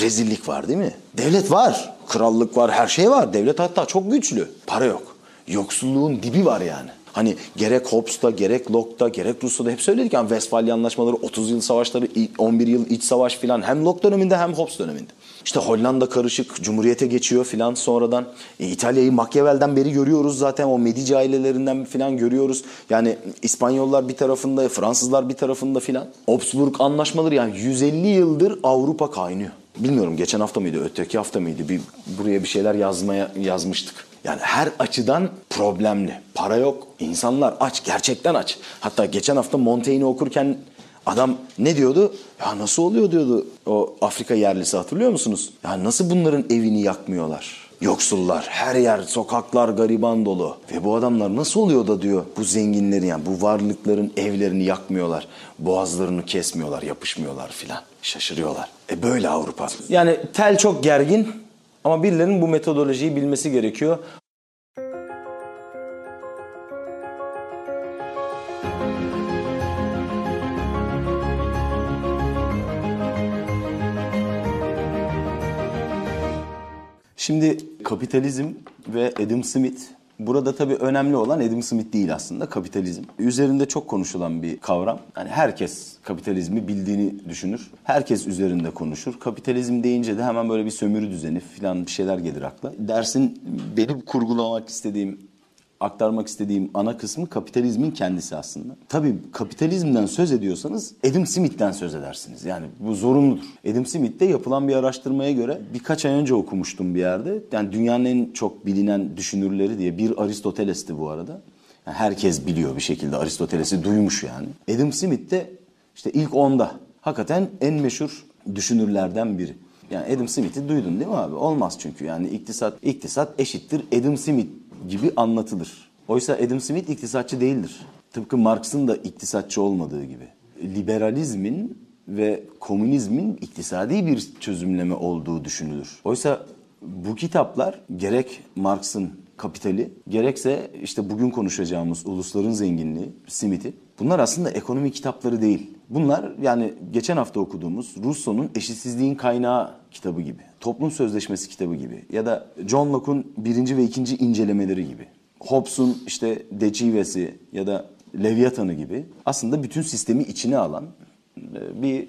Rezillik var değil mi? Devlet var, krallık var, her şey var. Devlet hatta çok güçlü. Para yok. Yoksulluğun dibi var yani. Hani gerek Hobbes'ta, gerek Locke'ta, gerek Rousseau'da hep söyledik. Yani Westfalia anlaşmaları, 30 yıl savaşları, 11 yıl iç savaş filan. Hem Locke döneminde hem Hobbes döneminde. İşte Hollanda karışık, Cumhuriyet'e geçiyor filan sonradan. İtalya'yı Machiavelli'den beri görüyoruz zaten. O Medici ailelerinden filan görüyoruz. Yani İspanyollar bir tarafında, Fransızlar bir tarafında filan. Habsburg anlaşmaları yani 150 yıldır Avrupa kaynıyor. Bilmiyorum geçen hafta mıydı, öteki hafta mıydı? Buraya bir şeyler yazmıştık. Yani her açıdan problemli. Para yok, insanlar aç, gerçekten aç. Hatta geçen hafta Montaigne'i okurken adam ne diyordu? Ya nasıl oluyor diyordu o Afrika yerlisi, hatırlıyor musunuz? Ya nasıl bunların evini yakmıyorlar? Yoksullar, her yer, sokaklar gariban dolu. Ve bu adamlar nasıl oluyor da diyor bu zenginlerin, yani bu varlıkların evlerini yakmıyorlar. Boğazlarını kesmiyorlar, yapışmıyorlar filan. Şaşırıyorlar. Böyle Avrupa. Yani tel çok gergin ama birilerinin bu metodolojiyi bilmesi gerekiyor. Şimdi kapitalizm ve Adam Smith. Burada tabii önemli olan Adam Smith değil aslında, kapitalizm. Üzerinde çok konuşulan bir kavram. Yani herkes kapitalizmi bildiğini düşünür. Herkes üzerinde konuşur. Kapitalizm deyince de hemen böyle bir sömürü düzeni falan bir şeyler gelir akla. Dersin benim kurgulamak istediğim, aktarmak istediğim ana kısmı kapitalizmin kendisi aslında. Tabii kapitalizmden söz ediyorsanız Adam Smith'ten söz edersiniz. Yani bu zorunludur. Adam Smith'te yapılan bir araştırmaya göre, birkaç ay önce okumuştum bir yerde. Yani dünyanın en çok bilinen düşünürleri diye, bir Aristoteles'ti bu arada. Yani herkes biliyor bir şekilde, Aristoteles'i duymuş yani. Adam Smith de işte ilk 10'da. Hakikaten en meşhur düşünürlerden biri. Yani Adam Smith'i duydun değil mi abi? Olmaz çünkü yani iktisat eşittir Adam Smith gibi anlatılır. Oysa Adam Smith iktisatçı değildir. Tıpkı Marx'ın da iktisatçı olmadığı gibi. Liberalizmin ve komünizmin iktisadi bir çözümleme olduğu düşünülür. Oysa bu kitaplar gerek Marx'ın Kapitali, gerekse işte bugün konuşacağımız Ulusların Zenginliği, Smith'i, bunlar aslında ekonomi kitapları değil. Bunlar yani geçen hafta okuduğumuz Rousseau'nun Eşitsizliğin Kaynağı kitabı gibi, Toplum Sözleşmesi kitabı gibi ya da John Locke'un birinci ve ikinci incelemeleri gibi, Hobbes'un işte De Cives'i ya da Leviathan'ı gibi aslında bütün sistemi içine alan bir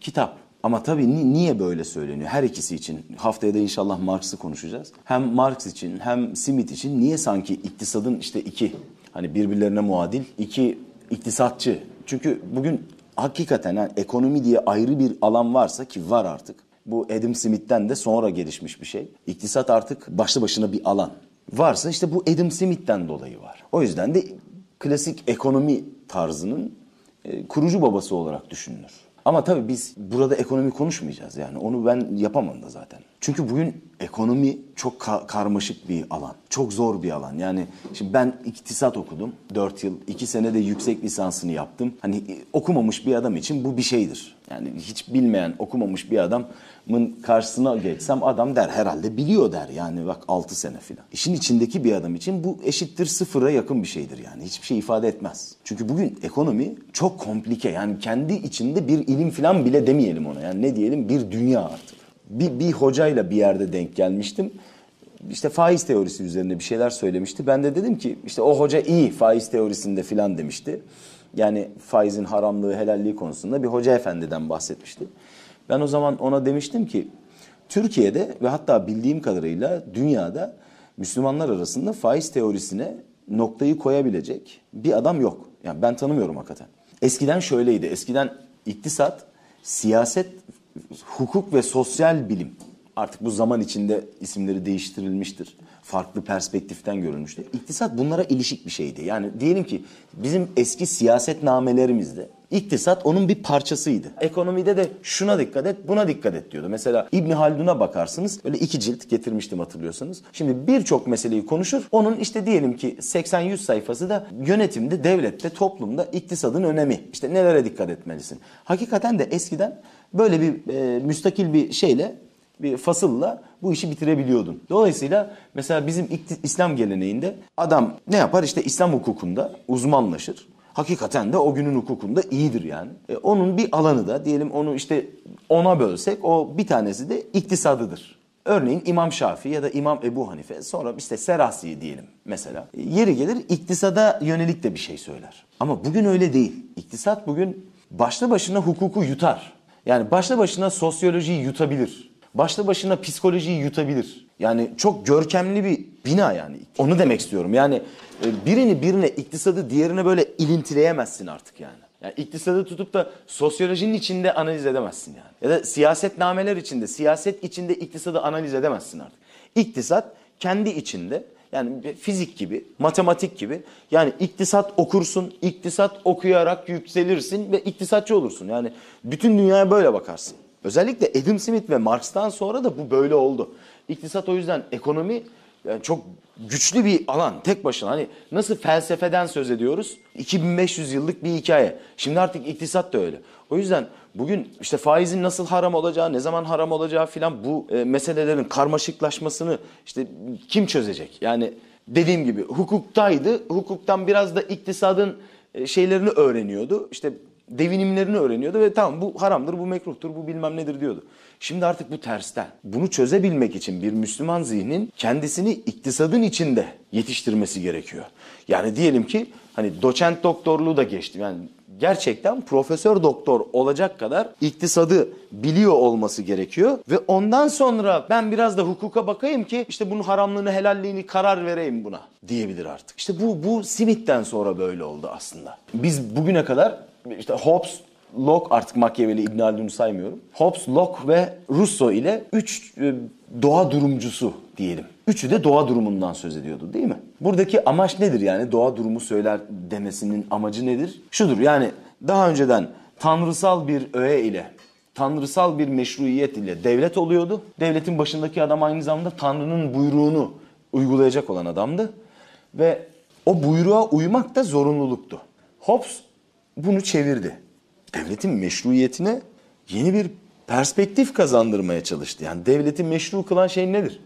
kitap. Ama tabii niye böyle söyleniyor? Her ikisi için. Haftaya da inşallah Marx'ı konuşacağız. Hem Marx için hem Smith için niye sanki iktisadın işte iki, hani birbirlerine muadil iki iktisatçı? Çünkü bugün hakikaten yani ekonomi diye ayrı bir alan varsa, ki var artık. Bu Adam Smith'ten de sonra gelişmiş bir şey. İktisat artık başlı başına bir alan. Varsa işte bu Adam Smith'ten dolayı var. O yüzden de klasik ekonomi tarzının kurucu babası olarak düşünülür. Ama tabii biz burada ekonomi konuşmayacağız yani. Onu ben yapamam da zaten. Çünkü bugün ekonomi çok karmaşık bir alan. Çok zor bir alan. Yani şimdi ben iktisat okudum. 4 yıl, 2 sene de yüksek lisansını yaptım. Hani okumamış bir adam için bu bir şeydir. Yani hiç bilmeyen, okumamış bir adamın karşısına geçsem adam der herhalde biliyor der. Yani bak 6 sene filan. İşin içindeki bir adam için bu eşittir sıfıra yakın bir şeydir yani. Hiçbir şey ifade etmez. Çünkü bugün ekonomi çok komplike. Yani kendi içinde bir ilim filan bile demeyelim ona. Yani ne diyelim, bir dünya artık. Bir hocayla bir yerde denk gelmiştim. İşte faiz teorisi üzerine bir şeyler söylemişti. Ben de dedim ki işte o hoca iyi faiz teorisinde filan demişti. Yani faizin haramlığı, helalliği konusunda bir hoca efendiden bahsetmişti. Ben o zaman ona demiştim ki Türkiye'de ve hatta bildiğim kadarıyla dünyada Müslümanlar arasında faiz teorisine noktayı koyabilecek bir adam yok. Yani ben tanımıyorum hakikaten. Eskiden şöyleydi. Eskiden iktisat, siyaset, hukuk ve sosyal bilim. Artık bu zaman içinde isimleri değiştirilmiştir. Farklı perspektiften görülmüştür. İktisat bunlara ilişik bir şeydi. Yani diyelim ki bizim eski siyasetnamelerimizde iktisat onun bir parçasıydı. Ekonomide de şuna dikkat et, buna dikkat et diyordu. Mesela İbn Haldun'a bakarsınız. Öyle 2 cilt getirmiştim hatırlıyorsanız. Şimdi birçok meseleyi konuşur. Onun işte diyelim ki 80-100 sayfası da yönetimde, devlette, toplumda iktisadın önemi. İşte nelere dikkat etmelisin. Hakikaten de eskiden böyle bir müstakil bir şeyle, bir fasılla bu işi bitirebiliyordun. Dolayısıyla mesela bizim İslam geleneğinde adam ne yapar? İşte İslam hukukunda uzmanlaşır. hakikaten de o günün hukukunda iyidir yani. Onun bir alanı da diyelim onu işte 10'a bölsek o bir tanesi de iktisadıdır. Örneğin İmam Şafii ya da İmam Ebu Hanife sonra işte Serasi'yi diyelim mesela. Yeri gelir iktisada yönelik de bir şey söyler. Ama bugün öyle değil. İktisat bugün başlı başına hukuku yutar. Yani başlı başına sosyolojiyi yutabilir. Başlı başına psikolojiyi yutabilir. Yani çok görkemli bir bina yani. Onu demek istiyorum. Yani birini birine iktisadı diğerine böyle ilintileyemezsin artık yani. Yani iktisadı tutup da sosyolojinin içinde analiz edemezsin yani. Ya da siyasetnameler içinde, siyaset içinde iktisadı analiz edemezsin artık. İktisat kendi içinde yani fizik gibi, matematik gibi yani iktisat okursun, iktisat okuyarak yükselirsin ve iktisatçı olursun. Yani bütün dünyaya böyle bakarsın. Özellikle Adam Smith ve Marx'tan sonra da bu böyle oldu. İktisat o yüzden ekonomi yani çok güçlü bir alan tek başına. Hani nasıl felsefeden söz ediyoruz? 2500 yıllık bir hikaye. Şimdi artık iktisat da öyle. O yüzden bugün işte faizin nasıl haram olacağı, ne zaman haram olacağı filan bu meselelerin karmaşıklaşmasını işte kim çözecek? Yani dediğim gibi hukuktaydı. Hukuktan biraz da iktisadın şeylerini öğreniyordu. İşte devinimlerini öğreniyordu ve tamam bu haramdır, bu mekruhtur, bu bilmem nedir diyordu. Şimdi artık bu tersten. Bunu çözebilmek için bir Müslüman zihnin kendisini iktisadın içinde yetiştirmesi gerekiyor. Yani diyelim ki hani doçent doktorluğu da geçti. Yani gerçekten profesör doktor olacak kadar iktisadı biliyor olması gerekiyor. Ve ondan sonra ben biraz da hukuka bakayım ki işte bunun haramlığını, helalliğini karar vereyim buna diyebilir artık. İşte bu Smith'ten sonra böyle oldu aslında. Biz bugüne kadar işte Hobbes, Locke artık Machiavelli, İbn Haldun'u saymıyorum. Hobbes, Locke ve Rousseau ile 3 doğa durumcusu diyelim. Üçü de doğa durumundan söz ediyordu değil mi? Buradaki amaç nedir yani? Doğa durumu söyler demesinin amacı nedir? Şudur yani daha önceden tanrısal bir öğe ile, tanrısal bir meşruiyet ile devlet oluyordu. Devletin başındaki adam aynı zamanda Tanrı'nın buyruğunu uygulayacak olan adamdı. Ve o buyruğa uymak da zorunluluktu. Hobbes bunu çevirdi. Devletin meşruiyetine yeni bir perspektif kazandırmaya çalıştı. Yani devleti meşru kılan şey nedir?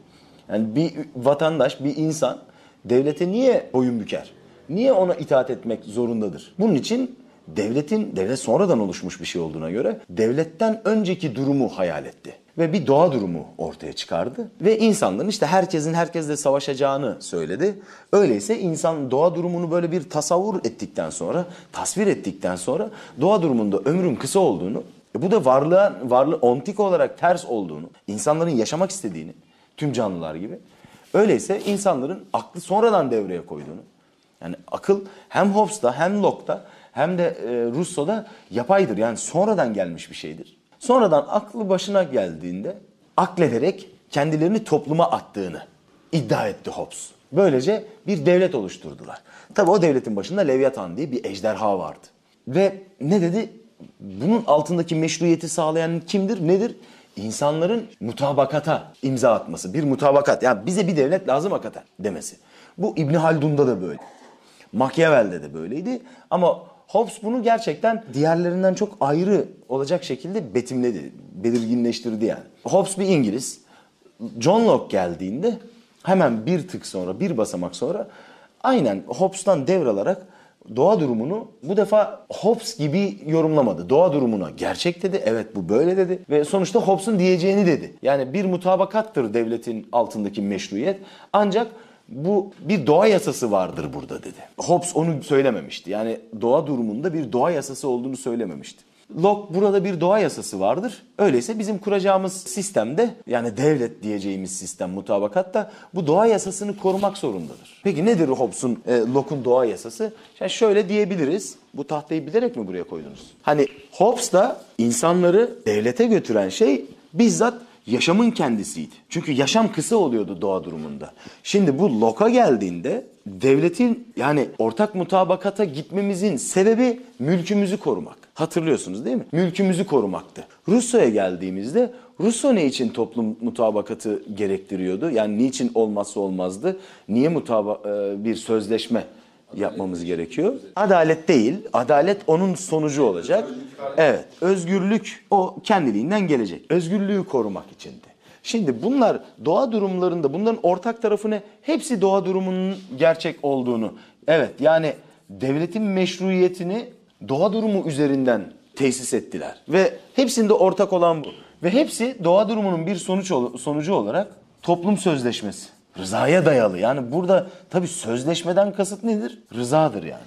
Yani bir vatandaş, bir insan devlete niye boyun büker? Niye ona itaat etmek zorundadır? Bunun için devlet sonradan oluşmuş bir şey olduğuna göre devletten önceki durumu hayal etti. Ve bir doğa durumu ortaya çıkardı. Ve insanların işte herkesin herkesle savaşacağını söyledi. Öyleyse insan doğa durumunu böyle bir tasvir ettikten sonra doğa durumunda ömrün kısa olduğunu, bu da varlığı ontik olarak ters olduğunu, insanların yaşamak istediğini, tüm canlılar gibi. Öyleyse insanların aklı sonradan devreye koyduğunu, yani akıl hem Hobbes'ta hem Locke'ta hem de Rousseau'da yapaydır. Yani sonradan gelmiş bir şeydir. Sonradan aklı başına geldiğinde aklederek kendilerini topluma attığını iddia etti Hobbes. Böylece bir devlet oluşturdular. Tabi o devletin başında Leviathan diye bir ejderha vardı. Ve ne dedi? Bunun altındaki meşruiyeti sağlayan kimdir, nedir? İnsanların mutabakata imza atması. Bir mutabakat. Yani bize bir devlet lazım hakikaten demesi. Bu İbn Haldun'da da böyle. Machiavelli'de de böyleydi. Ama Hobbes bunu gerçekten diğerlerinden çok ayrı olacak şekilde betimledi, belirginleştirdi yani. Hobbes bir İngiliz. John Locke geldiğinde hemen bir tık sonra, bir basamak sonra aynen Hobbes'tan devralarak doğa durumunu bu defa Hobbes gibi yorumlamadı. Doğa durumuna gerçek dedi, evet bu böyle dedi ve sonuçta Hobbes'un diyeceğini dedi. Yani bir mutabakattır devletin altındaki meşruiyet ancak bu bir doğa yasası vardır burada dedi. Hobbes onu söylememişti. Yani doğa durumunda bir doğa yasası olduğunu söylememişti. Locke burada bir doğa yasası vardır. Öyleyse bizim kuracağımız sistemde yani devlet diyeceğimiz sistem mutabakatta bu doğa yasasını korumak zorundadır. Peki nedir Hobbes'un, Locke'un doğa yasası? Yani şöyle diyebiliriz. Bu tahtayı bilerek mi buraya koydunuz? Hani Hobbes'ta insanları devlete götüren şey bizzat yaşamın kendisiydi. Çünkü yaşam kısa oluyordu doğa durumunda. Şimdi bu Locke'a geldiğinde devletin yani ortak mutabakata gitmemizin sebebi mülkümüzü korumak. Hatırlıyorsunuz değil mi? Mülkümüzü korumaktı. Rousseau'ya geldiğimizde Rousseau ne için toplum mutabakatı gerektiriyordu? Yani niçin olmazsa olmazdı? Niye bir sözleşme yapmamız gerekiyor? Adalet değil. Adalet onun sonucu olacak. Evet. Özgürlük o kendiliğinden gelecek. Özgürlüğü korumak içindi. Şimdi bunlar doğa durumlarında bunların ortak tarafı ne? Hepsi doğa durumunun gerçek olduğunu. Evet yani devletin meşruiyetini doğa durumu üzerinden tesis ettiler. Ve hepsinde ortak olan bu. Ve hepsi doğa durumunun bir sonucu olarak toplum sözleşmesi. Rızaya dayalı. Yani burada tabii sözleşmeden kasıt nedir? Rızadır yani.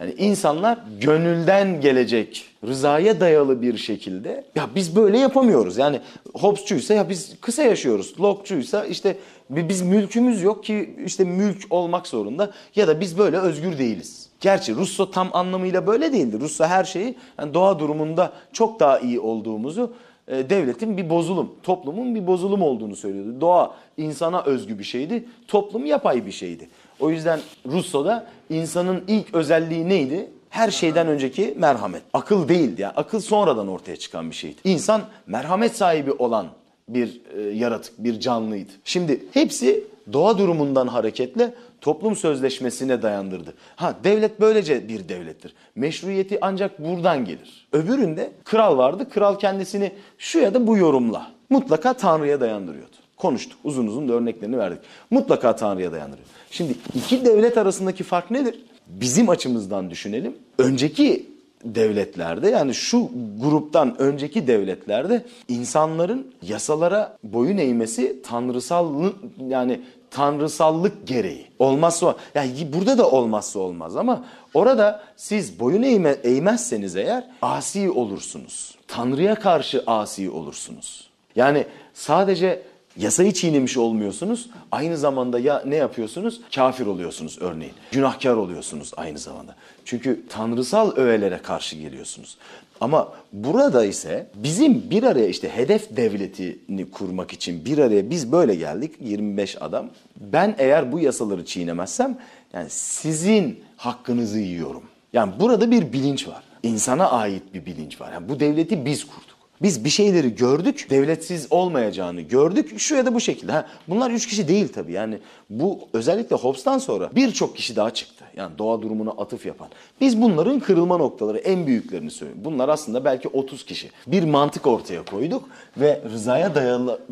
Yani insanlar gönülden gelecek, rızaya dayalı bir şekilde ya biz böyle yapamıyoruz. Yani Hobbes'cuysa ya biz kısa yaşıyoruz, Locke'cuysa işte biz mülkümüz yok ki işte mülk olmak zorunda ya da biz böyle özgür değiliz. Gerçi Rousseau tam anlamıyla böyle değildi. Rousseau her şeyi yani doğa durumunda çok daha iyi olduğumuzu, devletin bir bozulum, toplumun bir bozulum olduğunu söylüyordu. Doğa insana özgü bir şeydi, toplum yapay bir şeydi. O yüzden Rousseau'da insanın ilk özelliği neydi? Her şeyden önceki merhamet. Akıl değildi ya. Akıl sonradan ortaya çıkan bir şeydi. İnsan merhamet sahibi olan bir yaratık, bir canlıydı. Şimdi hepsi doğa durumundan hareketle toplum sözleşmesine dayandırdı. Ha, devlet böylece bir devlettir. Meşruiyeti ancak buradan gelir. Öbüründe kral vardı. Kral kendisini şu ya da bu yorumla mutlaka Tanrı'ya dayandırıyordu. Konuştuk. Uzun uzun da örneklerini verdik. Mutlaka Tanrı'ya dayandırıyor. Şimdi iki devlet arasındaki fark nedir? Bizim açımızdan düşünelim. Önceki devletlerde yani şu gruptan önceki devletlerde insanların yasalara boyun eğmesi tanrısal yani tanrısallık gereği. Olmazsa yani burada da olmazsa olmaz ama orada siz boyun eğmezseniz eğer asi olursunuz. Tanrı'ya karşı asi olursunuz. Yani sadece yasayı çiğnemiş olmuyorsunuz. Aynı zamanda ya ne yapıyorsunuz? Kafir oluyorsunuz örneğin. Günahkar oluyorsunuz aynı zamanda. Çünkü tanrısal öğelere karşı geliyorsunuz. Ama burada ise bizim bir araya işte hedef devletini kurmak için bir araya biz böyle geldik 25 adam. Ben eğer bu yasaları çiğnemezsem yani sizin hakkınızı yiyorum. Yani burada bir bilinç var. İnsana ait bir bilinç var. Yani bu devleti biz kurduk. Biz bir şeyleri gördük, devletsiz olmayacağını gördük şu ya da bu şekilde. Ha, bunlar 3 kişi değil tabii yani bu özellikle Hobbes'tan sonra birçok kişi daha çıktı. Yani doğa durumuna atıf yapan. Biz bunların kırılma noktaları en büyüklerini söylüyoruz. Bunlar aslında belki 30 kişi. Bir mantık ortaya koyduk ve rızaya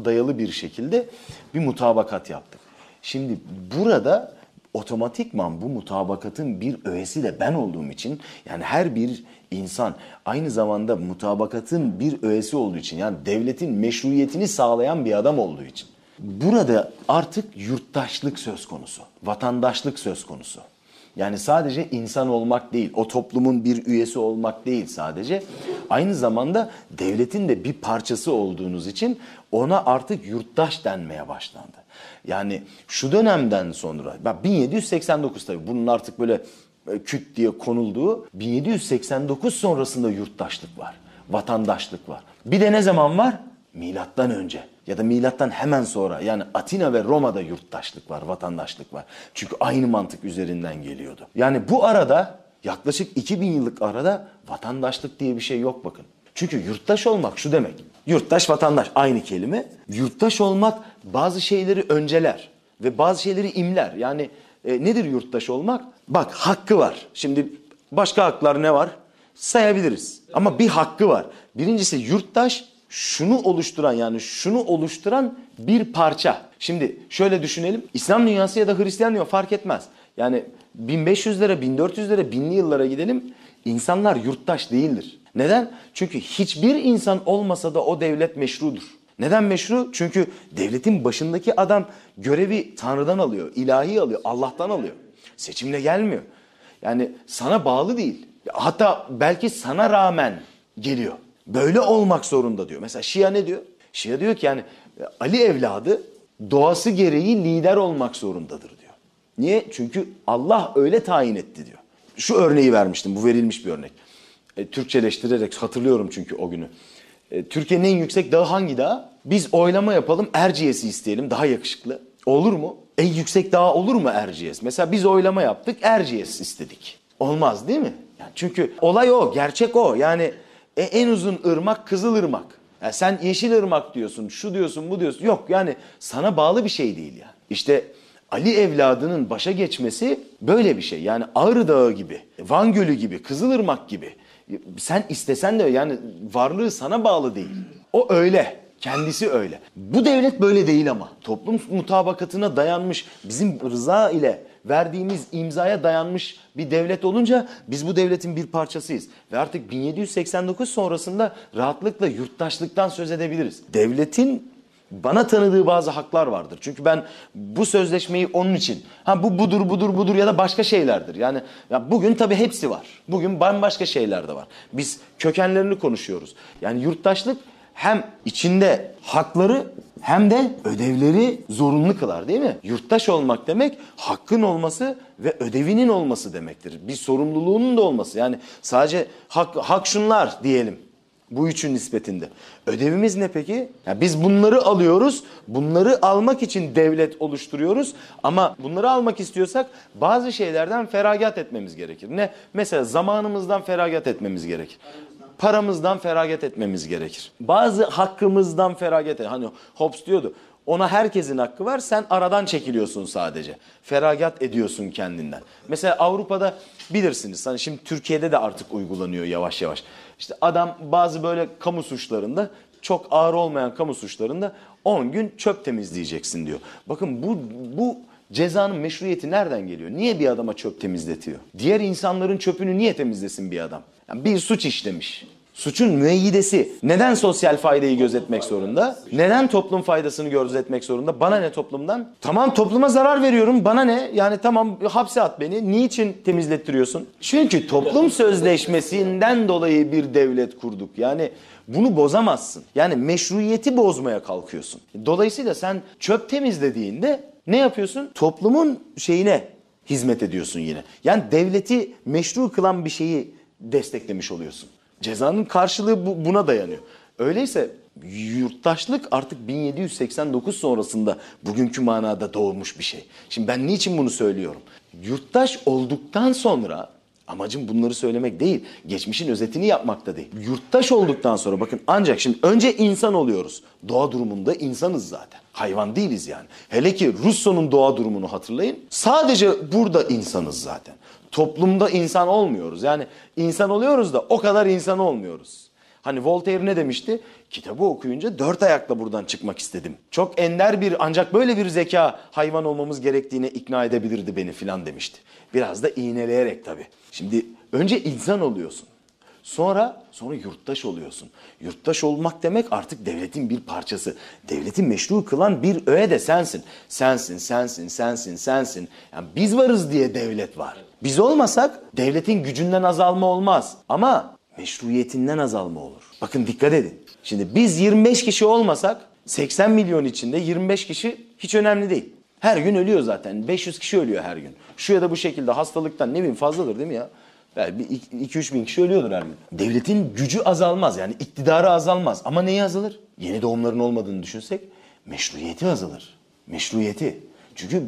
dayalı bir şekilde bir mutabakat yaptık. Şimdi burada otomatikman bu mutabakatın bir öğesi de ben olduğum için yani her bir insan aynı zamanda mutabakatın bir öğesi olduğu için yani devletin meşruiyetini sağlayan bir adam olduğu için burada artık yurttaşlık söz konusu, vatandaşlık söz konusu. Yani sadece insan olmak değil, o toplumun bir üyesi olmak değil sadece. Aynı zamanda devletin de bir parçası olduğunuz için ona artık yurttaş denmeye başlandı. Yani şu dönemden sonra, 1789 tabii bunun artık böyle küt diye konulduğu 1789 sonrasında yurttaşlık var, vatandaşlık var. Bir de ne zaman var? Milattan önce ya da milattan hemen sonra yani Atina ve Roma'da yurttaşlık var, vatandaşlık var. Çünkü aynı mantık üzerinden geliyordu. Yani bu arada yaklaşık 2000 yıllık arada vatandaşlık diye bir şey yok bakın. Çünkü yurttaş olmak şu demek. Yurttaş, vatandaş aynı kelime. Yurttaş olmak bazı şeyleri önceler ve bazı şeyleri imler. Yani nedir yurttaş olmak? Bak hakkı var. Şimdi başka haklar ne var? Sayabiliriz. Ama bir hakkı var. Birincisi yurttaş şunu oluşturan yani şunu oluşturan bir parça. Şimdi şöyle düşünelim. İslam dünyası ya da Hristiyan dünyası fark etmez. Yani 1500'lere, 1400'lere, 1000'li yıllara gidelim. İnsanlar yurttaş değildir. Neden? Çünkü hiçbir insan olmasa da o devlet meşrudur. Neden meşru? Çünkü devletin başındaki adam görevi Tanrı'dan alıyor, ilahi alıyor, Allah'tan alıyor. Seçimle gelmiyor. Yani sana bağlı değil. Hatta belki sana rağmen geliyor. Böyle olmak zorunda diyor. Mesela Şia ne diyor? Şia diyor ki yani Ali evladı doğası gereği lider olmak zorundadır diyor. Niye? Çünkü Allah öyle tayin etti diyor. Şu örneği vermiştim. Bu verilmiş bir örnek. Türkçeleştirerek hatırlıyorum çünkü o günü. Türkiye'nin en yüksek dağı hangi dağ? Biz oylama yapalım Erciyes'i isteyelim daha yakışıklı. Olur mu? En yüksek dağ olur mu Erciyes? Mesela biz oylama yaptık Erciyes istedik. Olmaz değil mi? Yani çünkü olay o, gerçek o. Yani en uzun ırmak Kızılırmak. Yani sen Yeşilırmak diyorsun, şu diyorsun, bu diyorsun. Yok yani sana bağlı bir şey değil yani. İşte Ali evladının başa geçmesi böyle bir şey. Yani Ağrı Dağı gibi, Van Gölü gibi, Kızılırmak gibi. Sen istesen de yani varlığı sana bağlı değil. O öyle. Kendisi öyle. Bu devlet böyle değil ama. Toplum mutabakatına dayanmış bizim rıza ile verdiğimiz imzaya dayanmış bir devlet olunca biz bu devletin bir parçasıyız. Ve artık 1789 sonrasında rahatlıkla yurttaşlıktan söz edebiliriz. Devletin bana tanıdığı bazı haklar vardır. Çünkü ben bu sözleşmeyi onun için, bu budur ya da başka şeylerdir. Yani ya bugün tabii hepsi var. Bugün bambaşka şeyler de var. Biz kökenlerini konuşuyoruz. Yani yurttaşlık hem içinde hakları hem de ödevleri zorunlu kılar, değil mi? Yurttaş olmak demek hakkın olması ve ödevinin olması demektir. Bir sorumluluğunun da olması. Yani sadece hak şunlar diyelim. Bu üçün nispetinde. Ödevimiz ne peki? Ya biz bunları alıyoruz, bunları almak için devlet oluşturuyoruz ama bunları almak istiyorsak bazı şeylerden feragat etmemiz gerekir. Ne? Mesela zamanımızdan feragat etmemiz gerekir. Paramızdan feragat etmemiz gerekir. Bazı hakkımızdan feragat hani Hobbes diyordu. Ona herkesin hakkı var, sen aradan çekiliyorsun sadece. Feragat ediyorsun kendinden. Mesela Avrupa'da bilirsiniz, hani şimdi Türkiye'de de artık uygulanıyor yavaş yavaş. İşte adam bazı böyle kamu suçlarında, çok ağır olmayan kamu suçlarında 10 gün çöp temizleyeceksin diyor. Bakın bu cezanın meşruiyeti nereden geliyor? Niye bir adama çöp temizletiyor? Diğer insanların çöpünü niye temizlesin bir adam? Yani bir suç işlemiş. Suçun müeyyidesi neden sosyal faydayı gözetmek zorunda? Neden toplum faydasını gözetmek zorunda? Bana ne toplumdan? Tamam, topluma zarar veriyorum. Bana ne? Yani tamam, hapse at beni. Niçin temizlettiriyorsun? Çünkü toplum sözleşmesinden dolayı bir devlet kurduk. Yani bunu bozamazsın. Yani meşruiyeti bozmaya kalkıyorsun. Dolayısıyla sen çöp temizlediğinde ne yapıyorsun? Toplumun şeyine hizmet ediyorsun yine. Yani devleti meşru kılan bir şeyi desteklemiş oluyorsun. Cezanın karşılığı buna dayanıyor. Öyleyse yurttaşlık artık 1789 sonrasında bugünkü manada doğmuş bir şey. Şimdi ben niçin bunu söylüyorum? Yurttaş olduktan sonra, amacım bunları söylemek değil, geçmişin özetini yapmak da değil. Yurttaş olduktan sonra bakın ancak şimdi önce insan oluyoruz. Doğa durumunda insanız zaten. Hayvan değiliz yani. Hele ki Rousseau'nun doğa durumunu hatırlayın. Sadece burada insanız zaten. Toplumda insan olmuyoruz. Yani insan oluyoruz da o kadar insan olmuyoruz. Hani Voltaire ne demişti? Kitabı okuyunca 4 ayakla buradan çıkmak istedim. Çok ender bir ancak böyle bir zeka hayvan olmamız gerektiğine ikna edebilirdi beni filan demişti. Biraz da iğneleyerek tabii. Şimdi önce insan oluyorsun. Sonra yurttaş oluyorsun. Yurttaş olmak demek artık devletin bir parçası. Devletin meşru kılan bir öğe de sensin. Sensin. Yani biz varız diye devlet var. Biz olmasak devletin gücünden azalma olmaz. Ama meşruiyetinden azalma olur. Bakın dikkat edin. Şimdi biz 25 kişi olmasak 80 milyon içinde 25 kişi hiç önemli değil. Her gün ölüyor zaten. 500 kişi ölüyor her gün. Şu ya da bu şekilde hastalıktan, ne bileyim, fazladır değil mi ya? Yani 2-3 bin kişi ölüyordur her gün. Devletin gücü azalmaz, yani iktidarı azalmaz. Ama neyi azalır? Yeni doğumların olmadığını düşünsek meşruiyeti azalır. Meşruiyeti. Çünkü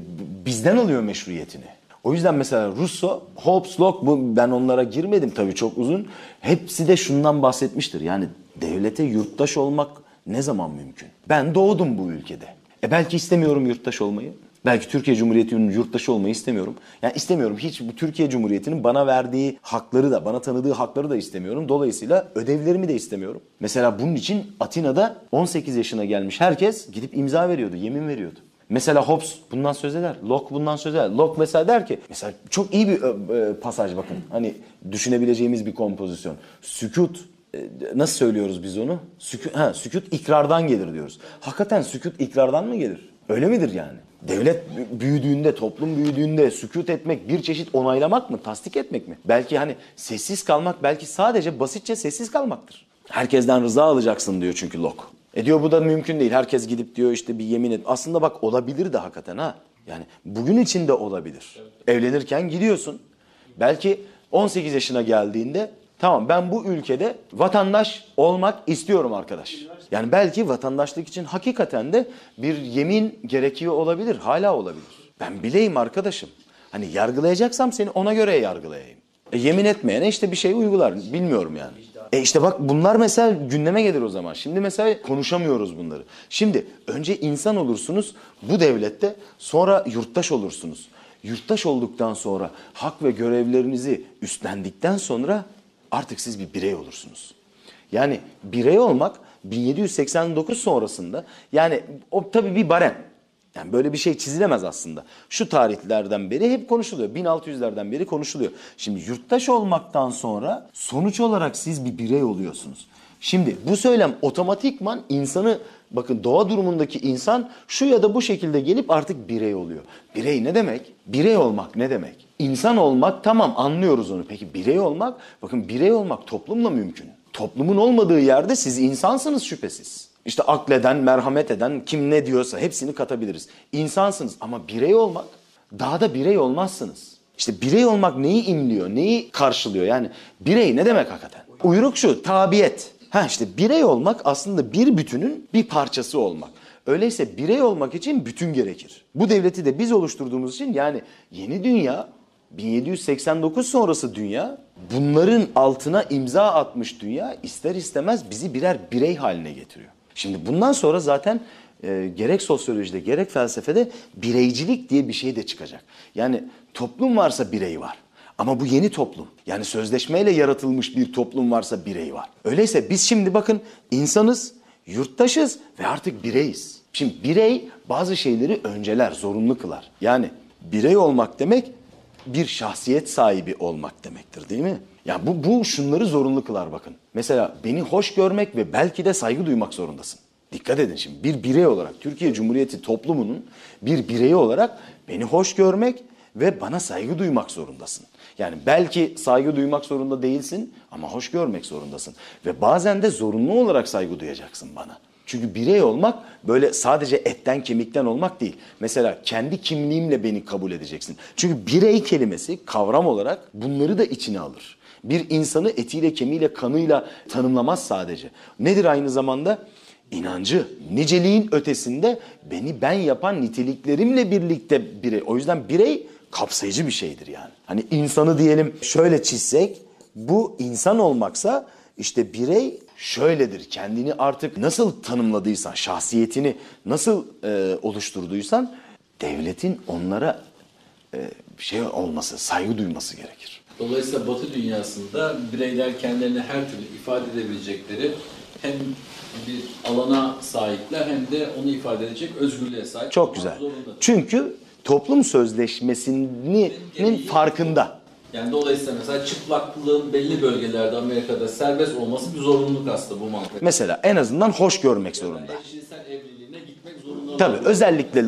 bizden alıyor meşruiyetini. O yüzden mesela Rousseau, Hobbes, Locke, ben onlara girmedim tabii, çok uzun. Hepsi de şundan bahsetmiştir. Yani devlete yurttaş olmak ne zaman mümkün? Ben doğdum bu ülkede. Belki istemiyorum yurttaş olmayı. Belki Türkiye Cumhuriyeti'nin yurttaşı olmayı istemiyorum. Yani istemiyorum. Hiç bu Türkiye Cumhuriyeti'nin bana verdiği hakları da, bana tanıdığı hakları da istemiyorum. Dolayısıyla ödevlerimi de istemiyorum. Mesela bunun için Atina'da 18 yaşına gelmiş herkes gidip imza veriyordu, yemin veriyordu. Mesela Hobbes bundan söz eder, Locke bundan söz eder. Locke mesela der ki, mesela çok iyi bir pasaj bakın. Hani düşünebileceğimiz bir kompozisyon. Sükût. Nasıl söylüyoruz biz onu? Sükût ikrardan gelir diyoruz. Hakikaten sükût ikrardan mı gelir? Öyle midir yani? Devlet büyüdüğünde, toplum büyüdüğünde sükût etmek bir çeşit onaylamak mı, tasdik etmek mi? Belki hani sessiz kalmak, belki sadece basitçe sessiz kalmaktır. Herkesten rıza alacaksın diyor çünkü Locke. Diyor bu da mümkün değil. Herkes gidip diyor işte bir yemin et. Aslında bak olabilir de hakikaten ha. Yani bugün için de olabilir. Evlenirken gidiyorsun. Belki 18 yaşına geldiğinde tamam, ben bu ülkede vatandaş olmak istiyorum arkadaş. Yani belki vatandaşlık için hakikaten de bir yemin gerekiyor olabilir. Hala olabilir. Ben bileyim arkadaşım. Hani yargılayacaksam seni ona göre yargılayayım. Yemin etmeyene işte bir şey uygular. Bilmiyorum yani. İşte bak bunlar mesela gündeme gelir o zaman. Şimdi mesela konuşamıyoruz bunları. Şimdi önce insan olursunuz bu devlette, sonra yurttaş olursunuz. Yurttaş olduktan sonra hak ve görevlerinizi üstlendikten sonra artık siz bir birey olursunuz. Yani birey olmak 1789 sonrasında, yani o tabii bir barem. Yani böyle bir şey çizilemez aslında. Şu tarihlerden beri hep konuşuluyor. 1600'lerden beri konuşuluyor. Şimdi yurttaş olmaktan sonra sonuç olarak siz bir birey oluyorsunuz. Şimdi bu söylem otomatikman insanı, bakın doğa durumundaki insan şu ya da bu şekilde gelip artık birey oluyor. Birey ne demek? Birey olmak ne demek? İnsan olmak tamam, anlıyoruz onu. Peki birey olmak? Bakın birey olmak toplumla mümkün. Toplumun olmadığı yerde siz insansınız şüphesiz. İşte akleden, merhamet eden, kim ne diyorsa hepsini katabiliriz. İnsansınız ama birey olmak, daha da birey olmazsınız. İşte birey olmak neyi imliyor, neyi karşılıyor? Yani birey ne demek hakikaten? Uyruk şu, tabiyet. İşte birey olmak aslında bir bütünün bir parçası olmak. Öyleyse birey olmak için bütün gerekir. Bu devleti de biz oluşturduğumuz için, yani yeni dünya, 1789 sonrası dünya, bunların altına imza atmış dünya ister istemez bizi birer birey haline getiriyor. Şimdi bundan sonra zaten gerek sosyolojide gerek felsefede bireycilik diye bir şey de çıkacak. Yani toplum varsa birey var. Ama bu yeni toplum, yani sözleşmeyle yaratılmış bir toplum varsa birey var. Öyleyse biz şimdi bakın insanız, yurttaşız ve artık bireyiz. Şimdi birey bazı şeyleri önceler, zorunlu kılar. Yani birey olmak demek bir şahsiyet sahibi olmak demektir, değil mi? Yani bu şunları zorunlu kılar bakın. Mesela beni hoş görmek ve belki de saygı duymak zorundasın. Dikkat edin şimdi, bir birey olarak Türkiye Cumhuriyeti toplumunun bir bireyi olarak beni hoş görmek ve bana saygı duymak zorundasın. Yani belki saygı duymak zorunda değilsin ama hoş görmek zorundasın. Ve bazen de zorunlu olarak saygı duyacaksın bana. Çünkü birey olmak böyle sadece etten kemikten olmak değil. Mesela kendi kimliğimle beni kabul edeceksin. Çünkü birey kelimesi kavram olarak bunları da içine alır. Bir insanı etiyle, kemiğiyle, kanıyla tanımlamaz sadece. Nedir aynı zamanda? İnancı, niceliğin ötesinde beni ben yapan niteliklerimle birlikte birey. O yüzden birey kapsayıcı bir şeydir yani. Hani insanı diyelim şöyle çizsek, bu insan olmaksa işte birey şöyledir. Kendini artık nasıl tanımladıysan, şahsiyetini nasıl oluşturduysan devletin onlara şey olması, saygı duyması gerekir. Dolayısıyla Batı dünyasında bireyler kendilerini her türlü ifade edebilecekleri hem bir alana sahipler hem de onu ifade edecek özgürlüğe sahip. Çok güzel. Çünkü toplum sözleşmesinin farkında. Yani dolayısıyla mesela çıplaklığın belli bölgelerde Amerika'da serbest olması bir zorunluluk aslında bu mantık. Mesela en azından hoş görmek zorunda. Yani eşcinsel evliliğine gitmek zorunda. Tabii özellikle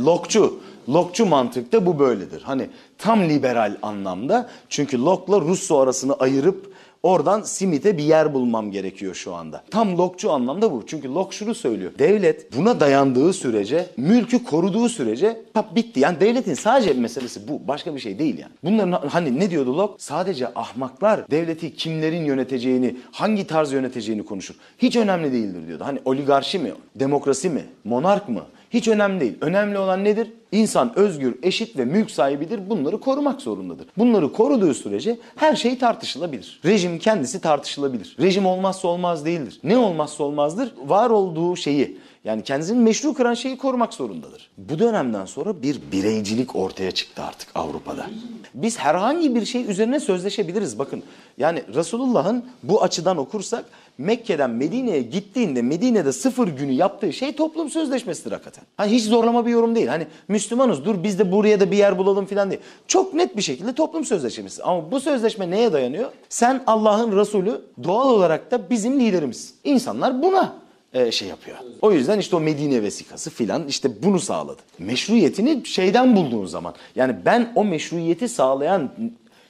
Locke'cu mantıkta bu böyledir. Hani tam liberal anlamda, çünkü Locke'la Russo arasını ayırıp oradan Smith'e bir yer bulmam gerekiyor şu anda. Tam Locke'cu anlamda bu. Çünkü Locke şunu söylüyor. Devlet buna dayandığı sürece, mülkü koruduğu sürece bitti. Yani devletin sadece meselesi bu. Başka bir şey değil yani. Bunların hani ne diyordu Locke? Sadece ahmaklar devleti kimlerin yöneteceğini, hangi tarz yöneteceğini konuşur. Hiç önemli değildir diyordu. Hani oligarşi mi, demokrasi mi, monark mı? Hiç önemli değil. Önemli olan nedir? İnsan özgür, eşit ve mülk sahibidir. Bunları korumak zorundadır. Bunları koruduğu sürece her şey tartışılabilir. Rejim kendisi tartışılabilir. Rejim olmazsa olmaz değildir. Ne olmazsa olmazdır? Var olduğu şeyi, yani kendisini meşru kıran şeyi korumak zorundadır. Bu dönemden sonra bir bireycilik ortaya çıktı artık Avrupa'da. Biz herhangi bir şey üzerine sözleşebiliriz. Bakın yani Resulullah'ın bu açıdan okursak, Mekke'den Medine'ye gittiğinde Medine'de 0 günü yaptığı şey toplum sözleşmesidir hakikaten. Hani hiç zorlama bir yorum değil. Hani Müslümanız, dur biz de buraya da bir yer bulalım falan değil. Çok net bir şekilde toplum sözleşmesi. Ama bu sözleşme neye dayanıyor? Sen Allah'ın Resulü, doğal olarak da bizim liderimiz. İnsanlar buna şey yapıyor. O yüzden işte o Medine vesikası filan işte bunu sağladı. Meşruiyetini şeyden bulduğun zaman, yani ben o meşruiyeti sağlayan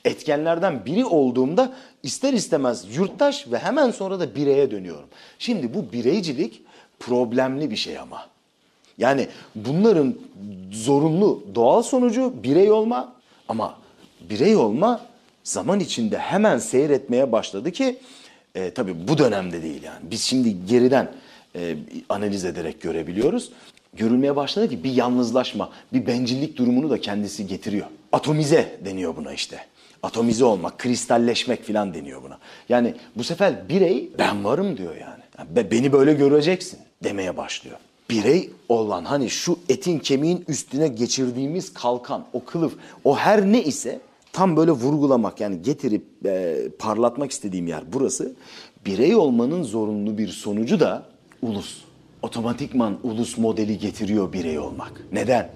etkenlerden biri olduğumda ister istemez yurttaş ve hemen sonra da bireye dönüyorum. Şimdi bu bireycilik problemli bir şey ama. Yani bunların zorunlu doğal sonucu birey olma, ama birey olma zaman içinde hemen seyretmeye başladı ki tabii bu dönemde değil yani. Biz şimdi geriden analiz ederek görebiliyoruz. Görülmeye başladı ki bir yalnızlaşma, bir bencillik durumunu da kendisi getiriyor. Atomize deniyor buna işte. Atomize olmak, kristalleşmek falan deniyor buna. Yani bu sefer birey ben varım diyor yani. Beni böyle göreceksin demeye başlıyor. Birey olan, hani şu etin kemiğin üstüne geçirdiğimiz kalkan, o kılıf, o her ne ise tam böyle vurgulamak, yani getirip parlatmak istediğim yer burası. Birey olmanın zorunlu bir sonucu da ulus. Otomatikman ulus modeli getiriyor birey olmak. Neden?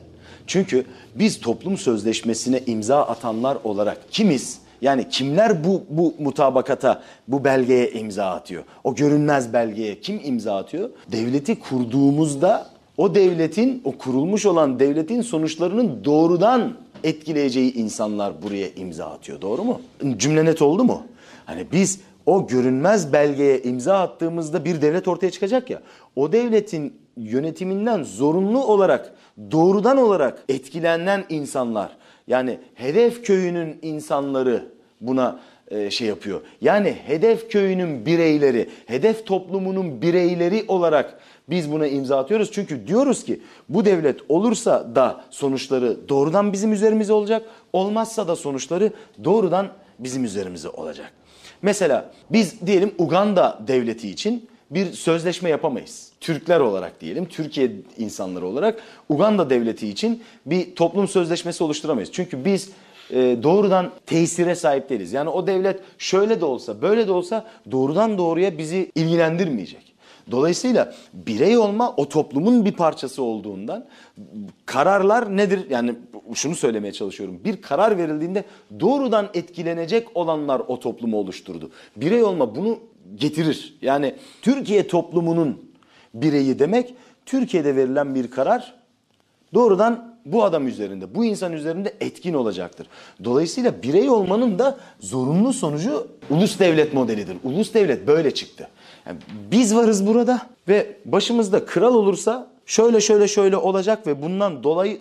Çünkü biz toplum sözleşmesine imza atanlar olarak kimiz? Yani kimler bu mutabakata, bu belgeye imza atıyor? O görünmez belgeye kim imza atıyor? Devleti kurduğumuzda o devletin, o kurulmuş olan devletin sonuçlarının doğrudan etkileyeceği insanlar buraya imza atıyor. Doğru mu? Cümle net oldu mu? Hani biz o görünmez belgeye imza attığımızda bir devlet ortaya çıkacak ya. O devletin yönetiminden zorunlu olarak, doğrudan olarak etkilenen insanlar, yani hedef köyünün insanları buna şey yapıyor. Yani hedef köyünün bireyleri, hedef toplumunun bireyleri olarak biz buna imza atıyoruz. Çünkü diyoruz ki bu devlet olursa da sonuçları doğrudan bizim üzerimize olacak, olmazsa da sonuçları doğrudan bizim üzerimize olacak. Mesela biz diyelim Uganda devleti için bir sözleşme yapamayız. Türkler olarak diyelim, Türkiye insanları olarak Uganda devleti için bir toplum sözleşmesi oluşturamayız. Çünkü biz doğrudan tesire sahip değiliz. Yani o devlet şöyle de olsa, böyle de olsa doğrudan doğruya bizi ilgilendirmeyecek. Dolayısıyla birey olma o toplumun bir parçası olduğundan kararlar nedir? Yani şunu söylemeye çalışıyorum. Bir karar verildiğinde doğrudan etkilenecek olanlar o toplumu oluşturdu. Birey olma bunu getirir. Yani Türkiye toplumunun bireyi demek, Türkiye'de verilen bir karar doğrudan bu adam üzerinde, bu insan üzerinde etkin olacaktır. Dolayısıyla birey olmanın da zorunlu sonucu ulus devlet modelidir. Ulus devlet böyle çıktı. Yani biz varız burada ve başımızda kral olursa şöyle şöyle şöyle olacak ve bundan dolayı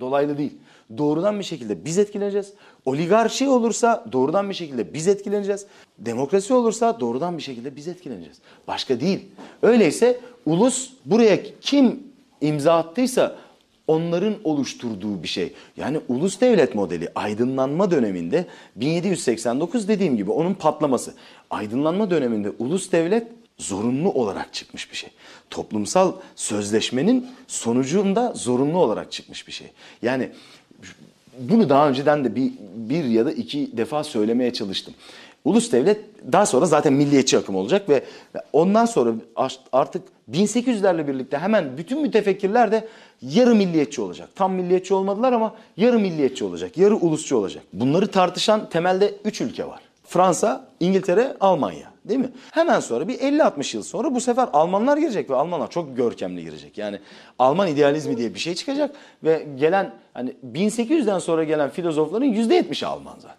dolaylı değil, doğrudan bir şekilde biz etkileneceğiz. Oligarşi olursa doğrudan bir şekilde biz etkileneceğiz. Demokrasi olursa doğrudan bir şekilde biz etkileneceğiz. Başka değil. Öyleyse ulus buraya kim imza attıysa onların oluşturduğu bir şey. Yani ulus devlet modeli aydınlanma döneminde 1789 dediğim gibi onun patlaması. Aydınlanma döneminde ulus devlet zorunlu olarak çıkmış bir şey. Toplumsal sözleşmenin sonucunda zorunlu olarak çıkmış bir şey. Yani bunu daha önceden de bir ya da iki defa söylemeye çalıştım. Ulus devlet daha sonra zaten milliyetçi akım olacak ve ondan sonra artık 1800'lerle birlikte hemen bütün mütefekkirler de yarı milliyetçi olacak. Tam milliyetçi olmadılar ama yarı milliyetçi olacak, yarı ulusçu olacak. Bunları tartışan temelde 3 ülke var. Fransa, İngiltere, Almanya, değil mi? Hemen sonra bir 50-60 yıl sonra bu sefer Almanlar girecek ve Almanlar çok görkemli girecek. Yani Alman idealizmi diye bir şey çıkacak ve gelen hani 1800'den sonra gelen filozofların %70'i Alman zaten.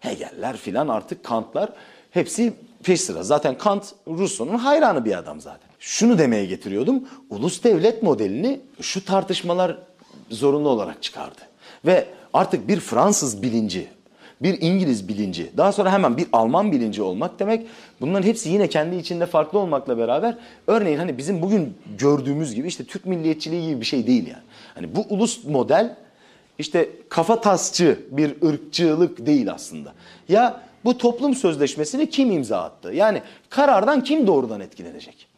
Hegeller filan artık Kantlar hepsi peş sıra. Zaten Kant Rousseau'nun hayranı bir adam zaten. Şunu demeye getiriyordum. Ulus devlet modelini şu tartışmalar zorunlu olarak çıkardı. Ve artık bir Fransız bilinci, bir İngiliz bilinci, daha sonra hemen bir Alman bilinci olmak demek. Bunların hepsi yine kendi içinde farklı olmakla beraber örneğin hani bizim bugün gördüğümüz gibi işte Türk milliyetçiliği gibi bir şey değil yani. Hani bu ulus model işte kafa tasçı bir ırkçılık değil aslında. Ya bu toplum sözleşmesini kim imza attı? Yani karardan kim doğrudan etkilenecek?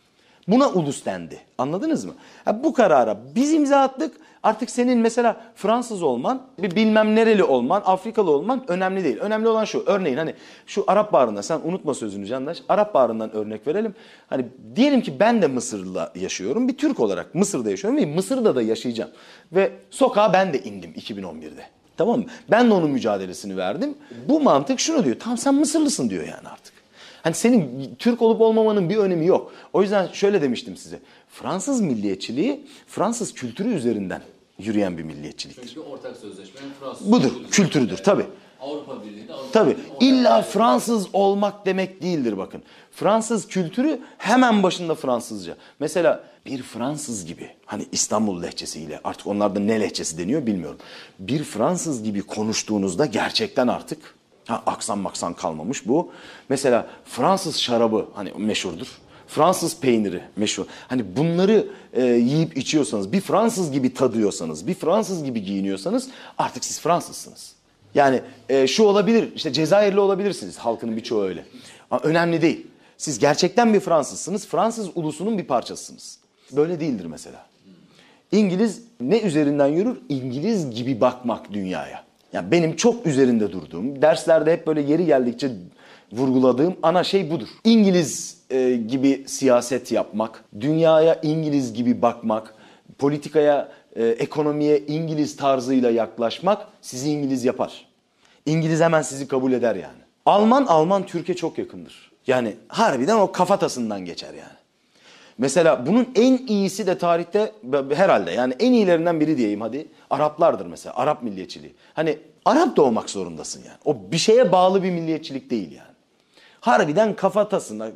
Buna ulus dendi. Anladınız mı? Ya bu karara biz imza attık. Artık senin mesela Fransız olman, bir bilmem nereli olman, Afrikalı olman önemli değil. Önemli olan şu, örneğin hani şu Arap Baharı'nda, sen unutma sözünü Candaş, Arap Baharı'ndan örnek verelim. Hani diyelim ki ben de Mısır'da yaşıyorum, bir Türk olarak Mısır'da yaşıyorum ve Mısır'da da yaşayacağım. Ve sokağa ben de indim 2011'de. Tamam mı? Ben de onun mücadelesini verdim. Bu mantık şunu diyor, tam sen Mısırlısın diyor yani artık. Hani senin Türk olup olmamanın bir önemi yok. O yüzden şöyle demiştim size. Fransız milliyetçiliği Fransız kültürü üzerinden yürüyen bir milliyetçiliktir. Çünkü ortak sözleşmenin Fransız budur, kültürüdür tabii. Avrupa Birliği'nde tabii illa Fransız olmak demek değildir bakın. Fransız kültürü hemen başında Fransızca. Mesela bir Fransız gibi hani İstanbul lehçesiyle artık onlarda ne lehçesi deniyor bilmiyorum. Bir Fransız gibi konuştuğunuzda gerçekten artık aksan maksan kalmamış bu. Mesela Fransız şarabı hani meşhurdur. Fransız peyniri meşhur. Hani bunları yiyip içiyorsanız, bir Fransız gibi tadıyorsanız, bir Fransız gibi giyiniyorsanız artık siz Fransızsınız. Yani şu olabilir, işte Cezayirli olabilirsiniz. Halkının birçoğu öyle. Ama önemli değil. Siz gerçekten bir Fransızsınız. Fransız ulusunun bir parçasısınız. Böyle değildir mesela. İngiliz ne üzerinden yürür? İngiliz gibi bakmak dünyaya. Yani benim çok üzerinde durduğum, derslerde hep böyle yeri geldikçe vurguladığım ana şey budur. İngiliz gibi siyaset yapmak, dünyaya İngiliz gibi bakmak, politikaya, ekonomiye İngiliz tarzıyla yaklaşmak sizi İngiliz yapar. İngiliz hemen sizi kabul eder yani. Alman Türk'e çok yakındır. Yani harbiden o kafatasından geçer yani. Mesela bunun en iyisi de tarihte herhalde yani en iyilerinden biri diyeyim hadi. Araplardır mesela. Arap milliyetçiliği. Hani Arap da olmak zorundasın yani. O bir şeye bağlı bir milliyetçilik değil yani. Harbiden kafatasına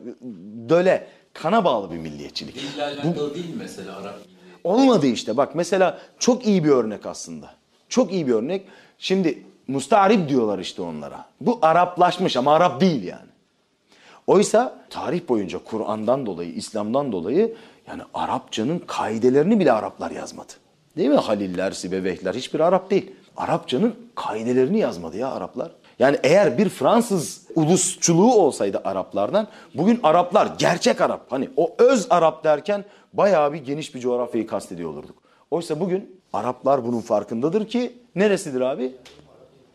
döle kana bağlı bir milliyetçilik. Bu değil mesela Arap. Olmadı işte bak mesela çok iyi bir örnek aslında. Çok iyi bir örnek. Şimdi mustarip diyorlar işte onlara. Bu Araplaşmış ama Arap değil yani. Oysa tarih boyunca Kur'an'dan dolayı, İslam'dan dolayı yani Arapçanın kaidelerini bile Araplar yazmadı. Değil mi? Haliller, Sibeveyhler hiçbir Arap değil. Arapçanın kaidelerini yazmadı ya Araplar. Yani eğer bir Fransız ulusçuluğu olsaydı Araplardan, bugün Araplar gerçek Arap, hani o öz Arap derken bayağı bir geniş bir coğrafyayı kastediyor olurduk. Oysa bugün Araplar bunun farkındadır ki neresidir abi?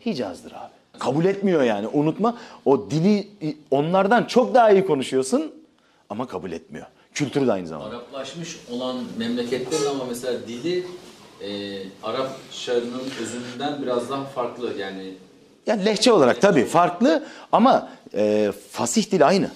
Hicaz'dır abi. Kabul etmiyor yani, unutma. O dili onlardan çok daha iyi konuşuyorsun ama kabul etmiyor. Kültürü de aynı zamanda. Araplaşmış olan memleketlerin ama mesela dili Arapçanın özünden biraz daha farklı yani. Yani lehçe olarak tabii farklı ama fasih dili aynı.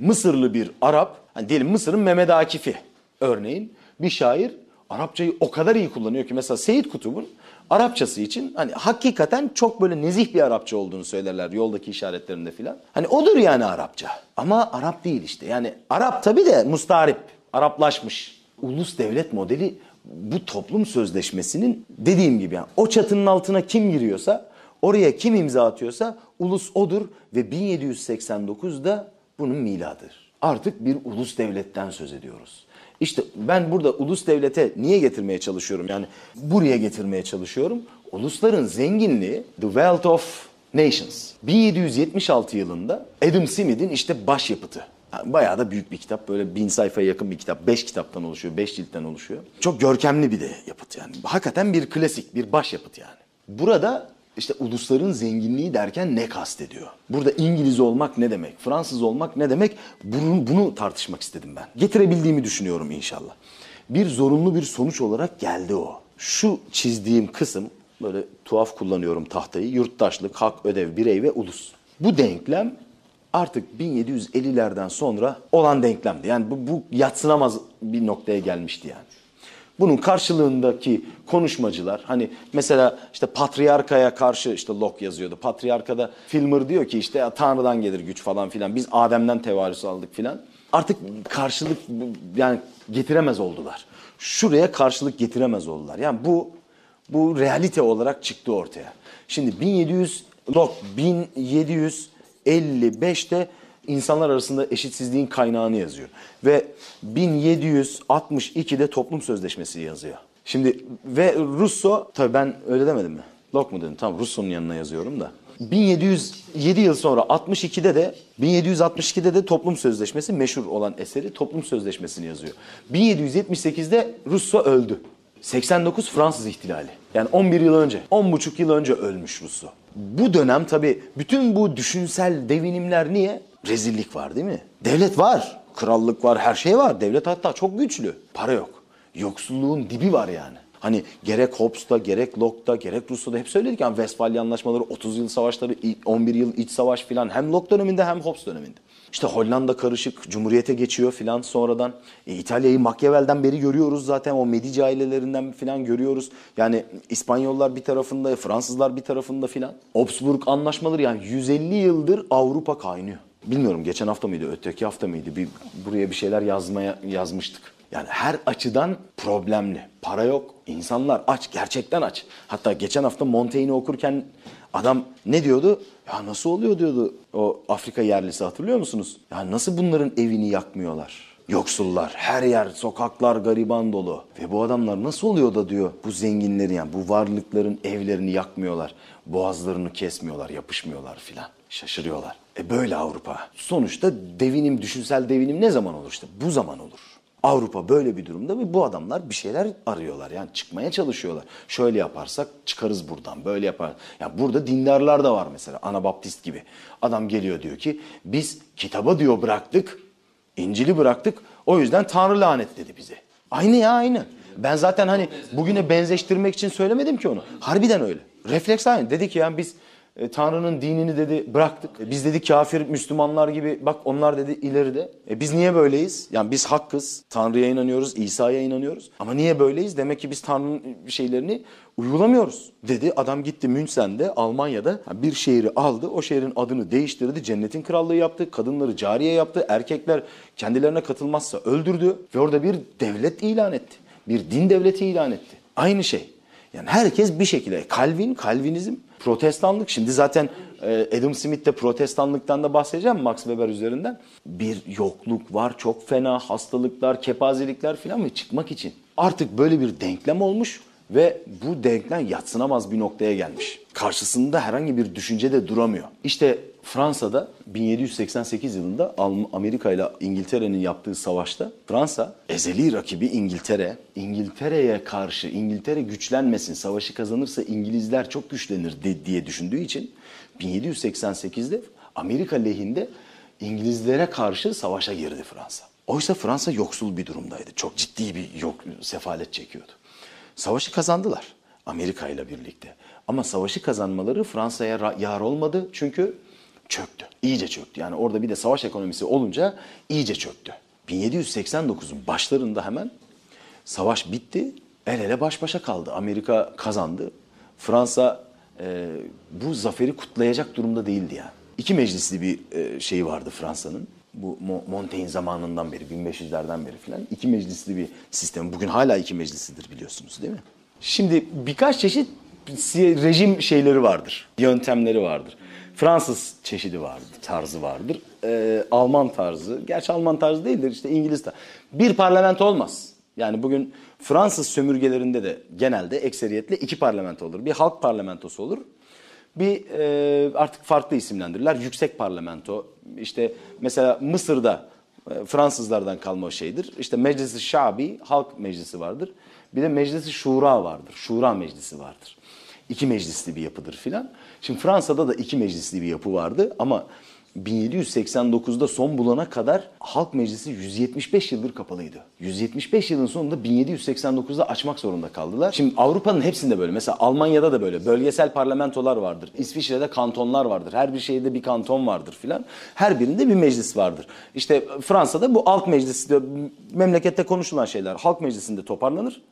Mısırlı bir Arap, hani diyelim Mısır'ın Mehmet Akif'i örneğin bir şair Arapçayı o kadar iyi kullanıyor ki mesela Seyyid Kutub'un Arapçası için hani hakikaten çok böyle nezih bir Arapça olduğunu söylerler yoldaki işaretlerinde filan. Hani odur yani Arapça ama Arap değil işte yani Arap tabii de mustarip, Araplaşmış. Ulus devlet modeli bu toplum sözleşmesinin dediğim gibi yani o çatının altına kim giriyorsa oraya kim imza atıyorsa ulus odur ve 1789'da bunun miladıdır. Artık bir ulus devletten söz ediyoruz. İşte ben burada ulus devlete niye getirmeye çalışıyorum? Yani buraya getirmeye çalışıyorum. Ulusların zenginliği, the wealth of nations. 1776 yılında Adam Smith'in işte başyapıtı. Yani bayağı da büyük bir kitap. Böyle 1000 sayfaya yakın bir kitap. 5 kitaptan oluşuyor, 5 ciltten oluşuyor. Çok görkemli bir de yapıt yani. Hakikaten bir klasik, bir başyapıt yani. Burada İşte ulusların zenginliği derken ne kastediyor? Burada İngiliz olmak ne demek? Fransız olmak ne demek? Bunu tartışmak istedim ben. Getirebildiğimi düşünüyorum inşallah. Bir zorunlu bir sonuç olarak geldi o. Şu çizdiğim kısım, böyle tuhaf kullanıyorum tahtayı, yurttaşlık, hak, ödev, birey ve ulus. Bu denklem artık 1750'lerden sonra olan denklemdi. Yani bu yadsınamaz bir noktaya gelmişti yani. Bunun karşılığındaki konuşmacılar hani mesela işte patriarkaya karşı işte Locke yazıyordu. Patriarkada Filmer diyor ki işte Tanrı'dan gelir güç falan filan. Biz Adem'den tevarüs aldık filan. Artık karşılık yani getiremez oldular. Şuraya karşılık getiremez oldular. Yani bu realite olarak çıktı ortaya. Şimdi Locke 1755'te İnsanlar arasında eşitsizliğin kaynağını yazıyor. Ve 1762'de toplum sözleşmesi yazıyor. Şimdi ve Rousseau, tabii ben öyle demedim mi? Locke mu dedim? Tamam Rousseau'nun yanına yazıyorum da. 1707 yıl sonra 1762'de de toplum sözleşmesi meşhur olan eseri toplum sözleşmesini yazıyor. 1778'de Rousseau öldü. 89 Fransız ihtilali. Yani 11 yıl önce, 10,5 yıl önce ölmüş Rousseau. Bu dönem tabii bütün bu düşünsel devinimler niye? Rezillik var değil mi? Devlet var, krallık var, her şey var. Devlet hatta çok güçlü. Para yok. Yoksulluğun dibi var yani. Hani gerek Hobbes'ta, gerek Locke'da, gerek Rousseau'da hep söyledik yani Westfalya anlaşmaları, 30 yıl savaşları, 11 yıl iç savaş filan hem Locke döneminde hem Hobbes döneminde. İşte Hollanda karışık, Cumhuriyete geçiyor filan sonradan. İtalya'yı Machiavelli'den beri görüyoruz zaten o Medici ailelerinden filan görüyoruz. Yani İspanyollar bir tarafında, Fransızlar bir tarafında filan. Habsburg anlaşmaları yani 150 yıldır Avrupa kaynıyor. Bilmiyorum geçen hafta mıydı, öteki hafta mıydı buraya bir şeyler yazmıştık. Yani her açıdan problemli. Para yok, insanlar aç, gerçekten aç. Hatta geçen hafta Montaigne'i okurken adam ne diyordu? Ya nasıl oluyor diyordu o Afrika yerlisi hatırlıyor musunuz? Ya nasıl bunların evini yakmıyorlar? Yoksullar, her yer, sokaklar gariban dolu. Ve bu adamlar nasıl oluyor da diyor bu zenginlerin yani bu varlıkların evlerini yakmıyorlar. Boğazlarını kesmiyorlar, yapışmıyorlar filan. Şaşırıyorlar. Böyle Avrupa. Sonuçta devinim, düşünsel devinim ne zaman olur işte? Bu zaman olur. Avrupa böyle bir durumda ve bu adamlar bir şeyler arıyorlar yani çıkmaya çalışıyorlar. Şöyle yaparsak çıkarız buradan böyle yapar. Yani burada dindarlar da var mesela Anabaptist gibi. Adam geliyor diyor ki biz kitaba diyor bıraktık, İncil'i bıraktık o yüzden Tanrı lanetledi bizi. Aynı ya aynı. Ben zaten hani bugüne benzeştirmek için söylemedim ki onu. Harbiden öyle. Refleks aynı. Dedi ki yani biz Tanrı'nın dinini dedi bıraktık. Biz dedi kafir Müslümanlar gibi, bak onlar dedi ileride. Biz niye böyleyiz? Yani biz hakkız. Tanrı'ya inanıyoruz, İsa'ya inanıyoruz. Ama niye böyleyiz? Demek ki biz Tanrı'nın şeylerini uygulamıyoruz dedi. Adam gitti Münsen'de, Almanya'da bir şehri aldı. O şehrin adını değiştirdi. Cennetin krallığı yaptı. Kadınları cariye yaptı. Erkekler kendilerine katılmazsa öldürdü. Ve orada bir devlet ilan etti. Bir din devleti ilan etti. Aynı şey. Yani herkes bir şekilde. Calvinizm, protestanlık. Şimdi zaten Adam Smith'te protestanlıktan da bahsedeceğim Max Weber üzerinden. Bir yokluk var, çok fena hastalıklar, kepazelikler falan ve çıkmak için. Artık böyle bir denklem olmuş ve bu denklem yadsınamaz bir noktaya gelmiş. Karşısında herhangi bir düşünce de duramıyor. İşte Fransa'da 1788 yılında Amerika ile İngiltere'nin yaptığı savaşta Fransa ezeli rakibi İngiltere, İngiltere'ye karşı İngiltere güçlenmesin, savaşı kazanırsa İngilizler çok güçlenir diye düşündüğü için 1788'de Amerika lehinde İngilizlere karşı savaşa girdi Fransa. Oysa Fransa yoksul bir durumdaydı. Çok ciddi bir sefalet çekiyordu. Savaşı kazandılar Amerika ile birlikte. Ama savaşı kazanmaları Fransa'ya yar olmadı çünkü çöktü. İyice çöktü. Yani orada bir de savaş ekonomisi olunca iyice çöktü. 1789'un başlarında hemen savaş bitti. El ele baş başa kaldı. Amerika kazandı. Fransa bu zaferi kutlayacak durumda değildi yani. İki meclisli bir şeyi vardı Fransa'nın. Bu Montaigne zamanından beri, 1500'lerden beri filan iki meclisli bir sistem. Bugün hala iki meclislidir biliyorsunuz değil mi? Şimdi birkaç çeşit rejim şeyleri vardır, yöntemleri vardır. Fransız çeşidi vardır, tarzı vardır. Alman tarzı, gerçi Alman tarzı değildir işte İngiliz tarzı. Bir parlamento olmaz. Yani bugün Fransız sömürgelerinde de genelde ekseriyetle iki parlamento olur. Bir halk parlamentosu olur. Bir artık farklı isimlendirirler. Yüksek parlamento. İşte mesela Mısır'da Fransızlardan kalma şeydir. İşte Meclis-i Şabi, halk meclisi vardır. Bir de Meclis-i Şura vardır. Şura meclisi vardır. İki meclisli bir yapıdır filan. Şimdi Fransa'da da iki meclisli bir yapı vardı ama 1789'da son bulana kadar halk meclisi 175 yıldır kapalıydı. 175 yılın sonunda 1789'da açmak zorunda kaldılar. Şimdi Avrupa'nın hepsinde böyle. Mesela Almanya'da da böyle bölgesel parlamentolar vardır. İsviçre'de kantonlar vardır. Her bir şehirde bir kanton vardır filan. Her birinde bir meclis vardır. İşte Fransa'da bu halk meclisi, memlekette konuşulan şeyler halk meclisinde toparlanır.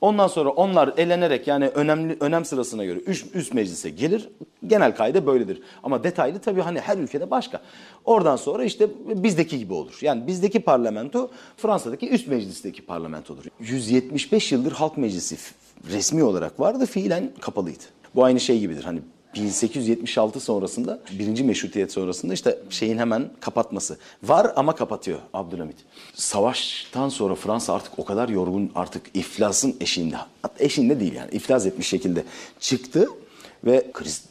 Ondan sonra onlar elenerek yani önem sırasına göre üst meclise gelir. Genel kaide böyledir. Ama detaylı tabii hani her ülkede başka. Oradan sonra işte bizdeki gibi olur. Yani bizdeki parlamento Fransa'daki üst meclisteki parlamentodur. 175 yıldır halk meclisi resmi olarak vardı, fiilen kapalıydı. Bu aynı şey gibidir hani 1876 sonrasında, 1. Meşrutiyet sonrasında işte şeyin hemen kapatması. Var ama kapatıyor Abdülhamit. Savaştan sonra Fransa artık o kadar yorgun, artık iflasın eşiğinde. Eşiğinde değil yani, iflas etmiş şekilde çıktı ve kriz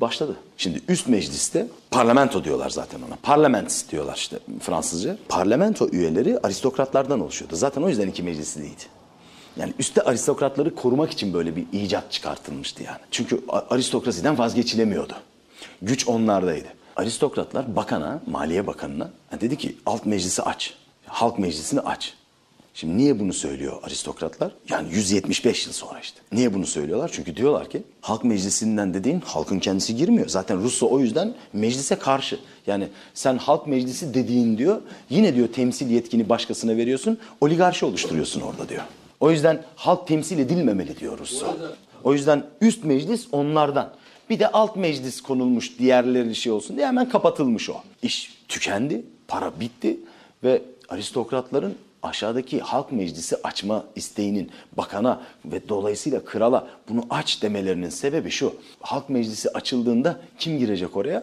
başladı. Şimdi üst mecliste parlamento diyorlar zaten ona. Parlament diyorlar işte Fransızca. Parlamento üyeleri aristokratlardan oluşuyordu. Zaten o yüzden iki meclisliydi. Yani üstte aristokratları korumak için böyle bir icat çıkartılmıştı yani. Çünkü aristokrasiden vazgeçilemiyordu. Güç onlardaydı. Aristokratlar bakana, Maliye Bakanı'na dedi ki alt meclisi aç, halk meclisini aç. Şimdi niye bunu söylüyor aristokratlar? Yani 175 yıl sonra işte. Niye bunu söylüyorlar? Çünkü diyorlar ki halk meclisinden dediğin halkın kendisi girmiyor. Zaten Rousseau o yüzden meclise karşı. Yani sen halk meclisi dediğin diyor, yine diyor temsil yetkini başkasına veriyorsun, oligarşi oluşturuyorsun orada diyor. O yüzden halk temsil edilmemeli diyoruz. O yüzden üst meclis onlardan. Bir de alt meclis konulmuş diğerleri şey olsun diye hemen kapatılmış o. İş tükendi, para bitti ve aristokratların aşağıdaki halk meclisi açma isteğinin bakana ve dolayısıyla krala bunu aç demelerinin sebebi şu. Halk meclisi açıldığında kim girecek oraya?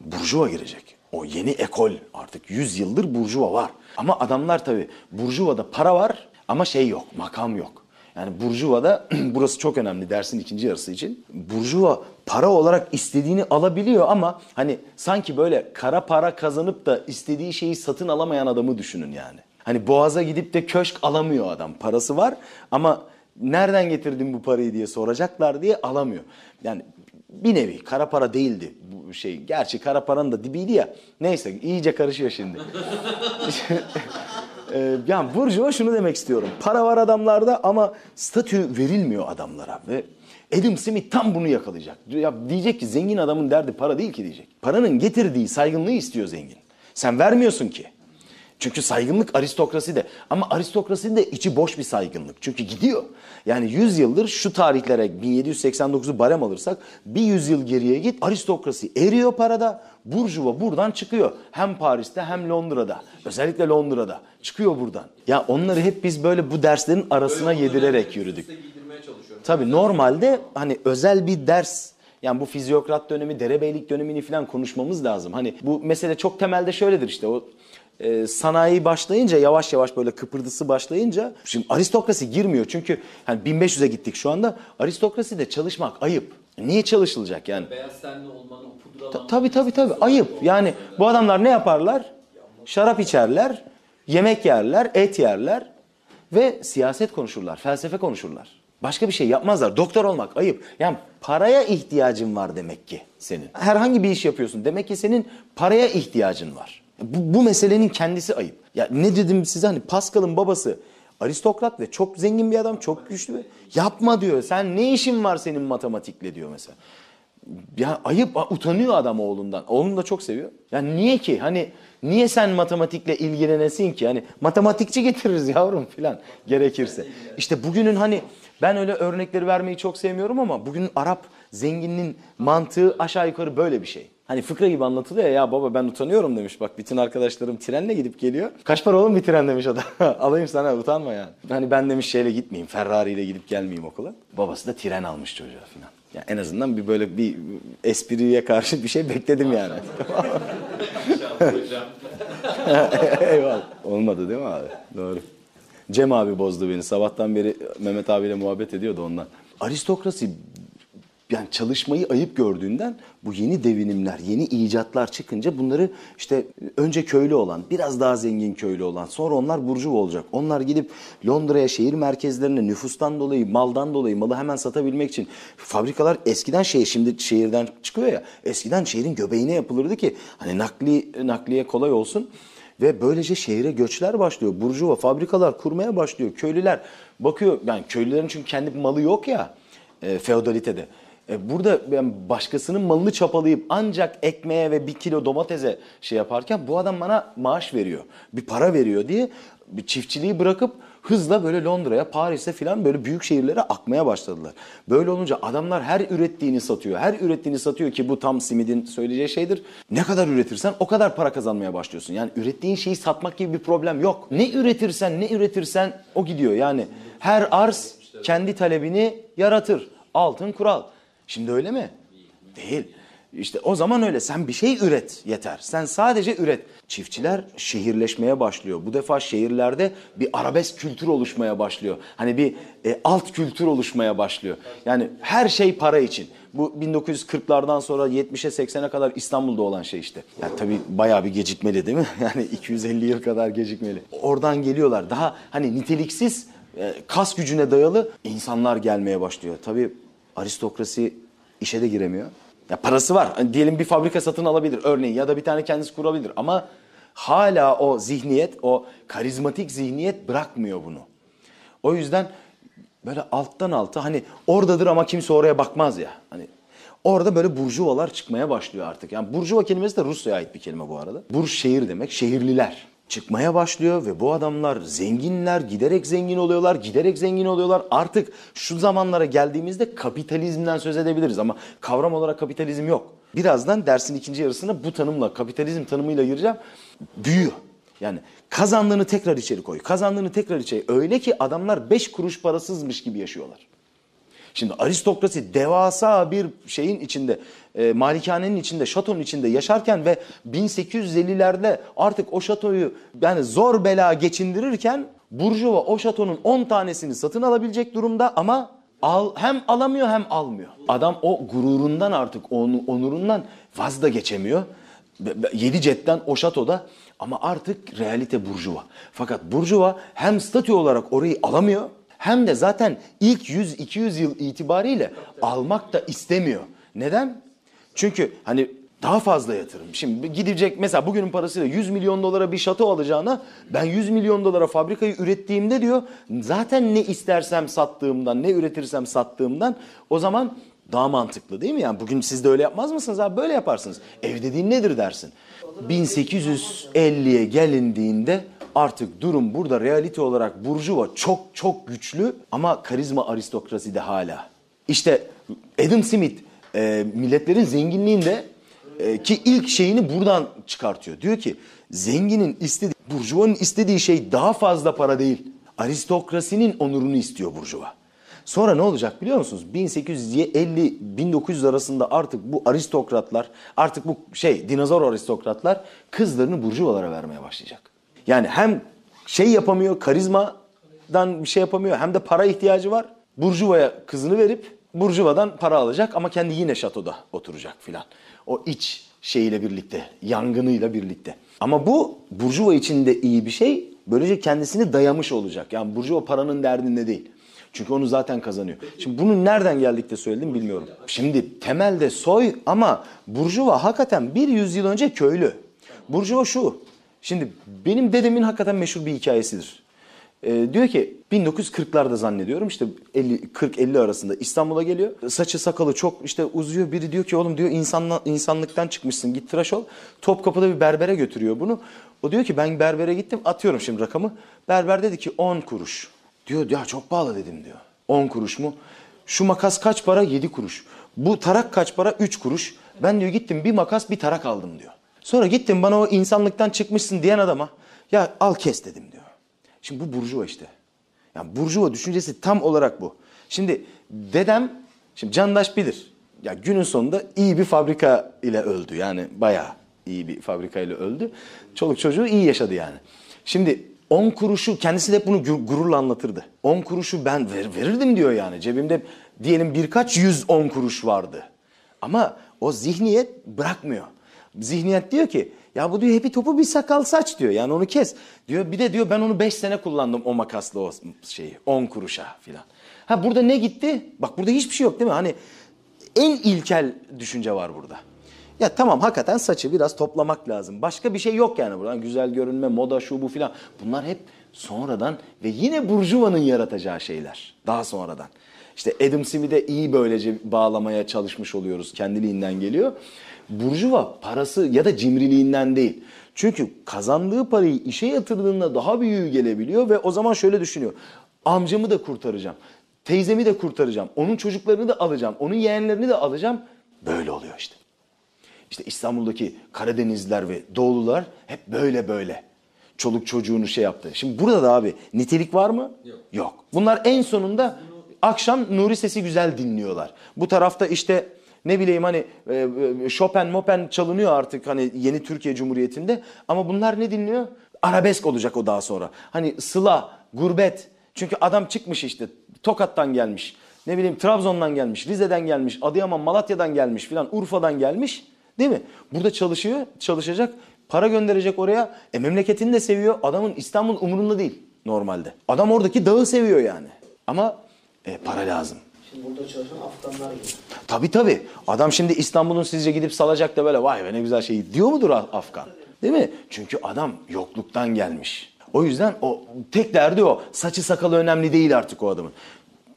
Burjuva girecek. O yeni ekol, artık 100 yıldır burjuva var. Ama adamlar tabii burjuvada para var. Ama şey yok, makam yok. Yani burjuvada, burası çok önemli dersin ikinci yarısı için. Burjuva para olarak istediğini alabiliyor ama hani sanki böyle kara para kazanıp da istediği şeyi satın alamayan adamı düşünün yani. Hani Boğaz'a gidip de köşk alamıyor adam. Parası var ama nereden getirdin bu parayı diye soracaklar diye alamıyor. Yani bir nevi kara para değildi bu şey. Gerçi kara paranın da dibiydi ya. Neyse iyice karışıyor şimdi. Yani burjuva şunu demek istiyorum. Para var adamlarda ama statü verilmiyor adamlara ve Adam Smith tam bunu yakalayacak. Ya diyecek ki zengin adamın derdi para değil ki diyecek. Paranın getirdiği saygınlığı istiyor zengin. Sen vermiyorsun ki. Çünkü saygınlık aristokrasi de. Ama aristokrasi de içi boş bir saygınlık. Çünkü gidiyor. Yani 100 yıldır şu tarihlere 1789'u barem alırsak bir 100 yıl geriye git aristokrasi eriyor parada. Burjuva buradan çıkıyor. Hem Paris'te hem Londra'da. Özellikle Londra'da. Çıkıyor buradan. Ya onları hep biz böyle bu derslerin arasına yedirerek yürüdük. Tabii normalde hani özel bir ders, yani bu fizyokrat dönemi, derebeylik dönemini falan konuşmamız lazım. Hani bu mesele çok temelde şöyledir işte o sanayi başlayınca yavaş yavaş böyle kıpırdısı başlayınca şimdi aristokrasi girmiyor çünkü hani 1500'e gittik şu anda aristokraside çalışmak ayıp. Niye çalışılacak yani? Beyaz tenli olmanın pudralanmanın. Tabii ayıp yani bu adamlar ne yaparlar? Şarap içerler, yemek yerler, et yerler ve siyaset konuşurlar, felsefe konuşurlar. Başka bir şey yapmazlar. Doktor olmak ayıp. Yani paraya ihtiyacın var demek ki senin. Herhangi bir iş yapıyorsun. Demek ki senin paraya ihtiyacın var. Bu meselenin kendisi ayıp. Ya ne dedim size hani Pascal'ın babası aristokrat ve çok zengin bir adam, çok güçlü bir. Yapma diyor. Sen ne işin var senin matematikle diyor mesela. Ya ayıp, utanıyor adam oğlundan. Oğlunu da çok seviyor. Yani niye ki? Hani niye sen matematikle ilgilenesin ki? Hani matematikçi getiririz yavrum filan gerekirse. İşte bugünün hani ben öyle örnekleri vermeyi çok sevmiyorum ama bugünün Arap zenginin mantığı aşağı yukarı böyle bir şey. Hani fıkra gibi anlatılıyor ya baba ben utanıyorum demiş. Bak bütün arkadaşlarım trenle gidip geliyor. Kaç para oğlum bir tren demiş adam. Alayım sana utanma yani. Hani ben demiş şeyle gitmeyeyim, Ferrari ile gidip gelmeyeyim okula. Babası da tren almış çocuğa filan. Yani en azından bir böyle bir espriye karşı bir şey bekledim yani. Eyvallah. Olmadı değil mi abi? Doğru. Cem abi bozdu beni. Sabahtan beri Mehmet abiyle muhabbet ediyordu ondan. Aristokrasi yani çalışmayı ayıp gördüğünden bu yeni devinimler, yeni icatlar çıkınca bunları işte önce köylü olan, biraz daha zengin köylü olan, sonra onlar burjuva olacak. Onlar gidip Londra'ya, şehir merkezlerine nüfustan dolayı, maldan dolayı malı hemen satabilmek için fabrikalar eskiden şimdi şehirden çıkıyor ya. Eskiden şehrin göbeğine yapılırdı ki hani nakliye kolay olsun. Ve böylece şehire göçler başlıyor. Burjuva fabrikalar kurmaya başlıyor. Köylüler bakıyor. Yani köylülerin çünkü kendi malı yok ya feodalitede. Burada yani başkasının malını çapalayıp ancak ekmeğe ve bir kilo domatese şey yaparken bu adam bana maaş veriyor. Bir para veriyor diye bir çiftçiliği bırakıp hızla böyle Londra'ya, Paris'e falan böyle büyük şehirlere akmaya başladılar. Böyle olunca adamlar her ürettiğini satıyor. Her ürettiğini satıyor ki bu tam Smith'in söyleyeceği şeydir. Ne kadar üretirsen o kadar para kazanmaya başlıyorsun. Yani ürettiğin şeyi satmak gibi bir problem yok. Ne üretirsen o gidiyor. Yani her arz kendi talebini yaratır. Altın kural. Şimdi öyle mi? Değil. İşte o zaman öyle. Sen bir şey üret yeter. Sen sadece üret. Çiftçiler şehirleşmeye başlıyor. Bu defa şehirlerde bir arabesk kültür oluşmaya başlıyor. Hani bir alt kültür oluşmaya başlıyor. Yani her şey para için. Bu 1940'lardan sonra 70'e 80'e kadar İstanbul'da olan şey işte. Yani tabii bayağı bir gecikmeli değil mi? Yani 250 yıl kadar gecikmeli. Oradan geliyorlar. Daha hani niteliksiz, kas gücüne dayalı insanlar gelmeye başlıyor. Tabii aristokrasi işe de giremiyor. Ya parası var. Hani diyelim bir fabrika satın alabilir örneğin ya da bir tane kendisi kurabilir ama hala o zihniyet, o karizmatik zihniyet bırakmıyor bunu. O yüzden böyle alttan alta hani oradadır ama kimse oraya bakmaz ya. Hani orada böyle burjuvalar çıkmaya başlıyor artık. Yani burjuva kelimesi de Rusya'ya ait bir kelime bu arada. Burj şehir demek, şehirliler. Çıkmaya başlıyor ve bu adamlar zenginler, giderek zengin oluyorlar. Artık şu zamanlara geldiğimizde kapitalizmden söz edebiliriz ama kavram olarak kapitalizm yok. Birazdan dersin ikinci yarısına bu tanımla, kapitalizm tanımıyla gireceğim. Büyüyor. Yani kazandığını tekrar içeri koy. Öyle ki adamlar 5 kuruş parasızmış gibi yaşıyorlar. Şimdi aristokrasi devasa bir şeyin içinde, malikanenin içinde, şatonun içinde yaşarken ve 1850'lerde artık o şatoyu yani zor bela geçindirirken burjuva o şatonun 10 tanesini satın alabilecek durumda ama hem alamıyor hem almıyor. Adam o gururundan artık, onurundan vaz da geçemiyor. 7 cetten o şatoda ama artık realite burjuva. Fakat burjuva hem statü olarak orayı alamıyor. Hem de zaten ilk 100-200 yıl itibariyle almak da istemiyor. Neden? Çünkü hani Daha fazla yatırım. Şimdi gidecek mesela bugünün parasıyla 100 milyon dolara bir şato alacağına ben 100 milyon dolara fabrikayı ürettiğimde diyor zaten ne istersem sattığımdan, ne üretirsem sattığımdan o zaman daha mantıklı değil mi? Yani bugün siz de öyle yapmaz mısınız abi? Böyle yaparsınız. Ev dediğin nedir dersin. 1850'ye gelindiğinde artık durum burada realite olarak burjuva çok çok güçlü ama karizma aristokrasi de hala. İşte Adam Smith milletlerin zenginliğinde ki ilk şeyini buradan çıkartıyor. Diyor ki zenginin istediği, burjuvanın istediği şey daha fazla para değil. Aristokrasinin onurunu istiyor burjuva. Sonra ne olacak biliyor musunuz? 1850-1900 arasında artık bu aristokratlar, artık bu dinozor aristokratlar kızlarını burjuvalara vermeye başlayacak. Yani hem şey yapamıyor, karizmadan bir şey yapamıyor hem de para ihtiyacı var. Burjuvaya kızını verip burjuvadan para alacak ama kendi yine şatoda oturacak filan. O iç şeyiyle birlikte, yangınıyla birlikte. Ama bu burjuva için de iyi bir şey. Böylece kendisini dayamış olacak. Yani burjuva paranın derdinde değil. Çünkü onu zaten kazanıyor. Şimdi bunun nereden geldik de söyledim bilmiyorum. Şimdi temelde soy ama burjuva hakikaten bir yüzyıl önce köylü. Burjuva şu. Şimdi benim dedemin hakikaten meşhur bir hikayesidir. Diyor ki 1940'larda zannediyorum işte 40-50 arasında İstanbul'a geliyor. Saçı sakalı çok işte uzuyor. Biri diyor ki oğlum diyor insanlıktan çıkmışsın git tıraş ol. Topkapı'da bir berbere götürüyor bunu. O diyor ki ben berbere gittim, atıyorum şimdi rakamı. Berber dedi ki 10 kuruş. Diyor ya çok pahalı dedim diyor. 10 kuruş mu? Şu makas kaç para? 7 kuruş. Bu tarak kaç para? 3 kuruş. Ben diyor gittim bir makas bir tarak aldım diyor. Sonra gittim bana o insanlıktan çıkmışsın diyen adama ya al kes dedim diyor. Şimdi bu burjuva işte. Yani burjuva düşüncesi tam olarak bu. Şimdi dedem, şimdi candaş bilir. Ya günün sonunda iyi bir fabrika ile öldü. Yani bayağı iyi bir fabrika ile öldü. Çoluk çocuğu iyi yaşadı yani. Şimdi 10 kuruşu kendisi de hep bunu gururla anlatırdı. 10 kuruşu ben verirdim diyor yani. Cebimde diyelim birkaç yüz 10 kuruş vardı. Ama o zihniyet bırakmıyor. Zihniyet diyor ki ya bu diyor hepi topu bir sakal saç diyor. Yani onu kes. Diyor bir de diyor ben onu 5 sene kullandım o makasla o şeyi 10 kuruşa filan. Ha burada ne gitti? Bak burada hiçbir şey yok değil mi? Hani en ilkel düşünce var burada. Ya tamam hakikaten saçı biraz toplamak lazım. Başka bir şey yok yani buradan güzel görünme, moda şu bu filan. Bunlar hep sonradan ve yine burjuvanın yaratacağı şeyler. Daha sonradan. İşte Adam Smith'e iyi böylece bağlamaya çalışmış oluyoruz. Kendiliğinden geliyor. Burjuva parası ya da cimriliğinden değil. Çünkü kazandığı parayı işe yatırdığında daha büyüğü gelebiliyor ve o zaman şöyle düşünüyor. Amcamı da kurtaracağım, teyzemi de kurtaracağım, onun çocuklarını da alacağım, onun yeğenlerini de alacağım. Böyle oluyor işte. İşte İstanbul'daki Karadenizliler ve Doğulular hep böyle. Çoluk çocuğunu şey yaptı. Şimdi burada da abi nitelik var mı? Yok. Bunlar en sonunda akşam Nuri Sesi Güzel dinliyorlar. Bu tarafta işte... Ne bileyim hani Chopin, Mopin çalınıyor artık hani yeni Türkiye Cumhuriyeti'nde. Ama bunlar ne dinliyor? Arabesk olacak o daha sonra. Hani sıla, gurbet. Çünkü adam çıkmış işte Tokat'tan gelmiş. Ne bileyim Trabzon'dan gelmiş, Rize'den gelmiş, Adıyaman, Malatya'dan gelmiş filan, Urfa'dan gelmiş. Değil mi? Burada çalışacak, para gönderecek oraya. Memleketini de seviyor. Adamın İstanbul umurunda değil normalde. Adam oradaki dağı seviyor yani. Ama para lazım. Burada çalışan Afganlar gibi. Tabii. Adam şimdi İstanbul'un sizce gidip salacak da böyle vay be ne güzel şey diyor mudur Afgan? Değil mi? Çünkü adam yokluktan gelmiş. O yüzden o tek derdi o. Saçı sakalı önemli değil artık o adamın.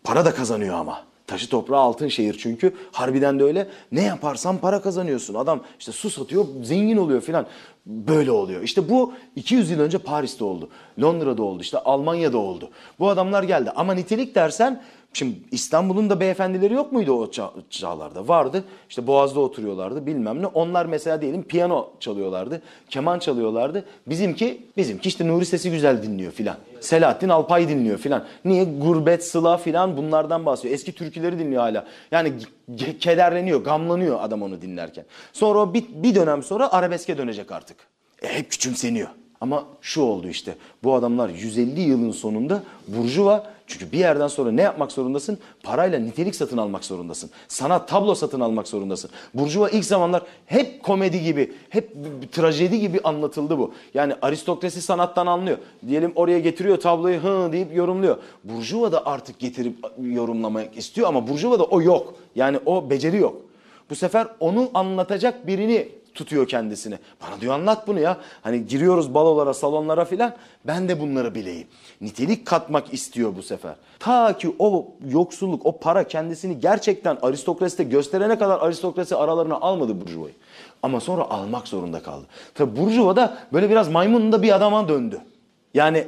Para da kazanıyor ama. Taşı toprağı altın şehir çünkü. Harbiden de öyle. Ne yaparsan para kazanıyorsun. Adam işte su satıyor, zengin oluyor filan. Böyle oluyor. İşte bu 200 yıl önce Paris'te oldu. Londra'da oldu. İşte Almanya'da oldu. Bu adamlar geldi. Ama nitelik dersen şimdi İstanbul'un da beyefendileri yok muydu o çağlarda? Vardı. İşte Boğaz'da oturuyorlardı bilmem ne. Onlar mesela diyelim piyano çalıyorlardı. Keman çalıyorlardı. Bizimki işte Nuri Sesi Güzel dinliyor filan. Selahattin Alpay dinliyor filan. Niye? Gurbet, sıla filan bunlardan bahsediyor. Eski türküleri dinliyor hala. Yani kederleniyor, gamlanıyor adam onu dinlerken. Sonra bir dönem sonra arabeske dönecek artık. Hep küçümseniyor. Ama şu oldu işte. Bu adamlar 150 yılın sonunda burjuva. Çünkü bir yerden sonra ne yapmak zorundasın? Parayla nitelik satın almak zorundasın. Sanat, tablo satın almak zorundasın. Burjuva ilk zamanlar hep komedi gibi, hep trajedi gibi anlatıldı bu. Yani aristokrasi sanattan anlıyor. Diyelim oraya getiriyor tabloyu hı deyip yorumluyor. Burjuva da artık getirip yorumlamak istiyor ama burjuva da o yok. Yani o beceri yok. Bu sefer onu anlatacak birini tutuyor kendisini. Bana diyor anlat bunu ya. Hani giriyoruz balolara, salonlara filan. Ben de bunları bileyim. Nitelik katmak istiyor bu sefer. Ta ki o yoksulluk, o para kendisini gerçekten aristokraside gösterene kadar aristokrasi aralarına almadı burjuvayı. Ama sonra almak zorunda kaldı. Tabi burjuva da böyle biraz maymunun da bir adama döndü. Yani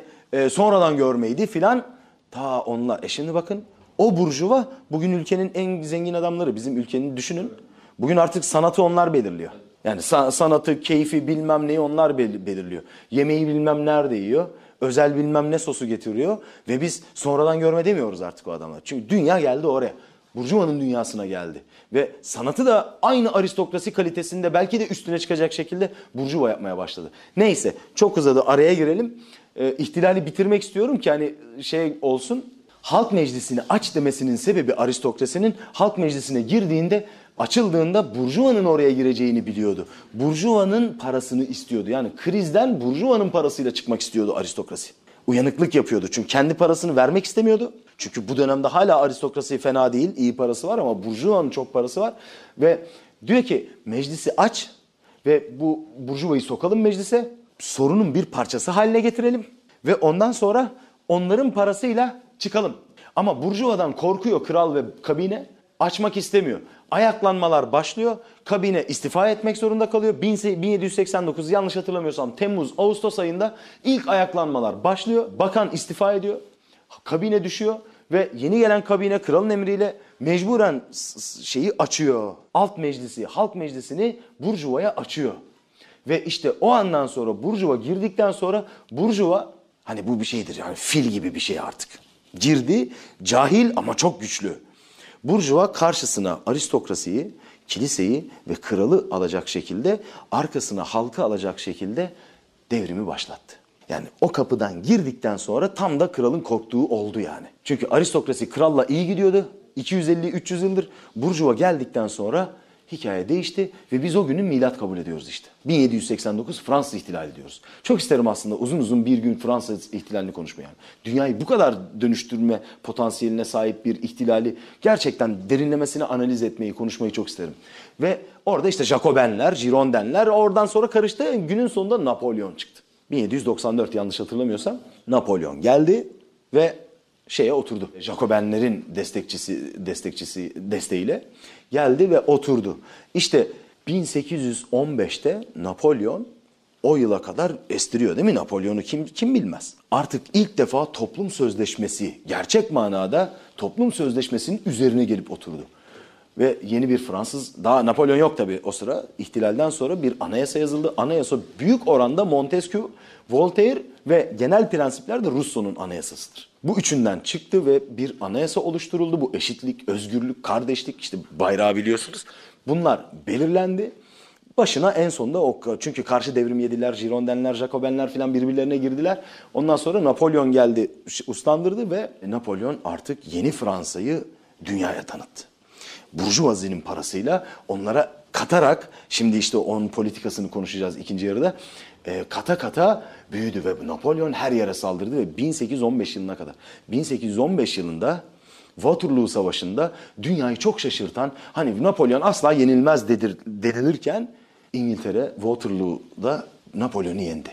sonradan görmeydi filan. Ta onlar. Şimdi bakın o burjuva bugün ülkenin en zengin adamları. Bizim ülkenin düşünün. Bugün artık sanatı onlar belirliyor. Yani sanatı, keyfi bilmem neyi onlar belirliyor. Yemeği bilmem nerede yiyor. Özel bilmem ne sosu getiriyor. Ve biz sonradan görme demiyoruz artık o adamlar. Çünkü dünya geldi oraya. Burjuva'nın dünyasına geldi. Ve sanatı da aynı aristokrasi kalitesinde belki de üstüne çıkacak şekilde burjuva yapmaya başladı. Neyse çok uzadı, araya girelim. İhtilali bitirmek istiyorum ki hani şey olsun. Halk meclisini aç demesinin sebebi aristokrasinin halk meclisine girdiğinde, açıldığında burjuvanın oraya gireceğini biliyordu. Burjuvanın parasını istiyordu. Yani krizden burjuvanın parasıyla çıkmak istiyordu aristokrasi. Uyanıklık yapıyordu. Çünkü kendi parasını vermek istemiyordu. Çünkü bu dönemde hala aristokrasi fena değil. İyi parası var ama burjuvanın çok parası var. Ve diyor ki meclisi aç ve bu burjuvayı sokalım meclise. Sorunun bir parçası haline getirelim. Ve ondan sonra onların parasıyla çıkalım. Ama burjuvadan korkuyor kral ve kabine. Açmak istemiyor. Ayaklanmalar başlıyor. Kabine istifa etmek zorunda kalıyor. 1789 yanlış hatırlamıyorsam Temmuz-Ağustos ayında ilk ayaklanmalar başlıyor. Bakan istifa ediyor. Kabine düşüyor ve yeni gelen kabine kralın emriyle mecburen şeyi açıyor. Alt meclisi, halk meclisini burjuvaya açıyor. Ve işte o andan sonra burjuva girdikten sonra burjuva hani bu bir şeydir yani fil gibi bir şey artık. Girdi, cahil ama çok güçlü. Burjuva karşısına aristokrasiyi, kiliseyi ve kralı alacak şekilde, arkasına halkı alacak şekilde devrimi başlattı. Yani o kapıdan girdikten sonra tam da kralın korktuğu oldu yani. Çünkü aristokrasi kralla iyi gidiyordu 250-300 yıldır. Burjuva geldikten sonra hikaye değişti ve biz o günü milat kabul ediyoruz işte. 1789 Fransız İhtilali diyoruz. Çok isterim aslında uzun uzun bir gün Fransız İhtilali'ni konuşmayı. Yani dünyayı bu kadar dönüştürme potansiyeline sahip bir ihtilali gerçekten derinlemesine analiz etmeyi, konuşmayı çok isterim. Ve orada işte Jacobenler, Girondenler oradan sonra karıştı. Günün sonunda Napolyon çıktı. 1794 yanlış hatırlamıyorsam Napolyon geldi ve şeye oturdu. Jacobenlerin desteğiyle geldi ve oturdu. İşte 1815'te Napolyon o yıla kadar estiriyor değil mi? Napolyon'u kim bilmez? Artık ilk defa toplum sözleşmesi, gerçek manada toplum sözleşmesinin üzerine gelip oturdu. Ve yeni bir Fransız, daha Napolyon yok tabii o sıra, ihtilalden sonra bir anayasa yazıldı. Anayasa büyük oranda Montesquieu, Voltaire ve genel prensipler de Rousseau'nun anayasasıdır. Bu üçünden çıktı ve bir anayasa oluşturuldu. Bu eşitlik, özgürlük, kardeşlik, işte bayrağı biliyorsunuz. Bunlar belirlendi. Başına en sonunda çünkü karşı devrimiyediler, Girondenler, Jacobenler filan birbirlerine girdiler. Ondan sonra Napolyon geldi, uslandırdı ve Napolyon artık yeni Fransa'yı dünyaya tanıttı. Burjuvazinin parasıyla onlara katarak, şimdi işte onun politikasını konuşacağız ikinci yarıda, kata kata büyüdü ve Napolyon her yere saldırdı ve 1815 yılına kadar. 1815 yılında Waterloo Savaşı'nda dünyayı çok şaşırtan, hani Napolyon asla yenilmez denilirken İngiltere Waterloo'da Napolyon'u yendi.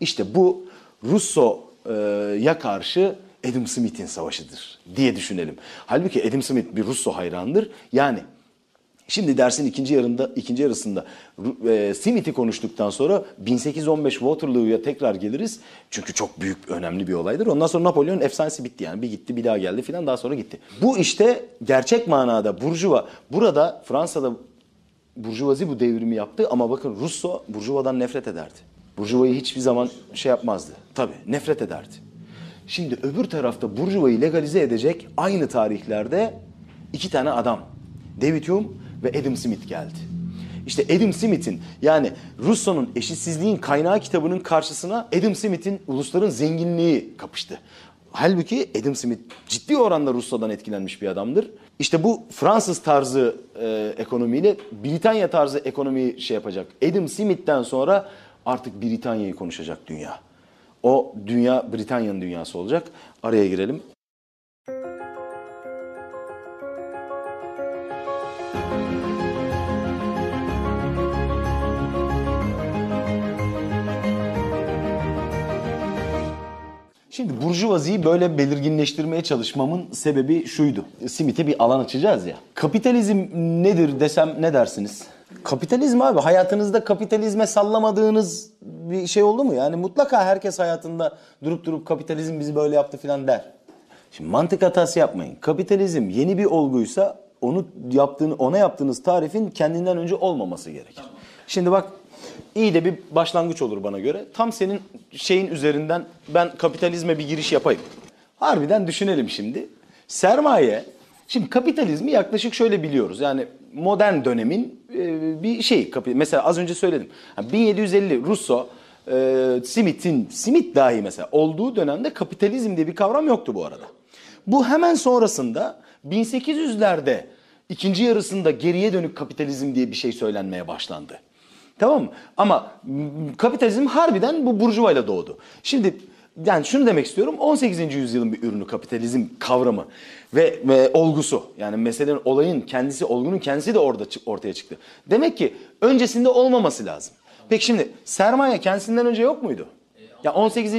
İşte bu Rousseau'ya karşı Adam Smith'in savaşıdır diye düşünelim. Halbuki Adam Smith bir Rousseau hayrandır. Yani şimdi dersin ikinci yarısında Smith'i konuştuktan sonra 1815 Waterloo'ya tekrar geliriz. Çünkü çok büyük, önemli bir olaydır. Ondan sonra Napolyon efsanesi bitti yani. Bir gitti, bir daha geldi filan, daha sonra gitti. Bu işte gerçek manada burjuva. Burada Fransa'da burjuvazi bu devrimi yaptı ama bakın Rousseau burjuvadan nefret ederdi. Burjuvayı hiçbir zaman şey yapmazdı. Tabii nefret ederdi. Şimdi öbür tarafta burjuvayı legalize edecek aynı tarihlerde iki tane adam, David Hume ve Adam Smith geldi. İşte Adam Smith'in, yani Rousseau'nun Eşitsizliğin Kaynağı kitabının karşısına Adam Smith'in Ulusların Zenginliği kapıştı. Halbuki Adam Smith ciddi oranda Rousseau'dan etkilenmiş bir adamdır. İşte bu Fransız tarzı ekonomiyle Britanya tarzı ekonomiyi şey yapacak. Adam Smith'ten sonra artık Britanya'yı konuşacak dünya. O dünya Britanya'nın dünyası olacak. Araya girelim. Şimdi burjuvaziyi böyle belirginleştirmeye çalışmamın sebebi şuydu. Smith'e bir alan açacağız ya. Kapitalizm nedir desem ne dersiniz? Kapitalizm abi, hayatınızda kapitalizme sallamadığınız bir şey oldu mu? Yani mutlaka herkes hayatında durup kapitalizm bizi böyle yaptı falan der. Şimdi mantık hatası yapmayın. Kapitalizm yeni bir olguysa ona yaptığınız tarifin kendinden önce olmaması gerekir. Şimdi bak, iyi de bir başlangıç olur bana göre. Tam senin şeyin üzerinden ben kapitalizme bir giriş yapayım. Harbiden düşünelim şimdi. Sermaye, şimdi kapitalizmi yaklaşık şöyle biliyoruz. Yani modern dönemin bir şeyi. Mesela az önce söyledim. 1750 Rousseau, Smith dahi mesela olduğu dönemde kapitalizm diye bir kavram yoktu bu arada. Bu hemen sonrasında 1800'lerde ikinci yarısında geriye dönük kapitalizm diye bir şey söylenmeye başlandı. Tamam mı? Ama kapitalizm harbiden bu burjuvayla doğdu. Şimdi yani şunu demek istiyorum. 18. yüzyılın bir ürünü kapitalizm kavramı ve olgusu. Yani meselenin, olayın kendisi, olgunun kendisi de ortaya çıktı. Demek ki öncesinde olmaması lazım. Peki şimdi sermaye kendisinden önce yok muydu? Ya 18.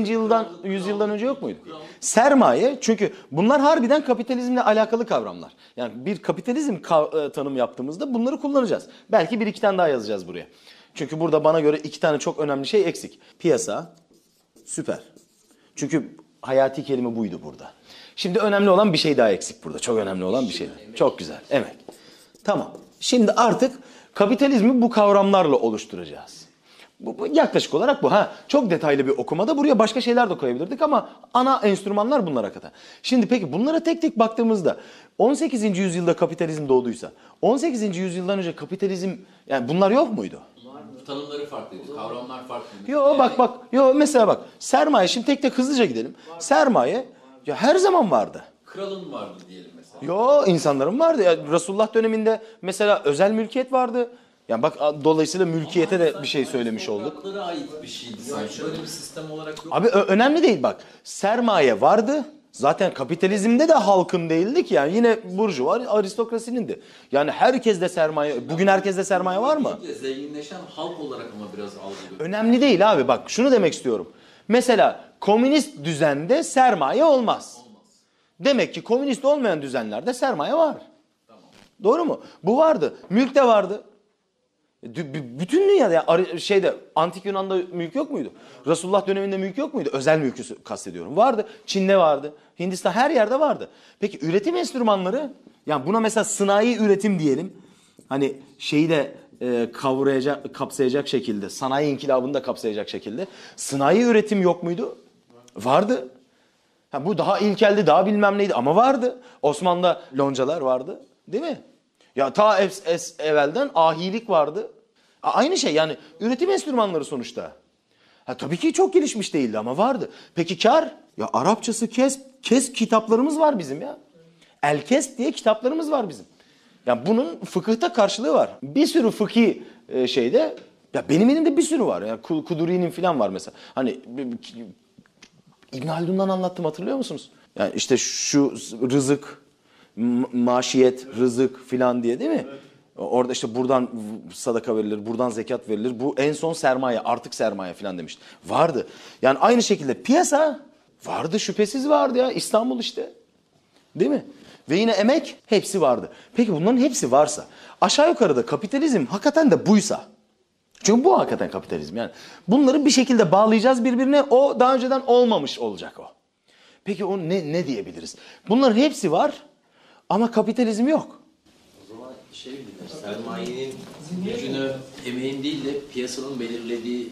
yüzyıldan önce yok muydu? Sermaye, çünkü bunlar harbiden kapitalizmle alakalı kavramlar. Yani bir kapitalizm tanımı yaptığımızda bunları kullanacağız. Belki bir iki tane daha yazacağız buraya. Çünkü burada bana göre iki tane çok önemli şey eksik. Piyasa, süper. Çünkü hayati kelime buydu burada. Şimdi önemli olan bir şey daha eksik burada. Çok önemli olan bir şey. Çok güzel, emek. Tamam. Şimdi artık kapitalizmi bu kavramlarla oluşturacağız. Bu yaklaşık olarak bu. Çok detaylı bir okumada buraya başka şeyler de koyabilirdik ama ana enstrümanlar bunlar hakikaten. Şimdi peki bunlara tek tek baktığımızda 18. yüzyılda kapitalizm doğduysa 18. yüzyıldan önce kapitalizm, yani bunlar yok muydu? Tanımları farklıydı, kavramlar farklıydı. Mesela bak, sermaye, şimdi tek tek hızlıca gidelim. Sermaye ya her zaman vardı. Kralın vardı diyelim mesela. İnsanların vardı. Ya, Resulullah döneminde mesela özel mülkiyet vardı. Yani bak, dolayısıyla mülkiyete de bir şey söylemiş olduk. Topraklara ait bir şeydi sanki. Böyle bir sistem olarak yok. Abi önemli değil bak. Sermaye vardı. Zaten kapitalizmde de halkın değildi ki. Yani yine burjuva aristokrasinin. Yani herkes de sermaye. Bugün herkes de sermaye var mı? Zenginleşen halk olarak ama biraz algılıyor. Önemli değil abi, bak şunu demek istiyorum. Mesela komünist düzende sermaye olmaz. Demek ki komünist olmayan düzenlerde sermaye var. Tamam. Doğru mu? Bu vardı. Mülk de vardı. Bütün dünyada yani Antik Yunan'da mülk yok muydu? Resulullah döneminde mülk yok muydu? Özel mülkü kastediyorum. Vardı. Çin'de vardı. Hindistan, her yerde vardı. Peki üretim enstrümanları, yani buna mesela sanayi üretim diyelim. Hani şeyi de kapsayacak şekilde, sanayi inkılabını da kapsayacak şekilde sanayi üretim yok muydu? Vardı. Bu daha ilkeldi, daha bilmem neydi ama vardı. Osmanlı'da loncalar vardı, değil mi? Ya ta evvelden ahilik vardı. Aynı şey yani, üretim enstrümanları sonuçta. Tabii ki çok gelişmiş değildi ama vardı. Peki kar? Ya Arapçası kes kitaplarımız var bizim ya. El kes diye kitaplarımız var bizim. Ya bunun fıkıhta karşılığı var. Bir sürü fıkhi şeyde, ya benim elimde bir sürü var. Ya Kuduri'nin falan var mesela. Hani İbn Haldun'dan anlattım, hatırlıyor musunuz? Yani işte şu rızık, maşiyet, rızık filan diye, değil mi? Evet. Orada işte buradan sadaka verilir, buradan zekat verilir. Bu en son sermaye, artık sermaye filan demişti. Vardı. Yani aynı şekilde piyasa vardı, şüphesiz vardı ya. İstanbul işte. Değil mi? Ve yine emek, hepsi vardı. Peki bunların hepsi varsa, aşağı yukarıda kapitalizm hakikaten de buysa. Çünkü bu hakikaten kapitalizm yani. Bunları bir şekilde bağlayacağız birbirine. O daha önceden olmamış olacak o. Peki o ne diyebiliriz? Bunların hepsi var. Ama kapitalizm yok. O zaman sermayenin gücünü emeğin değil de piyasanın belirlediği...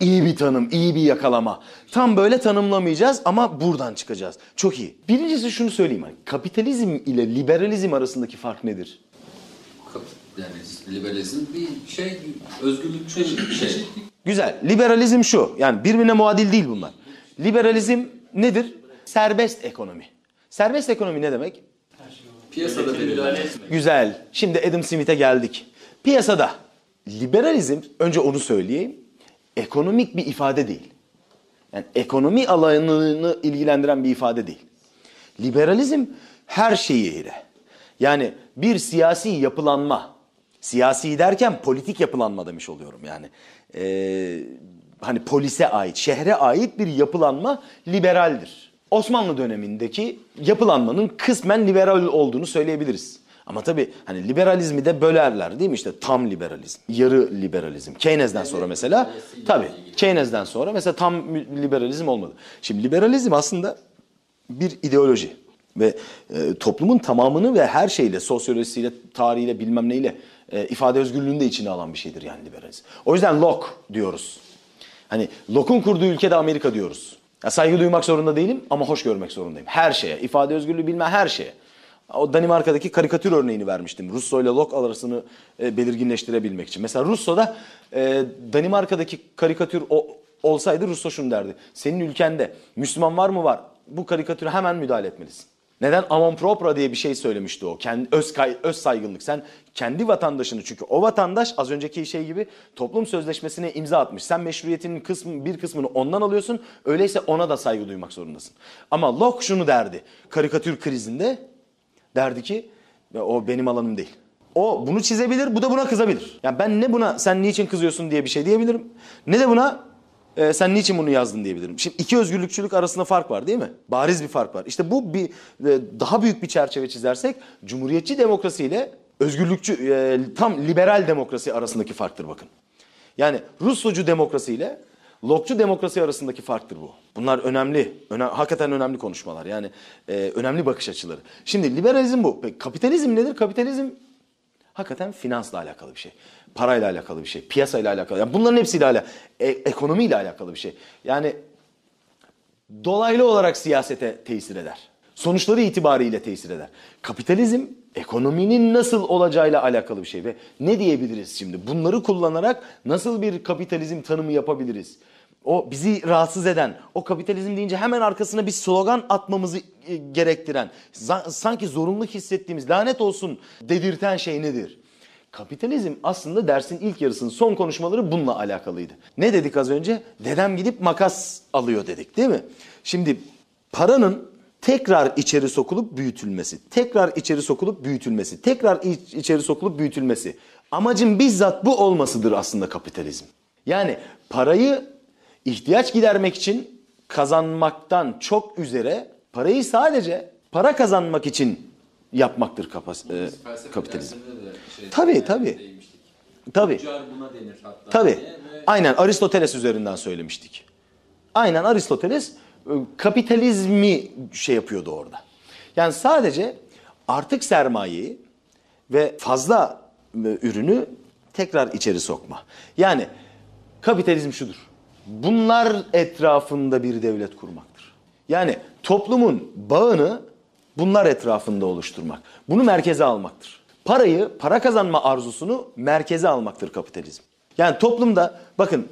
İyi bir tanım, iyi bir yakalama. Tam böyle tanımlamayacağız ama buradan çıkacağız. Çok iyi. Birincisi şunu söyleyeyim. Kapitalizm ile liberalizm arasındaki fark nedir? Yani liberalizm bir şey, özgürlükçü bir şey. Güzel. Liberalizm şu. Yani birbirine muadil değil bunlar. Liberalizm nedir? Serbest ekonomi. Serbest ekonomi ne demek? Piyasada müdahale etmek. Güzel. Şimdi Adam Smith'e geldik. Piyasada liberalizm, önce onu söyleyeyim, ekonomik bir ifade değil. Yani ekonomi alanını ilgilendiren bir ifade değil. Liberalizm her şeyiyle. Yani bir siyasi yapılanma, siyasi derken politik yapılanma demiş oluyorum yani. hani polise ait, şehre ait bir yapılanma liberaldir. Osmanlı dönemindeki yapılanmanın kısmen liberal olduğunu söyleyebiliriz. Ama tabii hani liberalizmi de bölerler değil mi? İşte tam liberalizm, yarı liberalizm. Keynes'den sonra mesela, tabii Keynes'den sonra mesela tam liberalizm olmadı. Şimdi liberalizm aslında bir ideoloji ve toplumun tamamını ve her şeyle, sosyolojisiyle, tarihiyle, bilmem neyle ifade özgürlüğünü de içine alan bir şeydir yani liberalizm. O yüzden Locke diyoruz. Hani Locke'un kurduğu ülkede Amerika diyoruz. Ya saygı duymak zorunda değilim ama hoş görmek zorundayım. Her şeye, ifade özgürlüğü bilmem her şeye. O Danimarka'daki karikatür örneğini vermiştim. Russo ile Locke arasını belirginleştirebilmek için. Mesela Russo'da Danimarka'daki karikatür olsaydı Russo şunu derdi. Senin ülkende Müslüman var mı? Var. Bu karikatüre hemen müdahale etmelisin. Neden? Amon propra diye bir şey söylemişti o. Öz saygınlık. Sen kendi vatandaşını, çünkü o vatandaş az önceki şey gibi toplum sözleşmesine imza atmış. Sen meşruiyetinin bir kısmını ondan alıyorsun. Öyleyse ona da saygı duymak zorundasın. Ama Locke şunu derdi. Karikatür krizinde derdi ki o benim alanım değil. O bunu çizebilir, bu da buna kızabilir. Yani ben ne buna sen niçin kızıyorsun diye bir şey diyebilirim. Ne de buna sen niçin bunu yazdın diyebilirim. Şimdi iki özgürlükçülük arasında fark var değil mi? Bariz bir fark var. İşte bu bir daha büyük bir çerçeve çizersek cumhuriyetçi demokrasi ile özgürlükçü tam liberal demokrasi arasındaki farktır bakın. Yani Russocu demokrasi ile Locke'cu demokrasi arasındaki farktır bu. Bunlar önemli, hakikaten önemli konuşmalar yani önemli bakış açıları. Şimdi liberalizm bu. Peki kapitalizm nedir? Kapitalizm hakikaten finansla alakalı bir şey. Parayla alakalı bir şey, piyasayla alakalı. Yani bunların hepsiyle alakalı, ekonomiyle alakalı bir şey. Yani dolaylı olarak siyasete tesir eder. Sonuçları itibariyle tesir eder. Kapitalizm ekonominin nasıl olacağıyla alakalı bir şey ve ne diyebiliriz şimdi? Bunları kullanarak nasıl bir kapitalizm tanımı yapabiliriz? O bizi rahatsız eden, o kapitalizm deyince hemen arkasına bir slogan atmamızı gerektiren, sanki zorunlu hissettiğimiz, lanet olsun dedirten şey nedir? Kapitalizm aslında dersin ilk yarısının son konuşmaları bununla alakalıydı. Ne dedik az önce? Dedem gidip makas alıyor dedik değil mi? Şimdi paranın tekrar içeri sokulup büyütülmesi, tekrar içeri sokulup büyütülmesi, tekrar içeri sokulup büyütülmesi. Amacın bizzat bu olmasıdır aslında kapitalizm. Yani parayı ihtiyaç gidermek için kazanmaktan çok üzere parayı sadece para kazanmak için yapmaktır kapitalizm. Tabii. Tüccar buna denir hatta. Tabii. Aynen Aristoteles üzerinden söylemiştik. Aynen Aristoteles kapitalizmi şey yapıyordu orada. Yani sadece artık sermayeyi ve fazla ürünü tekrar içeri sokma. Yani kapitalizm şudur. Bunlar etrafında bir devlet kurmaktır. Yani toplumun bağını bunlar etrafında oluşturmak. Bunu merkeze almaktır. Parayı, para kazanma arzusunu merkeze almaktır kapitalizm. Yani toplumda, bakın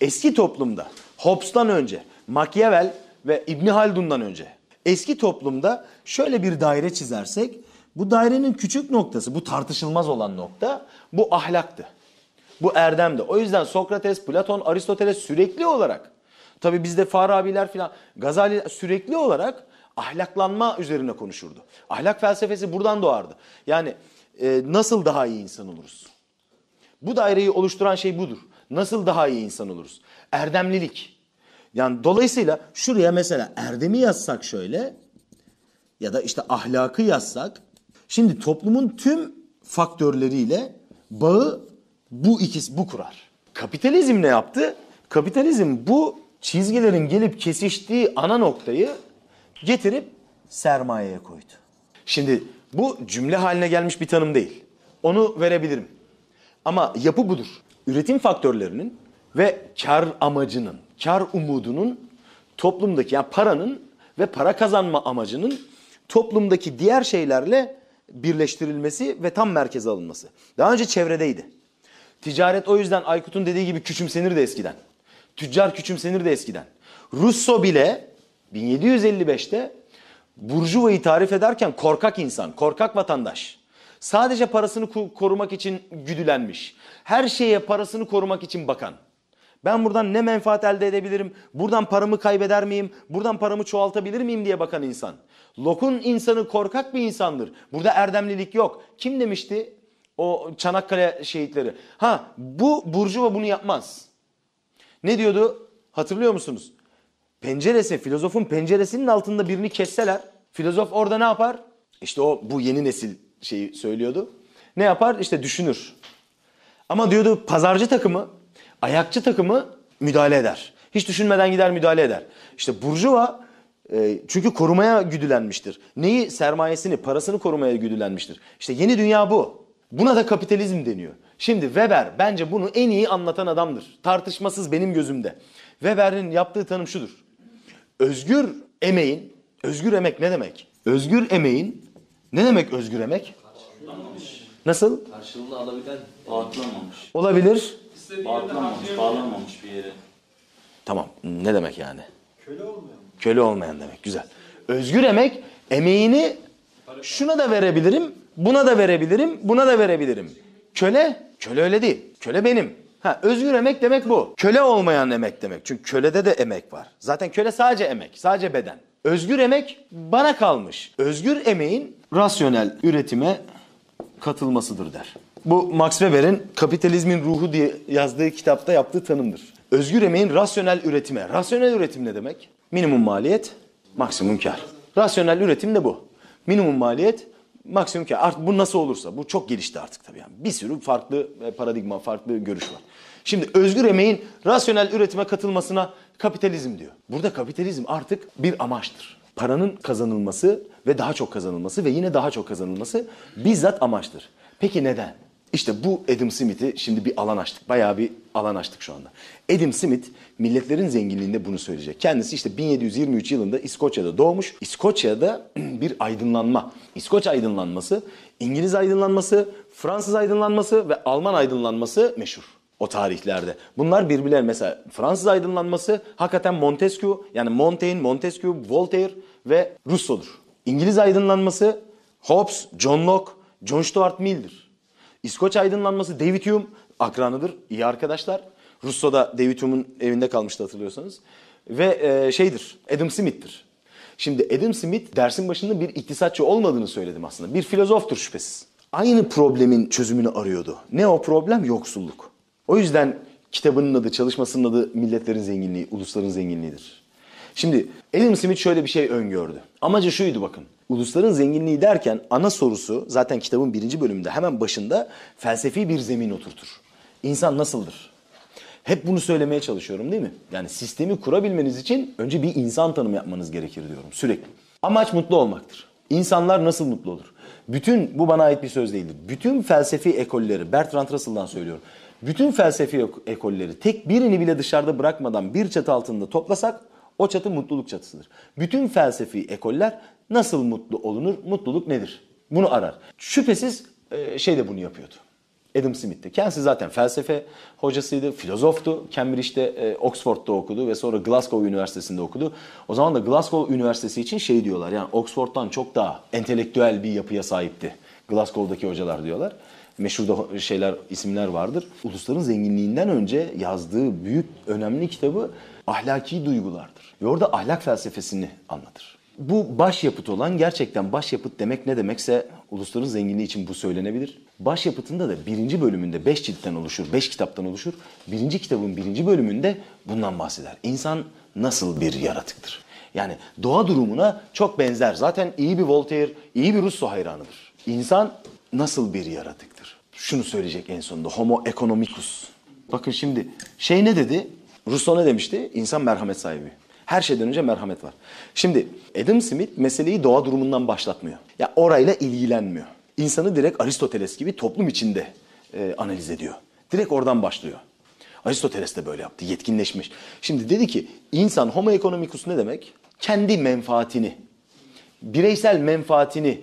eski toplumda Hobbes'tan önce, Machiavelli ve İbni Haldun'dan önce eski toplumda şöyle bir daire çizersek bu dairenin küçük noktası, bu tartışılmaz olan nokta bu ahlaktı. Bu erdemdi. O yüzden Sokrates, Platon, Aristoteles sürekli olarak, tabii bizde Farabiler filan, Gazali sürekli olarak ahlaklanma üzerine konuşurdu. Ahlak felsefesi buradan doğardı. Yani nasıl daha iyi insan oluruz? Bu daireyi oluşturan şey budur. Nasıl daha iyi insan oluruz? Erdemlilik. Yani dolayısıyla şuraya mesela erdemi yazsak şöyle ya da işte ahlakı yazsak. Şimdi toplumun tüm faktörleriyle bağı bu kurar. Kapitalizm ne yaptı? Kapitalizm bu çizgilerin gelip kesiştiği ana noktayı getirip sermayeye koydu. Şimdi bu cümle haline gelmiş bir tanım değil. Onu verebilirim. Ama yapı budur. Üretim faktörlerinin ve kar amacının, kar umudunun toplumdaki yani paranın ve para kazanma amacının toplumdaki diğer şeylerle birleştirilmesi ve tam merkeze alınması. Daha önce çevredeydi. Ticaret o yüzden Aykut'un dediği gibi küçümsenirdi eskiden. Tüccar küçümsenirdi eskiden. Russo bile 1755'te burjuvayı tarif ederken korkak insan, korkak vatandaş. Sadece parasını korumak için güdülenmiş. Her şeye parasını korumak için bakan. Ben buradan ne menfaat elde edebilirim? Buradan paramı kaybeder miyim? Buradan paramı çoğaltabilir miyim diye bakan insan. Locke'un insanı korkak bir insandır. Burada erdemlilik yok. Kim demişti? O Çanakkale şehitleri. Bu burjuva bunu yapmaz. Ne diyordu? Hatırlıyor musunuz? Penceresi, filozofun penceresinin altında birini kesseler, filozof orada ne yapar? İşte o bu yeni nesil şeyi söylüyordu. Ne yapar? İşte düşünür. Ama diyordu pazarcı takımı, ayakçı takımı müdahale eder. Hiç düşünmeden gider müdahale eder. İşte burjuva çünkü korumaya güdülenmiştir. Neyi? Sermayesini, parasını korumaya güdülenmiştir. İşte yeni dünya bu. Buna da kapitalizm deniyor. Şimdi Weber bence bunu en iyi anlatan adamdır. Tartışmasız benim gözümde. Weber'in yaptığı tanım şudur. Özgür emek ne demek? Özgür emeğin, ne demek özgür emek? Karşılığındamış. Nasıl? Karşılığını alabilen bağlanmamış. Olabilir. Bağlanmamış bir yere. Tamam, ne demek yani? Köle olmayan. Köle olmayan demek, güzel. Özgür emek, emeğini şuna da verebilirim, buna da verebilirim, buna da verebilirim. Köle öyle değil. Köle benim. Ha, özgür emek demek bu. Köle olmayan emek demek. Çünkü kölede de emek var. Zaten köle sadece emek, sadece beden. Özgür emek bana kalmış. Özgür emeğin rasyonel üretime katılmasıdır der. Bu Max Weber'in Kapitalizmin Ruhu diye yazdığı kitapta yaptığı tanımdır. Özgür emeğin rasyonel üretime. Rasyonel üretim ne demek? Minimum maliyet, maksimum kar. Rasyonel üretim de bu. Minimum maliyet, maksimum kar. Artık bu nasıl olursa, bu çok gelişti artık tabii yani. Bir sürü farklı paradigma, farklı görüş var. Şimdi özgür emeğin rasyonel üretime katılmasına kapitalizm diyor. Burada kapitalizm artık bir amaçtır. Paranın kazanılması ve daha çok kazanılması ve yine daha çok kazanılması bizzat amaçtır. Peki neden? İşte bu Adam Smith'i şimdi bir alan açtık. Bayağı bir alan açtık şu anda. Adam Smith milletlerin zenginliğinde bunu söyleyecek. Kendisi işte 1723 yılında İskoçya'da doğmuş. İskoçya'da bir aydınlanma. İskoç aydınlanması, İngiliz aydınlanması, Fransız aydınlanması ve Alman aydınlanması meşhur o tarihlerde. Bunlar birbirlerine mesela Fransız aydınlanması hakikaten Montesquieu, yani Montaigne, Montesquieu, Voltaire ve Rousseau'dur. İngiliz aydınlanması Hobbes, John Locke, John Stuart Mill'dir. İskoç aydınlanması David Hume akranıdır, iyi arkadaşlar. Rousseau'da David Hume'un evinde kalmıştı hatırlıyorsanız. Ve Adam Smith'tir. Şimdi Adam Smith dersin başında bir iktisatçı olmadığını söyledim aslında. Bir filozoftur şüphesiz. Aynı problemin çözümünü arıyordu. Ne o problem? Yoksulluk. O yüzden kitabının adı, çalışmasının adı Milletlerin Zenginliği, Ulusların Zenginliği'dir. Şimdi Adam Smith şöyle bir şey öngördü. Amacı şuydu bakın. Ulusların zenginliği derken ana sorusu zaten kitabın 1. bölümünde hemen başında felsefi bir zemin oturtur. İnsan nasıldır? Hep bunu söylemeye çalışıyorum değil mi? Yani sistemi kurabilmeniz için önce bir insan tanımı yapmanız gerekir diyorum sürekli. Amaç mutlu olmaktır. İnsanlar nasıl mutlu olur? Bütün, bu bana ait bir söz değildir. Bütün felsefi ekolleri, Bertrand Russell'dan söylüyorum. Bütün felsefi ekolleri tek birini bile dışarıda bırakmadan bir çatı altında toplasak o çatı mutluluk çatısıdır. Bütün felsefi ekoller nasıl mutlu olunur, mutluluk nedir? Bunu arar. Şüphesiz şey de bunu yapıyordu. Adam Smith de. Kendisi zaten felsefe hocasıydı, filozoftu. Cambridge'de, Oxford'da okudu ve sonra Glasgow Üniversitesi'nde okudu. O zaman da Glasgow Üniversitesi için şey diyorlar, yani Oxford'dan çok daha entelektüel bir yapıya sahipti Glasgow'daki hocalar diyorlar. Meşhur da şeyler, isimler vardır. Ulusların Zenginliğinden önce yazdığı büyük, önemli kitabı Ahlaki Duygulardır. Ve orada ahlak felsefesini anlatır. Bu başyapıt olan, gerçekten başyapıt demek ne demekse Ulusların Zenginliği için bu söylenebilir. Başyapıtında da 1. bölümünde 5 ciltten oluşur, 5 kitaptan oluşur. 1. kitabın 1. bölümünde bundan bahseder. İnsan nasıl bir yaratıktır? Yani doğa durumuna çok benzer. Zaten iyi bir Voltaire, iyi bir Rousseau hayranıdır. İnsan nasıl bir yaratıktır? Şunu söyleyecek en sonunda. Homo economicus. Bakın şimdi şey ne dedi? Rousseau ne demişti? İnsan merhamet sahibi. Her şeyden önce merhamet var. Şimdi Adam Smith meseleyi doğa durumundan başlatmıyor. Ya orayla ilgilenmiyor. İnsanı direkt Aristoteles gibi toplum içinde analiz ediyor. Direkt oradan başlıyor. Aristoteles de böyle yaptı. Yetkinleşmiş. Şimdi dedi ki insan homo economicus ne demek? Kendi menfaatini, bireysel menfaatini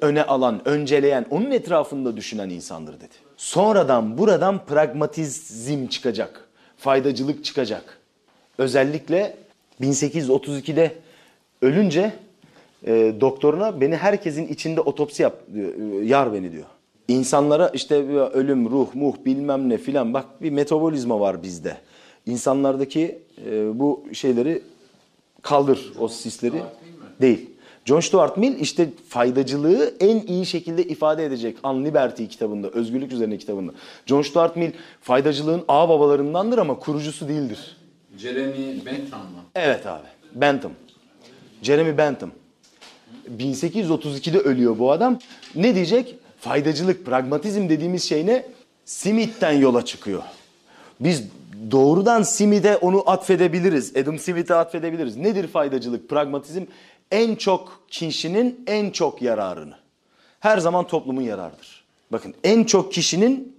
öne alan, önceleyen, onun etrafında düşünen insandır dedi. Sonradan buradan pragmatizm çıkacak. Faydacılık çıkacak. Özellikle 1832'de ölünce doktoruna beni herkesin içinde otopsi yap, diyor, yar beni diyor. İnsanlara işte ölüm, ruh, muh bilmem ne filan bak bir metabolizma var bizde. İnsanlardaki bu şeyleri kaldır o sisleri. Değil. John Stuart Mill işte faydacılığı en iyi şekilde ifade edecek On Liberty kitabında, özgürlük üzerine kitabında. John Stuart Mill faydacılığın ağababalarındandır ama kurucusu değildir. Jeremy Bentham mı? Evet abi. Bentham. Jeremy Bentham. 1832'de ölüyor bu adam. Ne diyecek? Faydacılık, pragmatizm dediğimiz şey ne? Smith'ten yola çıkıyor. Biz doğrudan Smith'e onu atfedebiliriz. Adam Smith'e atfedebiliriz. Nedir faydacılık, pragmatizm? En çok kişinin en çok yararını. Her zaman toplumun yararıdır. Bakın, en çok kişinin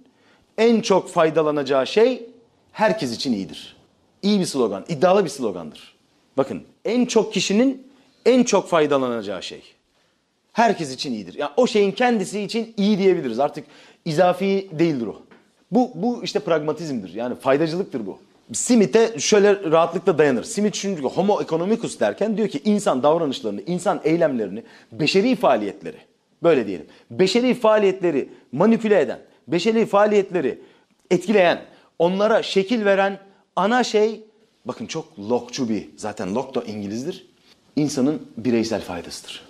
en çok faydalanacağı şey herkes için iyidir. İyi bir slogan, iddialı bir slogandır. Bakın, en çok kişinin en çok faydalanacağı şey herkes için iyidir. Yani o şeyin kendisi için iyi diyebiliriz. Artık izafi değildir o. Bu işte pragmatizmdir. Yani faydacılıktır bu. Smith'e şöyle rahatlıkla dayanır. Smith çünkü homo economicus derken diyor ki insan davranışlarını, insan eylemlerini, beşeri faaliyetleri, böyle diyelim, beşeri faaliyetleri manipüle eden, beşeri faaliyetleri etkileyen, onlara şekil veren ana şey, bakın çok Locke'cu bir, zaten Locke da İngiliz'dir, insanın bireysel faydasıdır.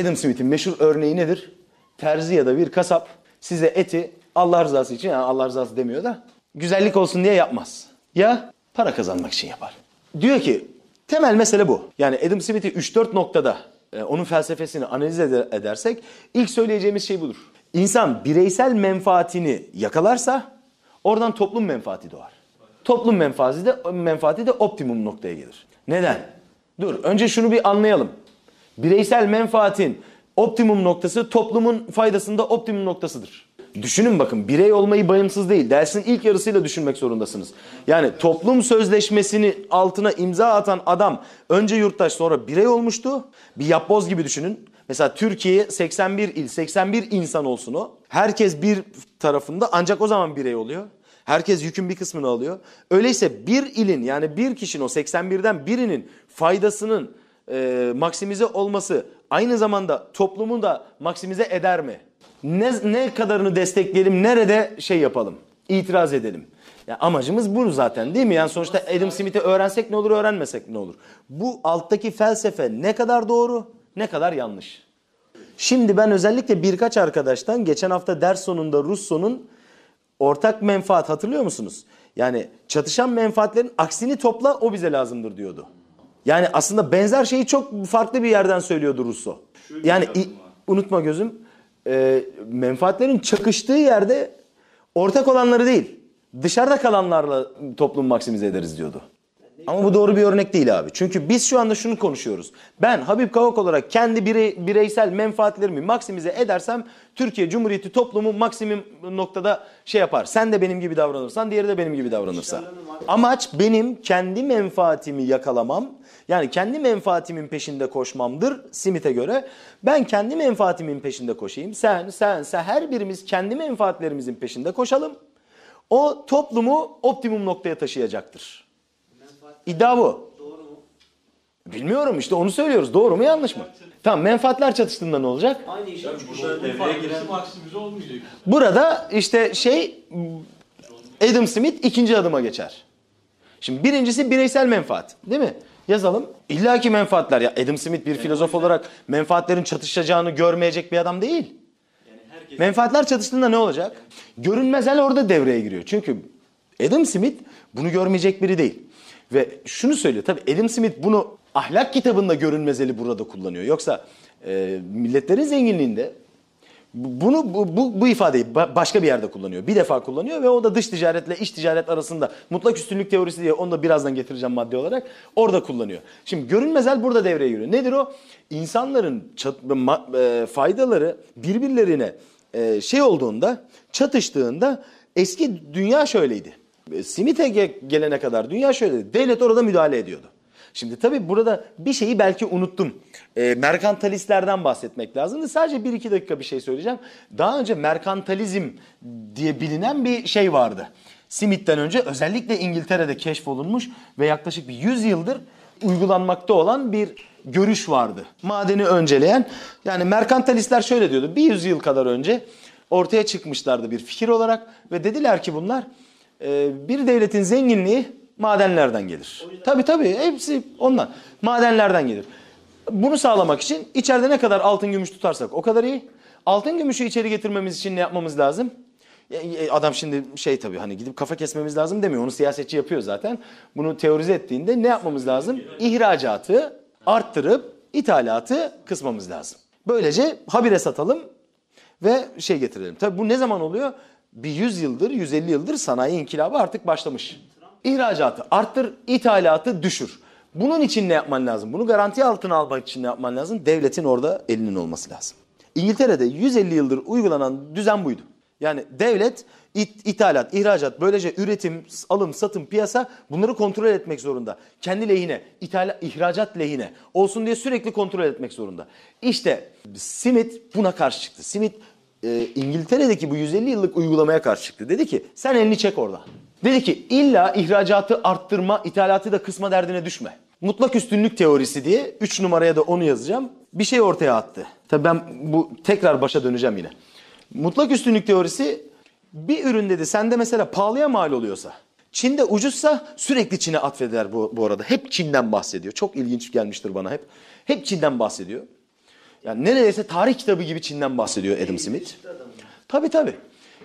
Adam Smith'in meşhur örneği nedir? Terzi ya da bir kasap size eti Allah rızası için, yani Allah rızası demiyor da, güzellik olsun diye yapmaz. Ya para kazanmak için yapar. Diyor ki temel mesele bu. Yani Adam Smith'i 3-4 noktada onun felsefesini analiz edersek ilk söyleyeceğimiz şey budur. İnsan bireysel menfaatini yakalarsa oradan toplum menfaati doğar. Toplum menfaati de optimum noktaya gelir. Neden? Dur önce şunu bir anlayalım. Bireysel menfaatin optimum noktası toplumun faydasında optimum noktasıdır. Düşünün bakın, birey olmayı bağımsız değil. Dersin ilk yarısıyla düşünmek zorundasınız. Yani toplum sözleşmesini altına imza atan adam önce yurttaş sonra birey olmuştu. Bir yapboz gibi düşünün. Mesela Türkiye'ye 81 il, 81 insan olsun o. Herkes bir tarafında, ancak o zaman birey oluyor. Herkes yükün bir kısmını alıyor. Öyleyse bir ilin, yani bir kişinin, o 81'den birinin faydasının maksimize olması aynı zamanda toplumu da maksimize eder mi? Ne kadarını destekleyelim, nerede şey yapalım, itiraz edelim. Ya amacımız bu zaten değil mi? Yani sonuçta Adam Smith'i öğrensek ne olur, öğrenmesek ne olur? Bu alttaki felsefe ne kadar doğru, ne kadar yanlış? Şimdi ben özellikle birkaç arkadaştan, geçen hafta ders sonunda Rousseau'nun ortak menfaat, hatırlıyor musunuz? Yani çatışan menfaatlerin aksini topla, o bize lazımdır diyordu. Yani aslında benzer şeyi çok farklı bir yerden söylüyordu Rousseau. Yani unutma gözüm. Menfaatlerin çakıştığı yerde ortak olanları değil, dışarıda kalanlarla toplum maksimize ederiz diyordu. Ama bu doğru bir örnek değil abi. Çünkü biz şu anda şunu konuşuyoruz. Ben Habib Kavak olarak kendi bireysel menfaatlerimi maksimize edersem Türkiye Cumhuriyeti toplumu maksimum noktada şey yapar. Sen de benim gibi davranırsan, diğeri de benim gibi davranırsa. Amaç benim kendi menfaatimi yakalamam. Yani kendi menfaatimin peşinde koşmamdır Smith'e göre. Ben kendi menfaatimin peşinde koşayım. Sen her birimiz kendi menfaatlerimizin peşinde koşalım. O toplumu optimum noktaya taşıyacaktır. İddia bu. Doğru mu? Bilmiyorum işte, onu söylüyoruz. Doğru mu, yanlış mı? Tamam, menfaatler çatıştığında ne olacak? Aynı iş. Yani maksimize olmayacak. Burada işte şey, Adam Smith ikinci adıma geçer. Şimdi birincisi bireysel menfaat, değil mi? Yazalım. İlla ki menfaatler. Ya Adam Smith bir filozof olarak menfaatlerin çatışacağını görmeyecek bir adam değil. Yani herkes... Menfaatler çatıştığında ne olacak? Görünmez el orada devreye giriyor. Çünkü Adam Smith bunu görmeyecek biri değil. Ve şunu söylüyor, tabii Adam Smith bunu ahlak kitabında görünmez eli burada kullanıyor. Yoksa milletlerin zenginliğinde bunu bu ifadeyi başka bir yerde kullanıyor. Bir defa kullanıyor ve o da dış ticaretle iç ticaret arasında mutlak üstünlük teorisi diye, onu da birazdan getireceğim madde olarak, orada kullanıyor. Şimdi görünmez el burada devreye giriyor. Nedir o? İnsanların faydaları birbirlerine şey olduğunda, çatıştığında, eski dünya şöyleydi. Smith'e gelene kadar dünya şöyle, devlet orada müdahale ediyordu. Şimdi tabii burada bir şeyi belki unuttum. Merkantalistlerden bahsetmek lazımdı. Sadece 1-2 dakika bir şey söyleyeceğim. Daha önce merkantalizm diye bilinen bir şey vardı. Smith'ten önce özellikle İngiltere'de keşfolunmuş ve yaklaşık bir 100 yıldır uygulanmakta olan bir görüş vardı. Madeni önceleyen, yani merkantalistler şöyle diyordu. Bir 100 yıl kadar önce ortaya çıkmışlardı bir fikir olarak ve dediler ki bunlar... Bir devletin zenginliği madenlerden gelir. Tabii, hepsi ondan. Madenlerden gelir. Bunu sağlamak için içeride ne kadar altın gümüş tutarsak o kadar iyi. Altın gümüşü içeri getirmemiz için ne yapmamız lazım? Adam şimdi şey tabii hani gidip kafa kesmemiz lazım demiyor. Onu siyasetçi yapıyor zaten. Bunu teorize ettiğinde ne yapmamız lazım? İhracatı arttırıp ithalatı kısmamız lazım. Böylece habire satalım ve şey getirelim. Tabii bu ne zaman oluyor? Bir 100 yıldır, 150 yıldır sanayi inkılabı artık başlamış. İhracatı arttır, ithalatı düşür. Bunun için ne yapman lazım? Bunu garanti altına almak için ne yapman lazım? Devletin orada elinin olması lazım. İngiltere'de 150 yıldır uygulanan düzen buydu. Yani devlet ithalat, ihracat, böylece üretim, alım, satım, piyasa bunları kontrol etmek zorunda. Kendi lehine, ihracat lehine olsun diye sürekli kontrol etmek zorunda. İşte Smith buna karşı çıktı. Smith İngiltere'deki bu 150 yıllık uygulamaya karşı çıktı. Dedi ki sen elini çek orada. Dedi ki illa ihracatı arttırma, ithalatı da kısma derdine düşme. Mutlak üstünlük teorisi diye 3 numaraya da onu yazacağım. Bir şey ortaya attı. Tabii ben bu tekrar başa döneceğim yine. Mutlak üstünlük teorisi bir ürün dedi sende mesela pahalıya mal oluyorsa, Çin'de ucuzsa sürekli Çin'e atfeder bu arada. Hep Çin'den bahsediyor. Çok ilginç gelmiştir bana hep. Hep Çin'den bahsediyor. Yani neredeyse tarih kitabı gibi Çin'den bahsediyor Adam Smith. Tabii.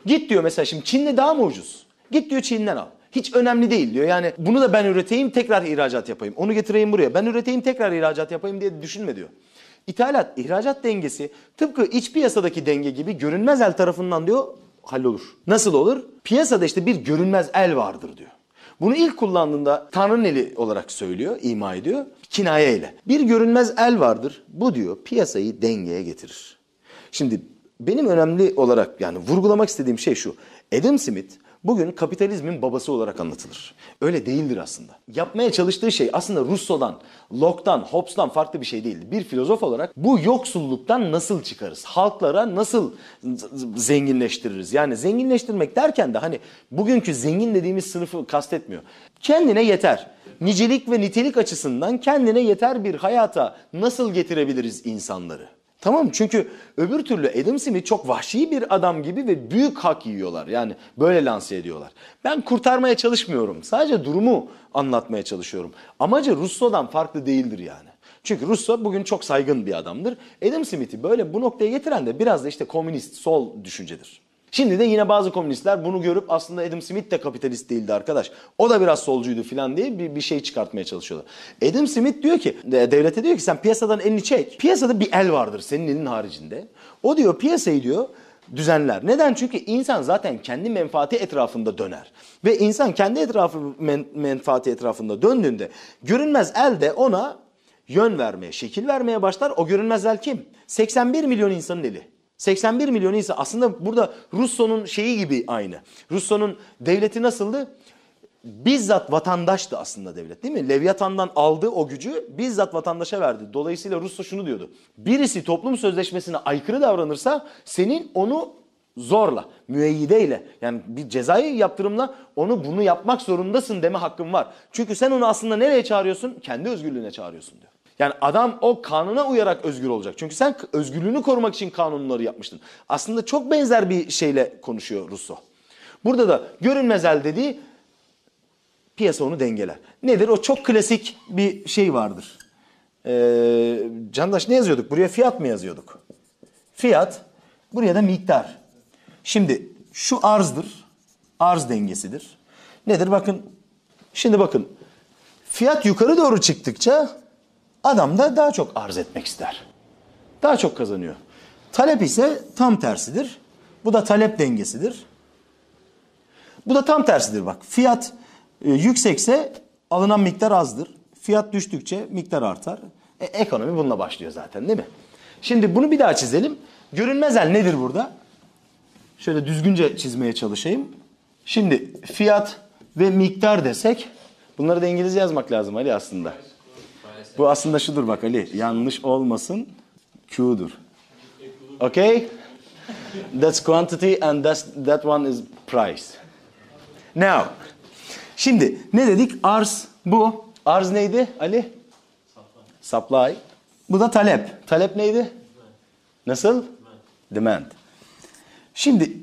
Git diyor mesela şimdi Çin'de daha mı ucuz? Git diyor Çin'den al. Hiç önemli değil diyor. Yani bunu da ben üreteyim tekrar ihracat yapayım. Onu getireyim buraya. Ben üreteyim tekrar ihracat yapayım diye düşünme diyor. İthalat, ihracat dengesi tıpkı iç piyasadaki denge gibi görünmez el tarafından diyor hallolur. Nasıl olur? Piyasada işte bir görünmez el vardır diyor. Bunu ilk kullandığında Tanrı'nın eli olarak söylüyor, ima ediyor. Kinaye ile. Bir görünmez el vardır. Bu diyor piyasayı dengeye getirir. Şimdi benim önemli olarak yani vurgulamak istediğim şey şu. Adam Smith bugün kapitalizmin babası olarak anlatılır. Öyle değildir aslında. Yapmaya çalıştığı şey aslında Rousseau'dan, Locke'dan, Hobbes'tan farklı bir şey değildi. Bir filozof olarak bu yoksulluktan nasıl çıkarız? Halklara nasıl zenginleştiririz? Yani zenginleştirmek derken de hani bugünkü zengin dediğimiz sınıfı kastetmiyor. Kendine yeter. Nicelik ve nitelik açısından kendine yeter bir hayata nasıl getirebiliriz insanları? Tamam çünkü öbür türlü Adam Smith çok vahşi bir adam gibi ve büyük hak yiyorlar. Yani böyle lanse ediyorlar. Ben kurtarmaya çalışmıyorum. Sadece durumu anlatmaya çalışıyorum. Amacı Rousseau'dan farklı değildir yani. Çünkü Rousseau bugün çok saygın bir adamdır. Adam Smith'i böyle bu noktaya getiren de biraz da işte komünist, sol düşüncedir. Şimdi de yine bazı komünistler bunu görüp aslında Adam Smith de kapitalist değildi arkadaş. O da biraz solcuydu falan diye bir şey çıkartmaya çalışıyorlar. Adam Smith diyor ki, devlete diyor ki sen piyasadan elini çek. Piyasada bir el vardır senin elin haricinde. O diyor piyasayı diyor düzenler. Neden? Çünkü insan zaten kendi menfaati etrafında döner. Ve insan kendi menfaati etrafında döndüğünde görünmez el de ona yön vermeye, şekil vermeye başlar. O görünmez el kim? 81 milyon insanın eli. 81 milyon insan aslında burada Rousseau'nun şeyi gibi aynı. Rousseau'nun devleti nasıldı? Bizzat vatandaştı aslında devlet değil mi? Leviathan'dan aldığı o gücü bizzat vatandaşa verdi. Dolayısıyla Rousseau şunu diyordu. Birisi toplum sözleşmesine aykırı davranırsa senin onu zorla, müeyyideyle yani bir cezai yaptırımla onu bunu yapmak zorundasın deme hakkın var. Çünkü sen onu aslında nereye çağırıyorsun? Kendi özgürlüğüne çağırıyorsun diyor. Yani adam o kanuna uyarak özgür olacak. Çünkü sen özgürlüğünü korumak için kanunları yapmıştın. Aslında çok benzer bir şeyle konuşuyor Rousseau. Burada da görünmez el dediği piyasa onu dengeler. Nedir? O çok klasik bir şey vardır. Candaş ne yazıyorduk? Buraya fiyat mı yazıyorduk? Fiyat, buraya da miktar. Şimdi şu arzdır. Arz dengesidir. Nedir? Bakın. Şimdi bakın. Fiyat yukarı doğru çıktıkça adam da daha çok arz etmek ister. Daha çok kazanıyor. Talep ise tam tersidir. Bu da talep dengesidir. Bu da tam tersidir bak. Fiyat yüksekse alınan miktar azdır. Fiyat düştükçe miktar artar. Ekonomi bununla başlıyor zaten değil mi? Şimdi bunu bir daha çizelim. Görünmez el nedir burada? Şöyle düzgünce çizmeye çalışayım. Şimdi fiyat ve miktar desek. Bunları da İngilizce yazmak lazım Ali aslında. Bu aslında şudur bak Ali. Yanlış olmasın. Q'dur. Okay? That's quantity and that one is price. Now. Şimdi ne dedik? Arz bu. Arz neydi Ali? Supply. Bu da talep. Talep neydi? Nasıl? Demand. Şimdi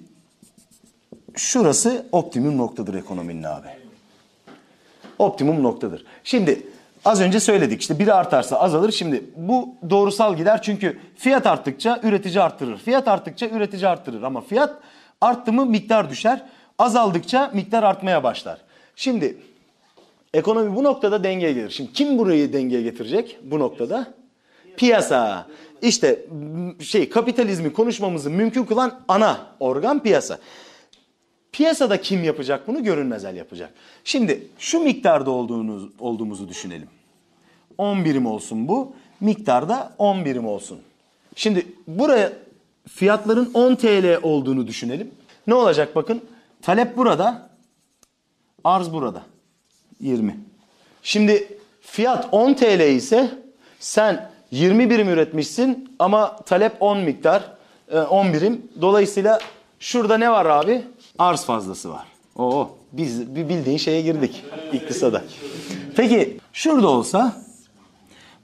şurası optimum noktadır ekonominin abi. Optimum noktadır. Şimdi Az önce söyledik işte, biri artarsa azalır. Şimdi bu doğrusal gider, çünkü fiyat arttıkça üretici arttırır. Fiyat arttıkça üretici arttırır ama fiyat arttı mı miktar düşer. Azaldıkça miktar artmaya başlar. Şimdi ekonomi bu noktada dengeye gelir. Şimdi kim burayı dengeye getirecek bu noktada? Piyasa. İşte kapitalizmi konuşmamızı mümkün kılan ana organ piyasa. Piyasada kim yapacak bunu? Görünmez el yapacak. Şimdi şu miktarda olduğumuzu düşünelim. 10 birim olsun bu. Miktarda 10 birim olsun. Şimdi buraya fiyatların 10 TL olduğunu düşünelim. Ne olacak bakın. Talep burada. Arz burada. 20. Şimdi fiyat 10 TL ise sen 20 birim üretmişsin ama talep 10 birim. Dolayısıyla şurada ne var abi? Arz fazlası var. Oo, biz bildiğin şeye girdik iktisada. Peki şurada olsa,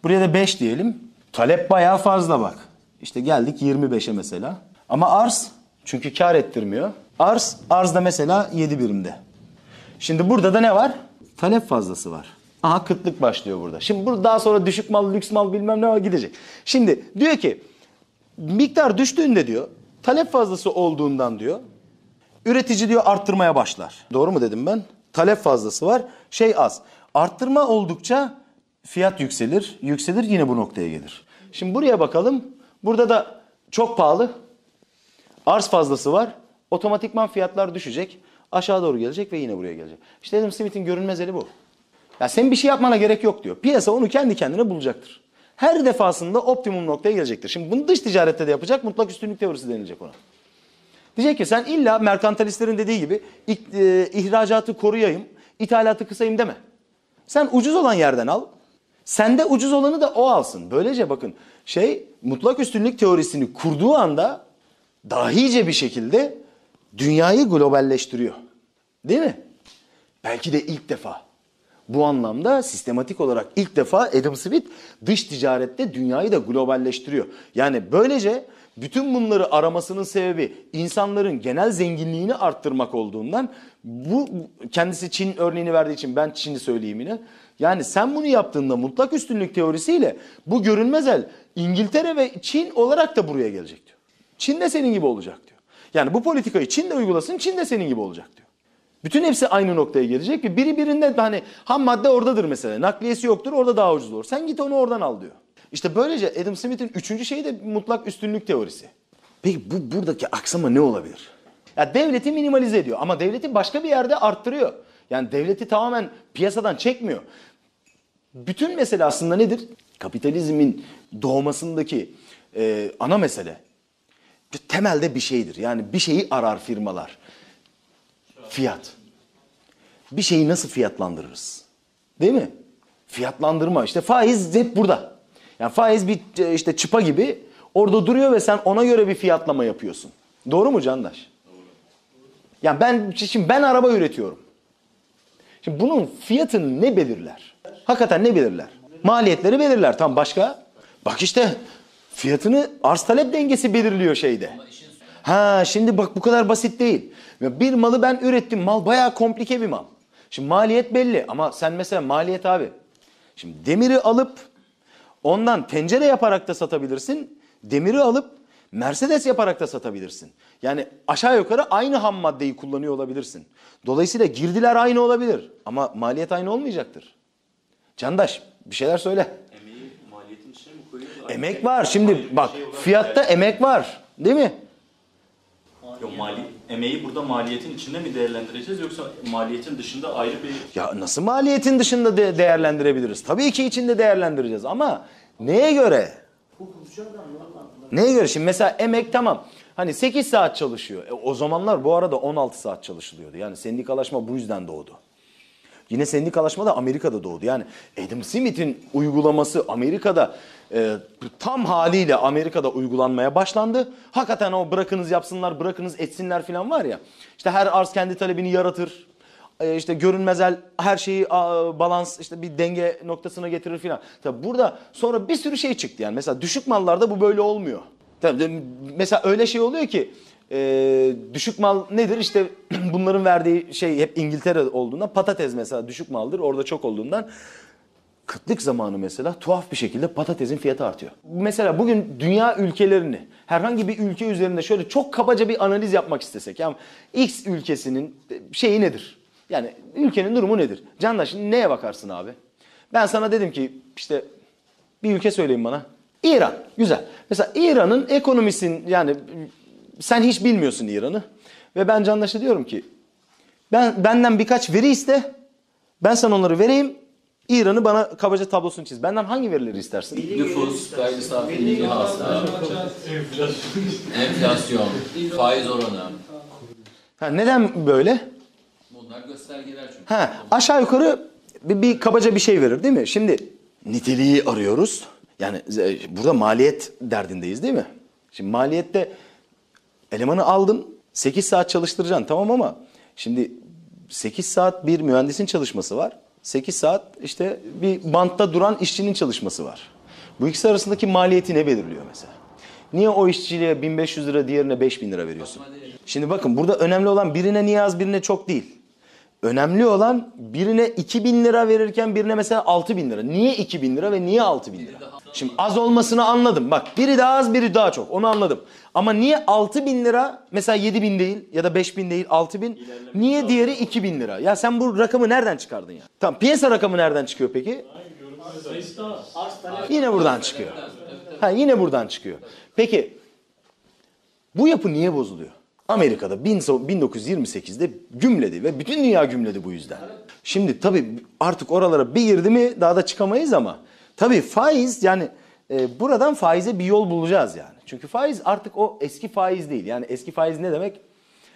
buraya da 5 diyelim. Talep bayağı fazla bak. İşte geldik 25'e mesela. Ama arz, çünkü kar ettirmiyor. Arz da mesela 7 birimde. Şimdi burada da ne var? Talep fazlası var. Aha, kıtlık başlıyor burada. Şimdi burada daha sonra düşük mal, lüks mal, bilmem ne var gidecek. Şimdi diyor ki miktar düştüğünde diyor, talep fazlası olduğundan diyor, üretici diyor arttırmaya başlar. Doğru mu dedim ben? Talep fazlası var, az. Arttırma oldukça fiyat yükselir. Yükselir, yine bu noktaya gelir. Şimdi buraya bakalım. Burada da çok pahalı. Arz fazlası var. Otomatikman fiyatlar düşecek. Aşağı doğru gelecek ve yine buraya gelecek. İşte Adam Smith'in görünmez eli bu. Ya senin bir şey yapmana gerek yok diyor. Piyasa onu kendi kendine bulacaktır. Her defasında optimum noktaya gelecektir. Şimdi bunu dış ticarette de yapacak. Mutlak üstünlük teorisi denilecek ona. Diyecek ki sen illa merkantilistlerin dediği gibi ihracatı koruyayım, ithalatı kısayım deme. Sen ucuz olan yerden al. Sende ucuz olanı da o alsın. Böylece bakın mutlak üstünlük teorisini kurduğu anda dahice bir şekilde dünyayı globalleştiriyor. Değil mi? Belki de ilk defa. Bu anlamda sistematik olarak ilk defa Adam Smith dış ticarette dünyayı da globalleştiriyor. Yani böylece bütün bunları aramasının sebebi insanların genel zenginliğini arttırmak olduğundan, bu kendisi Çin örneğini verdiği için ben Çin'i söyleyeyim yine. Yani sen bunu yaptığında mutlak üstünlük teorisiyle bu görünmez el İngiltere ve Çin olarak da buraya gelecek diyor. Çin de senin gibi olacak diyor. Yani bu politikayı Çin de uygulasın, Çin de senin gibi olacak diyor. Bütün hepsi aynı noktaya gelecek ve biri birinde hani ham madde oradadır mesela. Nakliyesi yoktur, orada daha ucuz olur. Sen git onu oradan al diyor. İşte böylece Adam Smith'in 3. şeyi de mutlak üstünlük teorisi. Peki bu buradaki aksama ne olabilir? Ya devleti minimalize ediyor ama devleti başka bir yerde arttırıyor. Yani devleti tamamen piyasadan çekmiyor. Bütün mesele aslında nedir? Kapitalizmin doğmasındaki ana mesele temelde bir şeydir. Yani bir şeyi arar firmalar. Fiyat. Bir şeyi nasıl fiyatlandırırız? Değil mi? Fiyatlandırma, işte faiz hep burada. Yani faiz bir çıpa gibi orada duruyor ve sen ona göre bir fiyatlama yapıyorsun. Doğru mu Candaş? Doğru. Yani ben araba üretiyorum. Şimdi bunun fiyatını ne belirler? Hakikaten ne belirler? Maliyetleri belirler. Tam başka. Bak işte fiyatını arz talep dengesi belirliyor şeyde. Ha şimdi bak, bu kadar basit değil. Bir malı ben ürettim. Mal bayağı komplike bir mal. Şimdi maliyet belli ama sen mesela maliyet abi. Şimdi demiri alıp ondan tencere yaparak da satabilirsin. Demiri alıp Mercedes yaparak da satabilirsin. Yani aşağı yukarı aynı ham maddeyi kullanıyor olabilirsin. Dolayısıyla girdiler aynı olabilir. Ama maliyet aynı olmayacaktır. Candaş bir şeyler söyle. Emeği maliyetin içine mi koyuyorlar? Emek var. Şimdi bak fiyatta emek var. Değil mi? Yok, emeği burada maliyetin içinde mi değerlendireceğiz yoksa maliyetin dışında ayrı bir... Ya nasıl maliyetin dışında değerlendirebiliriz? Tabii ki içinde değerlendireceğiz ama neye göre? Neye göre? Şimdi mesela emek tamam. Hani 8 saat çalışıyor. O zamanlar bu arada 16 saat çalışılıyordu. Yani sendikalaşma bu yüzden doğdu. Yine sendikalaşma da Amerika'da doğdu. Yani Adam Smith'in uygulaması Amerika'da tam haliyle Amerika'da uygulanmaya başlandı. Hakikaten o bırakınız yapsınlar, bırakınız etsinler filan var ya. İşte her arz kendi talebini yaratır. İşte görünmez el her şeyi balans, bir denge noktasına getirir filan. Tabii burada sonra bir sürü şey çıktı yani. Mesela düşük mallarda bu böyle olmuyor. Tabii mesela öyle şey oluyor ki düşük mal nedir? İşte bunların verdiği hep İngiltere olduğundan patates mesela düşük maldır. Orada çok olduğundan Kıtlık zamanı mesela tuhaf bir şekilde patatesin fiyatı artıyor. Mesela bugün dünya ülkelerini herhangi bir ülke üzerinde şöyle çok kabaca bir analiz yapmak istesek. Yani X ülkesinin şeyi nedir? Yani ülkenin durumu nedir? Candaş şimdi neye bakarsın abi? Ben sana dedim ki işte bir ülke söyleyin bana. İran. Güzel. Mesela İran'ın ekonomisinin yani sen hiç bilmiyorsun İran'ı. Ve ben Candaş'a diyorum ki benden birkaç veri iste. Ben sana onları vereyim. İran'ı bana kabaca tablosunu çiz. Benden hangi verileri istersin? Nüfus, gayri safi milli hasıla, enflasyon, faiz oranı. Ha, neden böyle? Bunlar göstergeler çünkü. Ha, aşağı yukarı bir kabaca bir şey verir değil mi? Şimdi niteliği arıyoruz. Yani burada maliyet derdindeyiz değil mi? Şimdi maliyette elemanı aldın, 8 saat çalıştıracaksın tamam ama şimdi 8 saat bir mühendisin çalışması var. 8 saat işte bir bantta duran işçinin çalışması var. Bu ikisi arasındaki maliyeti ne belirliyor mesela? Niye o işçiliğe 1500 lira diğerine 5000 lira veriyorsun? Şimdi bakın burada önemli olan birine niye az birine çok değil. Önemli olan birine 2000 lira verirken birine mesela 6000 lira. Niye 2000 lira ve niye 6000 lira? Şimdi az olmasını anladım. Bak biri daha az biri daha çok onu anladım. Ama niye 6000 lira mesela 7000 değil ya da 5000 değil 6000? Niye diğeri 2000 lira? Ya sen bu rakamı nereden çıkardın ya? Tamam piyasa rakamı nereden çıkıyor peki? Yine buradan çıkıyor. Ha yine buradan çıkıyor. Peki bu yapı niye bozuluyor? Amerika'da 1928'de gümledi ve bütün dünya gümledi bu yüzden. Şimdi tabii artık oralara bir girdi mi daha da çıkamayız ama tabii faiz yani buradan faize bir yol bulacağız yani. Çünkü faiz artık o eski faiz değil. Yani eski faiz ne demek?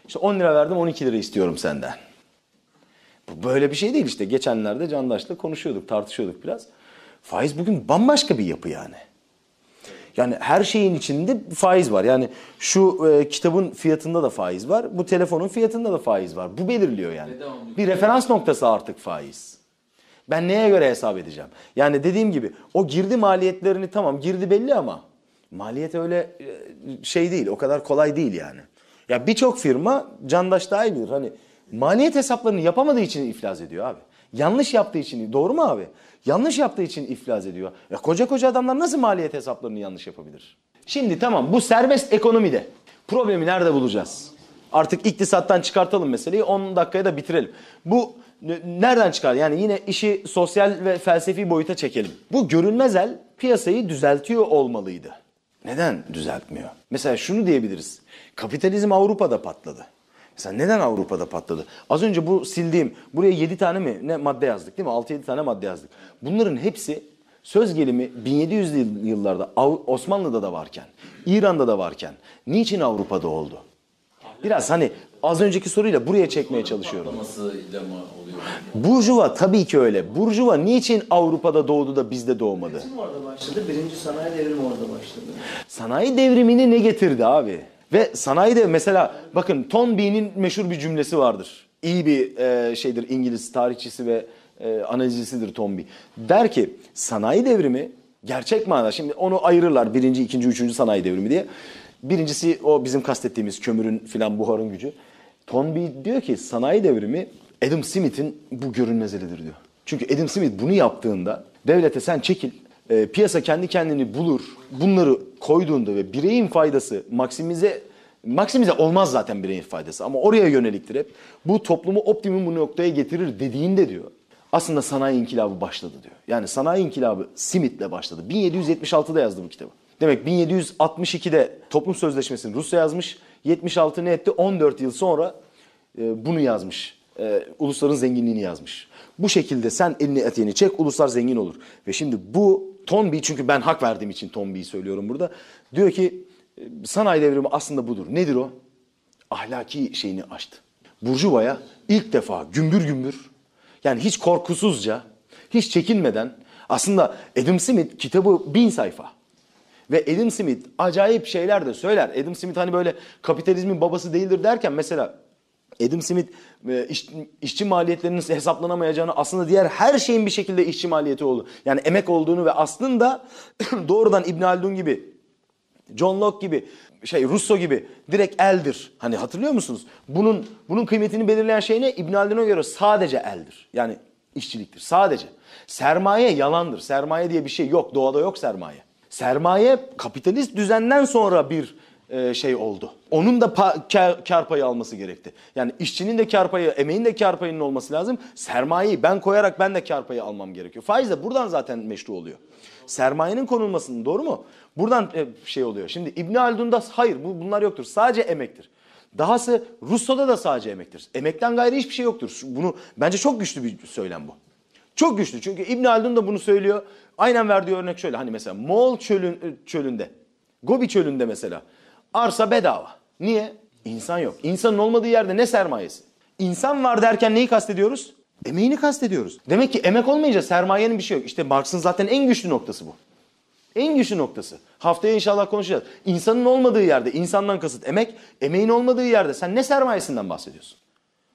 İşte 10 lira verdim 12 lira istiyorum senden. Bu böyle bir şey değil işte. Geçenlerde Candaş'la konuşuyorduk, tartışıyorduk biraz. Faiz bugün bambaşka bir yapı yani. Yani her şeyin içinde faiz var. Yani şu kitabın fiyatında da faiz var. Bu telefonun fiyatında da faiz var. Bu belirliyor yani. Bir referans noktası artık faiz. Ben neye göre hesap edeceğim? Yani dediğim gibi o girdi maliyetlerini tamam girdi belli ama maliyet öyle şey değil. O kadar kolay değil yani. Ya birçok firma Candaş daha iyi bilir. Hani maliyet hesaplarını yapamadığı için iflas ediyor abi. Yanlış yaptığı için, doğru mu abi? Yanlış yaptığı için iflas ediyor. Ya koca adamlar nasıl maliyet hesaplarını yanlış yapabilir? Şimdi tamam bu serbest ekonomide. Problemi nerede bulacağız? Artık iktisattan çıkartalım meseleyi 10 dakikaya da bitirelim. Bu nereden çıkar? Yani yine işi sosyal ve felsefi boyuta çekelim. Bu görünmez el piyasayı düzeltiyor olmalıydı. Neden düzeltmiyor? Mesela şunu diyebiliriz. Kapitalizm Avrupa'da patladı. Mesela neden Avrupa'da patladı? Az önce bu sildiğim, buraya 7 tane mi ne madde yazdık değil mi? 6-7 tane madde yazdık. Bunların hepsi söz gelimi 1700'lü yıllarda Osmanlı'da da varken, İran'da da varken niçin Avrupa'da oldu? Biraz hani az önceki soruyla buraya çekmeye çalışıyorum. Burjuva tabii ki öyle. Burjuva niçin Avrupa'da doğdu da bizde doğmadı? Üretim orada başladı, birinci sanayi devrimi orada başladı. Sanayi devrimini ne getirdi abi? Ve sanayide mesela bakın Tonbee'nin meşhur bir cümlesi vardır. İyi bir şeydir İngiliz tarihçisi ve analizcisidir Tonbee. Der ki sanayi devrimi gerçek manada şimdi onu ayırırlar birinci, ikinci, üçüncü sanayi devrimi diye. Birincisi o bizim kastettiğimiz kömürün filan buharın gücü. Tonbee diyor ki sanayi devrimi Adam Smith'in bu görünmez elidir diyor. Çünkü Adam Smith bunu yaptığında devlete sen çekil. Piyasa kendi kendini bulur. Bunları koyduğunda ve bireyin faydası maksimize olmaz zaten bireyin faydası ama oraya yöneliktir hep. Bu toplumu optimum bu noktaya getirir dediğinde diyor. Aslında sanayi inkılabı başladı diyor. Yani sanayi inkılabı Smith'le başladı. 1776'da yazdı bu kitabı. Demek 1762'de toplum sözleşmesini Rusya yazmış. 76 ne etti? 14 yıl sonra bunu yazmış. Ulusların zenginliğini yazmış. Bu şekilde sen elini eteğini çek uluslar zengin olur. Ve şimdi bu Tonbee çünkü ben hak verdiğim için Tonbee'yi söylüyorum burada. Diyor ki sanayi devrimi aslında budur. Nedir o? Ahlaki şeyini aştı. Burjuva'ya ilk defa gümbür gümbür yani hiç korkusuzca hiç çekinmeden aslında Adam Smith kitabı 1000 sayfa. Ve Adam Smith acayip şeyler de söyler. Adam Smith hani böyle kapitalizmin babası değildir derken mesela Adam Smith işçi maliyetlerinin hesaplanamayacağını aslında diğer her şeyin bir şekilde işçi maliyeti oldu. Yani emek olduğunu ve aslında doğrudan İbn Haldun gibi, John Locke gibi, Rousseau gibi direkt eldir. Hani hatırlıyor musunuz? Bunun kıymetini belirleyen şey ne? İbn Haldun'a göre sadece eldir. Yani işçiliktir. Sadece. Sermaye yalandır. Sermaye diye bir şey yok. Doğada yok sermaye. Sermaye kapitalist düzenden sonra bir şey oldu. Onun da kar payı alması gerekti. Yani işçinin de kar payı, emeğin de kar payının olması lazım. Sermayeyi ben koyarak ben de kar payı almam gerekiyor. Faiz de buradan zaten meşru oluyor. Sermayenin konulmasının, doğru mu? Buradan şey oluyor. Şimdi İbn Haldun'da hayır bunlar yoktur. Sadece emektir. Dahası Rousseau'da da sadece emektir. Emekten gayrı hiçbir şey yoktur. Bunu bence çok güçlü bir söylem bu. Çok güçlü, çünkü İbn Haldun da bunu söylüyor. Aynen verdiği örnek şöyle, hani mesela Moğol çölünde, Gobi çölünde mesela arsa bedava. Niye? İnsan yok. İnsanın olmadığı yerde ne sermayesi? İnsan var derken neyi kastediyoruz? Emeğini kastediyoruz. Demek ki emek olmayınca sermayenin bir şey yok. İşte Marx'ın zaten en güçlü noktası bu. En güçlü noktası. Haftaya inşallah konuşacağız. İnsanın olmadığı yerde, insandan kasıt emek, emeğin olmadığı yerde sen ne sermayesinden bahsediyorsun?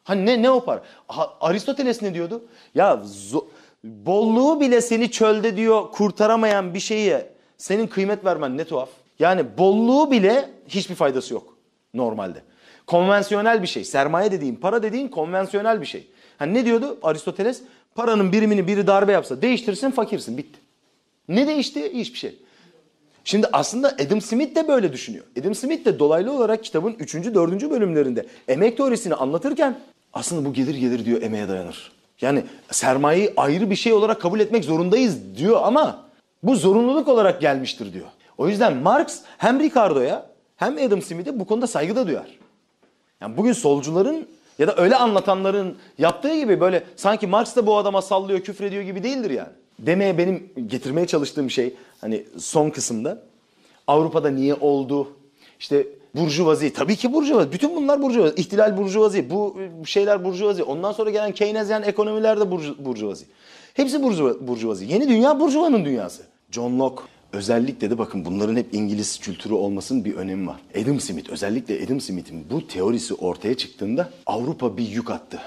Hani ne o para? Aristoteles ne diyordu? Ya bolluğu bile seni çölde diyor kurtaramayan bir şeye senin kıymet vermen ne tuhaf. Yani bolluğu bile hiçbir faydası yok normalde. Konvansiyonel bir şey. Sermaye dediğin, para dediğin konvansiyonel bir şey. Hani ne diyordu Aristoteles? Paranın birimini biri darbe yapsa değiştirsin, fakirsin, bitti. Ne değişti? Hiçbir şey. Şimdi aslında Adam Smith de böyle düşünüyor. Adam Smith de dolaylı olarak kitabın 3. 4. bölümlerinde emek teorisini anlatırken aslında bu gelir diyor, emeğe dayanır. Yani sermayeyi ayrı bir şey olarak kabul etmek zorundayız diyor ama bu zorunluluk olarak gelmiştir diyor. O yüzden Marx hem Ricardo'ya hem Adam Smith'e bu konuda saygıda duyar. Yani bugün solcuların ya da öyle anlatanların yaptığı gibi böyle sanki Marx da bu adama sallıyor, küfrediyor gibi değildir yani. Demeye benim getirmeye çalıştığım şey hani son kısımda Avrupa'da niye oldu? İşte burjuvazi, tabii ki burjuvazi. Bütün bunlar burjuvazi. İhtilal burjuvazi, bu şeyler burjuvazi. Ondan sonra gelen Keynesyen ekonomiler de burjuvazi. Hepsi burjuvazi. Yeni dünya burjuvanın dünyası. John Locke özellikle de bakın bunların hep İngiliz kültürü olmasının bir önemi var. Adam Smith, özellikle Adam Smith'in bu teorisi ortaya çıktığında Avrupa bir yük attı.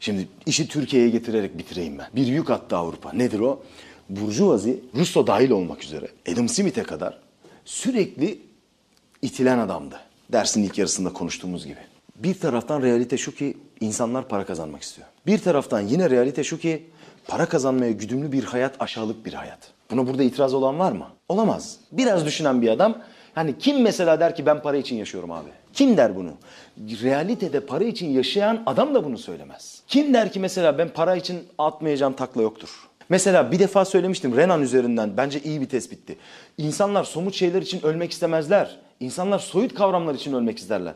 Şimdi işi Türkiye'ye getirerek bitireyim ben. Bir yük attı Avrupa. Nedir o? Burjuvazi, Rousseau dahil olmak üzere Adam Smith'e kadar sürekli itilen adamdı. Dersin ilk yarısında konuştuğumuz gibi. Bir taraftan realite şu ki insanlar para kazanmak istiyor. Bir taraftan yine realite şu ki para kazanmaya güdümlü bir hayat aşağılık bir hayat. Buna burada itiraz olan var mı? Olamaz. Biraz düşünen bir adam, hani kim mesela der ki ben para için yaşıyorum abi? Kim der bunu? Realitede para için yaşayan adam da bunu söylemez. Kim der ki mesela ben para için atmayacağım takla yoktur? Mesela bir defa söylemiştim Renan üzerinden, bence iyi bir tespitti. İnsanlar somut şeyler için ölmek istemezler. İnsanlar soyut kavramlar için ölmek isterler.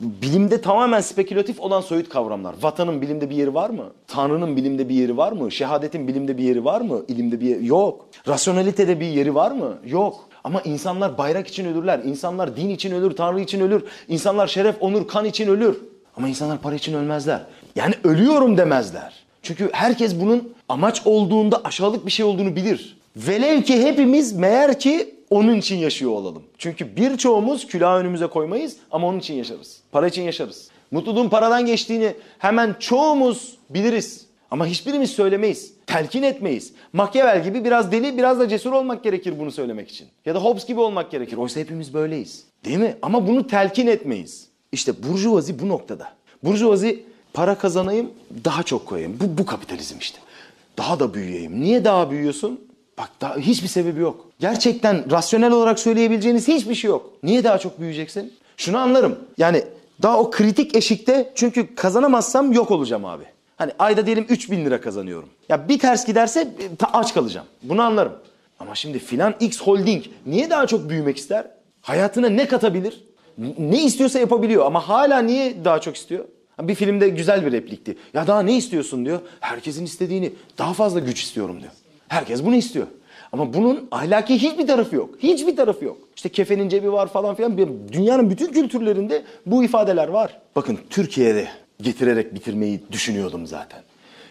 Bilimde tamamen spekülatif olan soyut kavramlar. Vatanın bilimde bir yeri var mı? Tanrı'nın bilimde bir yeri var mı? Şehadetin bilimde bir yeri var mı? İlimde bir yeri yok. Rasyonalitede bir yeri var mı? Yok. Ama insanlar bayrak için ölürler. İnsanlar din için ölür, Tanrı için ölür. İnsanlar şeref, onur, kan için ölür. Ama insanlar para için ölmezler. Yani ölüyorum demezler. Çünkü herkes bunun amaç olduğunda aşağılık bir şey olduğunu bilir. Velev ki hepimiz meğer ki onun için yaşıyor olalım. Çünkü birçoğumuz külahı önümüze koymayız ama onun için yaşarız. Para için yaşarız. Mutluluğun paradan geçtiğini hemen çoğumuz biliriz. Ama hiçbirimiz söylemeyiz. Telkin etmeyiz. Machiavelli gibi biraz deli, biraz da cesur olmak gerekir bunu söylemek için. Ya da Hobbes gibi olmak gerekir. Oysa hepimiz böyleyiz. Değil mi? Ama bunu telkin etmeyiz. İşte burjuvazi bu noktada. Burjuvazi para kazanayım, daha çok koyayım. Bu kapitalizm işte. Daha da büyüyeyim. Niye daha büyüyorsun? Bak daha hiçbir sebebi yok. Gerçekten rasyonel olarak söyleyebileceğiniz hiçbir şey yok. Niye daha çok büyüyeceksin? Şunu anlarım. Yani daha o kritik eşikte, çünkü kazanamazsam yok olacağım abi. Hani ayda diyelim 3000 lira kazanıyorum. Ya bir ters giderse aç kalacağım. Bunu anlarım. Ama şimdi filan X Holding niye daha çok büyümek ister? Hayatına ne katabilir? Ne istiyorsa yapabiliyor ama hala niye daha çok istiyor? Bir filmde güzel bir replikti. Ya daha ne istiyorsun diyor. Herkesin istediğini, daha fazla güç istiyorum diyor. Herkes bunu istiyor. Ama bunun ahlaki hiçbir tarafı yok. Hiçbir tarafı yok. İşte kefenin cebi var falan filan. Dünyanın bütün kültürlerinde bu ifadeler var. Bakın Türkiye'de getirerek bitirmeyi düşünüyordum zaten.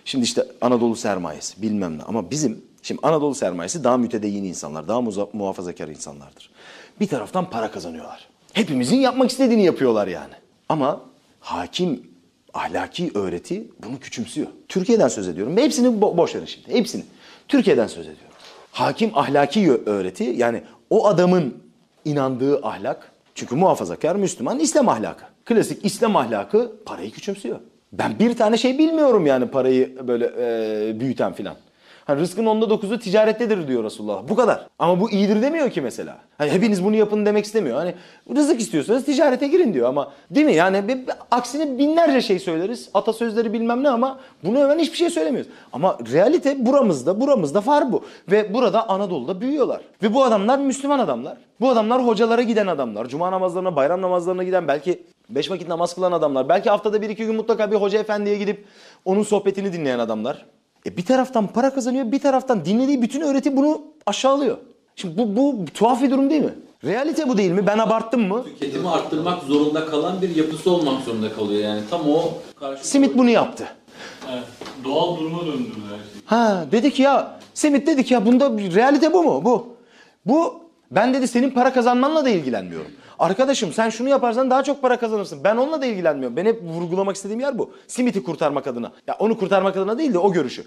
Şimdi işte Anadolu sermayesi bilmem ne. Ama bizim şimdi Anadolu sermayesi daha mütedeyyin insanlar. Daha muhafazakar insanlardır. Bir taraftan para kazanıyorlar. Hepimizin yapmak istediğini yapıyorlar yani. Ama hakim ahlaki öğreti bunu küçümsüyor. Türkiye'den söz ediyorum. Hepsini boş verin şimdi. Hepsini. Türkiye'den söz ediyorum. Hakim ahlaki öğreti, yani o adamın inandığı ahlak, çünkü muhafazakar Müslüman İslam ahlakı. Klasik İslam ahlakı parayı küçümsüyor. Ben bir tane şey bilmiyorum yani parayı böyle büyüten filan. Hani rızkın 9'u ticarettedir diyor Resulullah. Bu kadar. Ama bu iyidir demiyor ki mesela. Hani hepiniz bunu yapın demek istemiyor. Hani rızık istiyorsanız ticarete girin diyor ama değil mi? Yani aksine binlerce şey söyleriz. Atasözleri bilmem ne ama bunu öven hiçbir şey söylemiyoruz. Ama realite buramızda far bu. Ve burada Anadolu'da büyüyorlar. Ve bu adamlar Müslüman adamlar. Bu adamlar hocalara giden adamlar. Cuma namazlarına, bayram namazlarına giden, belki 5 vakit namaz kılan adamlar. Belki haftada 1-2 gün mutlaka bir hoca efendiye gidip onun sohbetini dinleyen adamlar. Bir taraftan para kazanıyor, bir taraftan dinlediği bütün öğreti bunu aşağılıyor. Şimdi bu tuhaf bir durum değil mi? Realite bu değil mi? Ben abarttım mı? Tüketimi arttırmak zorunda kalan bir yapısı olmak zorunda kalıyor yani. Tam o karşı... Simit bunu yaptı. Evet, doğal duruma döndürdü her şeyi. Ha, dedi ki ya, Simit dedi ki ya bunda realite bu mu? Bu ben dedi senin para kazanmanla da ilgilenmiyorum. Arkadaşım sen şunu yaparsan daha çok para kazanırsın. Ben onunla da ilgilenmiyorum. Ben hep vurgulamak istediğim yer bu. Simit'i kurtarmak adına. Ya onu kurtarmak adına değil de o görüşü.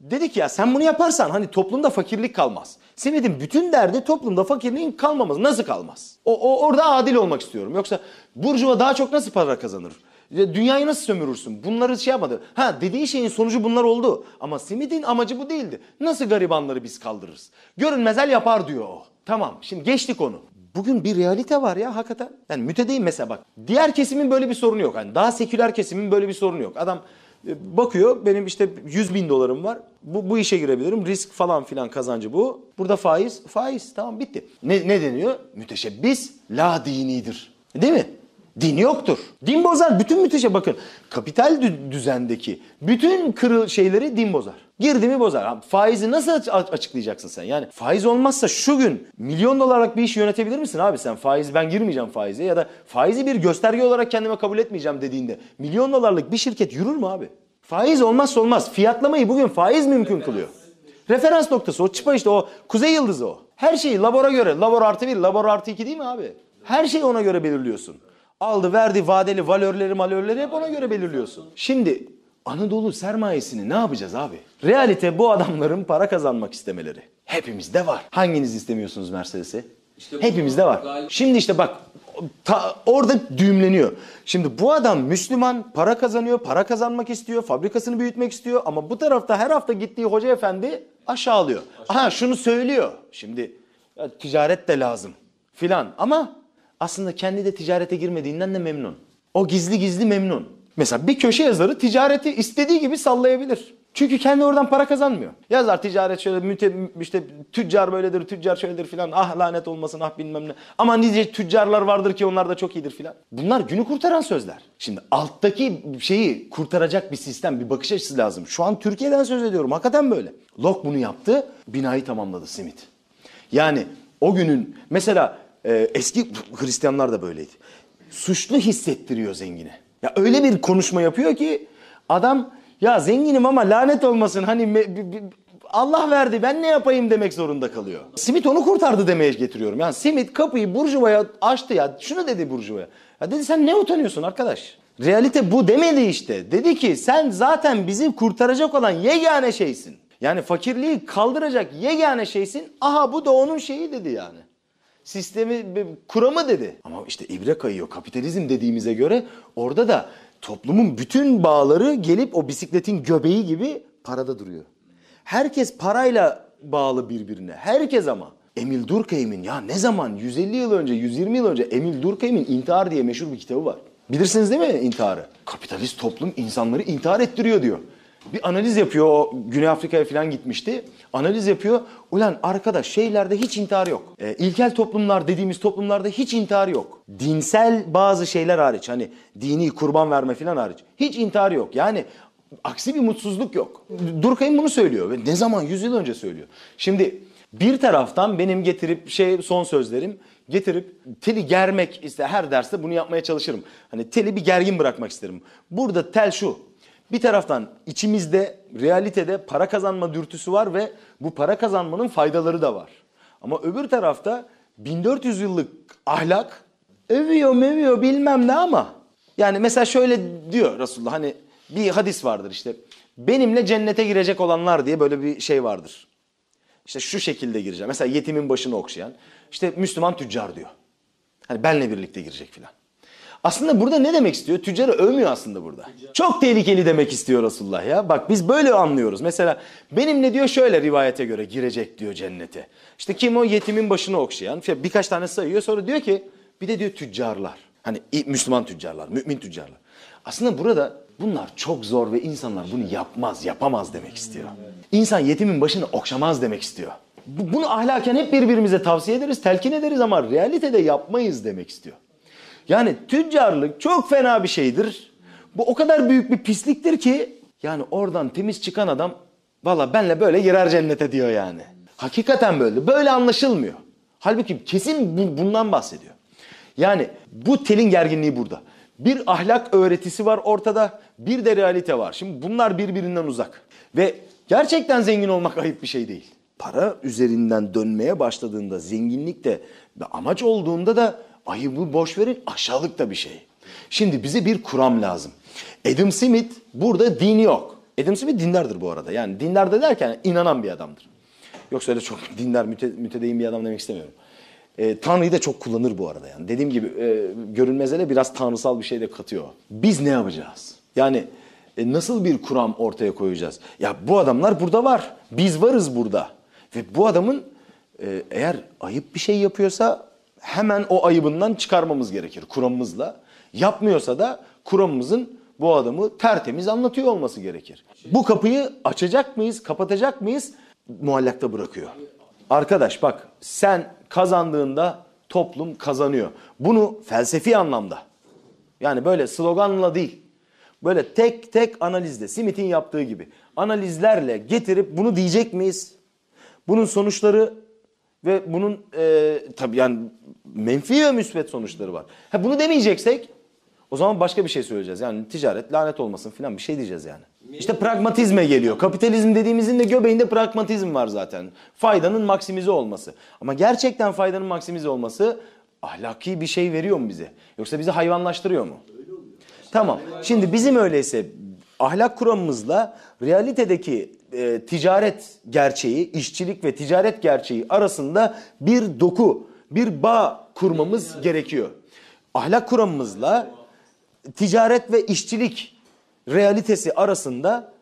Dedik ya sen bunu yaparsan hani toplumda fakirlik kalmaz. Simit'in bütün derdi toplumda fakirliğin kalmaması. Nasıl kalmaz? Orada adil olmak istiyorum. Yoksa burjuva daha çok nasıl para kazanır? Dünyayı nasıl sömürürsün? Bunları şey yapmadı. Ha dediği şeyin sonucu bunlar oldu. Ama Simit'in amacı bu değildi. Nasıl garibanları biz kaldırırız? Görünmez el yapar diyor o. Tamam şimdi geçtik onu. Bugün bir realite var ya hakikaten. Yani mütedeyim mesela bak. Diğer kesimin böyle bir sorunu yok. Yani daha seküler kesimin böyle bir sorunu yok. Adam bakıyor benim işte 100 bin dolarım var. Bu işe girebilirim. Risk falan filan kazancı bu. Burada faiz. Faiz tamam bitti. Ne deniyor? Müteşebbis la dinidir. Değil mi? Din yoktur. Din bozar. Bütün bakın kapital düzendeki bütün şeyleri din bozar. Girdi mi bozar. Faizi nasıl açıklayacaksın sen? Yani faiz olmazsa şu gün milyon dolarlık bir iş yönetebilir misin abi sen? Faiz ben girmeyeceğim faize ya da faizi bir gösterge olarak kendime kabul etmeyeceğim dediğinde milyon dolarlık bir şirket yürür mü abi? Faiz olmazsa olmaz. Fiyatlamayı bugün faiz mümkün kılıyor. Referans noktası o çıpa işte o kuzey yıldızı o. Her şeyi labora göre labor artı 1 labor artı 2 değil mi abi? Her şeyi ona göre belirliyorsun. Aldı, verdi, vadeli, malörleri hep ona göre belirliyorsun. Şimdi Anadolu sermayesini ne yapacağız abi? Realite bu adamların para kazanmak istemeleri. Hepimizde var. Hanginiz istemiyorsunuz Mercedes'i? İşte hepimizde var. Şimdi işte bak orada düğümleniyor. Şimdi bu adam Müslüman, para kazanıyor, para kazanmak istiyor, fabrikasını büyütmek istiyor. Ama bu tarafta her hafta gittiği hoca efendi aşağılıyor. Aha şunu söylüyor. Şimdi ya, ticaret de lazım filan ama... Aslında kendi de ticarete girmediğinden de memnun. O gizli gizli memnun. Mesela bir köşe yazarı ticareti istediği gibi sallayabilir. Çünkü kendi oradan para kazanmıyor. Yazar ticaret şöyle işte tüccar böyledir, tüccar şöyledir filan. Ah lanet olmasın ah bilmem ne. Ama nice tüccarlar vardır ki onlar da çok iyidir filan. Bunlar günü kurtaran sözler. Şimdi alttaki şeyi kurtaracak bir sistem, bir bakış açısı lazım. Şu an Türkiye'den söz ediyorum. Hakikaten böyle. Locke bunu yaptı, binayı tamamladı Simit. Yani o günün mesela... Eski Hristiyanlar da böyleydi. Suçlu hissettiriyor zengine. Ya öyle bir konuşma yapıyor ki adam ya zenginim ama lanet olmasın hani Allah verdi ben ne yapayım demek zorunda kalıyor. Simit onu kurtardı demeye getiriyorum. Yani Simit kapıyı burjuvaya açtı ya şunu dedi burjuvaya. Ya dedi sen ne utanıyorsun arkadaş? Realite bu demedi işte. Dedi ki sen zaten bizi kurtaracak olan yegane şeysin. Yani fakirliği kaldıracak yegane şeysin. Aha bu da onun şeyi dedi yani. Sistemi kuramı dedi. Ama işte ibre kayıyor kapitalizm dediğimize göre orada da toplumun bütün bağları gelip o bisikletin göbeği gibi parada duruyor. Herkes parayla bağlı birbirine. Herkes ama. Emil Durkheim'in ya ne zaman 150 yıl önce 120 yıl önce Emil Durkheim'in İntihar diye meşhur bir kitabı var. Bilirsiniz değil mi İntihar'ı? Kapitalist toplum insanları intihar ettiriyor diyor. Bir analiz yapıyor o Güney Afrika'ya falan gitmişti. Analiz yapıyor. Ulan arkadaş şeylerde hiç intihar yok. İlkel toplumlar dediğimiz toplumlarda hiç intihar yok. Dinsel bazı şeyler hariç hani dini kurban verme falan hariç. Hiç intihar yok yani aksi bir mutsuzluk yok. Durkheim bunu söylüyor ve ne zaman 100 yıl önce söylüyor. Şimdi bir taraftan benim getirip son sözlerim getirip teli germek işte her derste bunu yapmaya çalışırım. Hani teli bir gergin bırakmak isterim. Burada tel şu. Bir taraftan içimizde, realitede para kazanma dürtüsü var ve bu para kazanmanın faydaları da var. Ama öbür tarafta 1400 yıllık ahlak övüyor mövüyor bilmem ne ama. Yani mesela şöyle diyor Resulullah hani bir hadis vardır işte. Benimle cennete girecek olanlar diye böyle bir şey vardır. İşte şu şekilde gireceğim. Mesela yetimin başını okşayan. İşte Müslüman tüccar diyor. Hani benle birlikte girecek filan. Aslında burada ne demek istiyor? Tüccarı övmüyor aslında burada. Çok tehlikeli demek istiyor Resulullah ya. Bak biz böyle anlıyoruz. Mesela benimle diyor şöyle rivayete göre girecek diyor cennete. İşte kim o yetimin başını okşayan birkaç tane sayıyor. Sonra diyor ki bir de diyor tüccarlar. Hani Müslüman tüccarlar, mümin tüccarlar. Aslında burada bunlar çok zor ve insanlar bunu yapmaz, yapamaz demek istiyor. İnsan yetimin başını okşamaz demek istiyor. Bunu ahlaken hep birbirimize tavsiye ederiz, telkin ederiz ama realitede yapmayız demek istiyor. Yani tüccarlık çok fena bir şeydir. Bu o kadar büyük bir pisliktir ki yani oradan temiz çıkan adam valla benle böyle girer cennete diyor yani. Hakikaten böyle. Böyle anlaşılmıyor. Halbuki kesin bundan bahsediyor. Yani bu telin gerginliği burada. Bir ahlak öğretisi var ortada, bir de realite var. Şimdi bunlar birbirinden uzak. Ve gerçekten zengin olmak ayıp bir şey değil. Para üzerinden dönmeye başladığında, zenginlik de amaç olduğunda da ayıbı boş verin, aşağılık da bir şey. Şimdi bize bir kuram lazım. Adam Smith burada dini yok. Adam Smith dindardır bu arada. Yani dindar da derken inanan bir adamdır. Yoksa öyle çok dindar, mütedeyim bir adam demek istemiyorum. Tanrı'yı da çok kullanır bu arada yani. Dediğim gibi görünmezele biraz tanrısal bir şey de katıyor. Biz ne yapacağız? Yani nasıl bir kuram ortaya koyacağız? Ya bu adamlar burada var. Biz varız burada. Ve bu adamın eğer ayıp bir şey yapıyorsa hemen o ayıbından çıkarmamız gerekir kuramımızla. Yapmıyorsa da kuramımızın bu adamı tertemiz anlatıyor olması gerekir. Bu kapıyı açacak mıyız, kapatacak mıyız? Muallakta bırakıyor. Arkadaş bak sen kazandığında toplum kazanıyor. Bunu felsefi anlamda yani böyle sloganla değil böyle tek tek analizle Smith'in yaptığı gibi analizlerle getirip bunu diyecek miyiz? Bunun sonuçları ve bunun tabii yani menfi ve müsbet sonuçları var. Ha, bunu demeyeceksek o zaman başka bir şey söyleyeceğiz. Yani ticaret lanet olmasın filan bir şey diyeceğiz yani. İşte pragmatizme geliyor. Kapitalizm dediğimizin de göbeğinde pragmatizm var zaten. Faydanın maksimize olması. Ama gerçekten faydanın maksimize olması ahlaki bir şey veriyor mu bize? Yoksa bizi hayvanlaştırıyor mu? Tamam. Şimdi bizim öyleyse ahlak kuramımızla realitedeki ticaret gerçeği, işçilik ve ticaret gerçeği arasında bir doku, bir bağ kurmamız gerekiyor. Ahlak kuramımızla ticaret ve işçilik realitesi arasında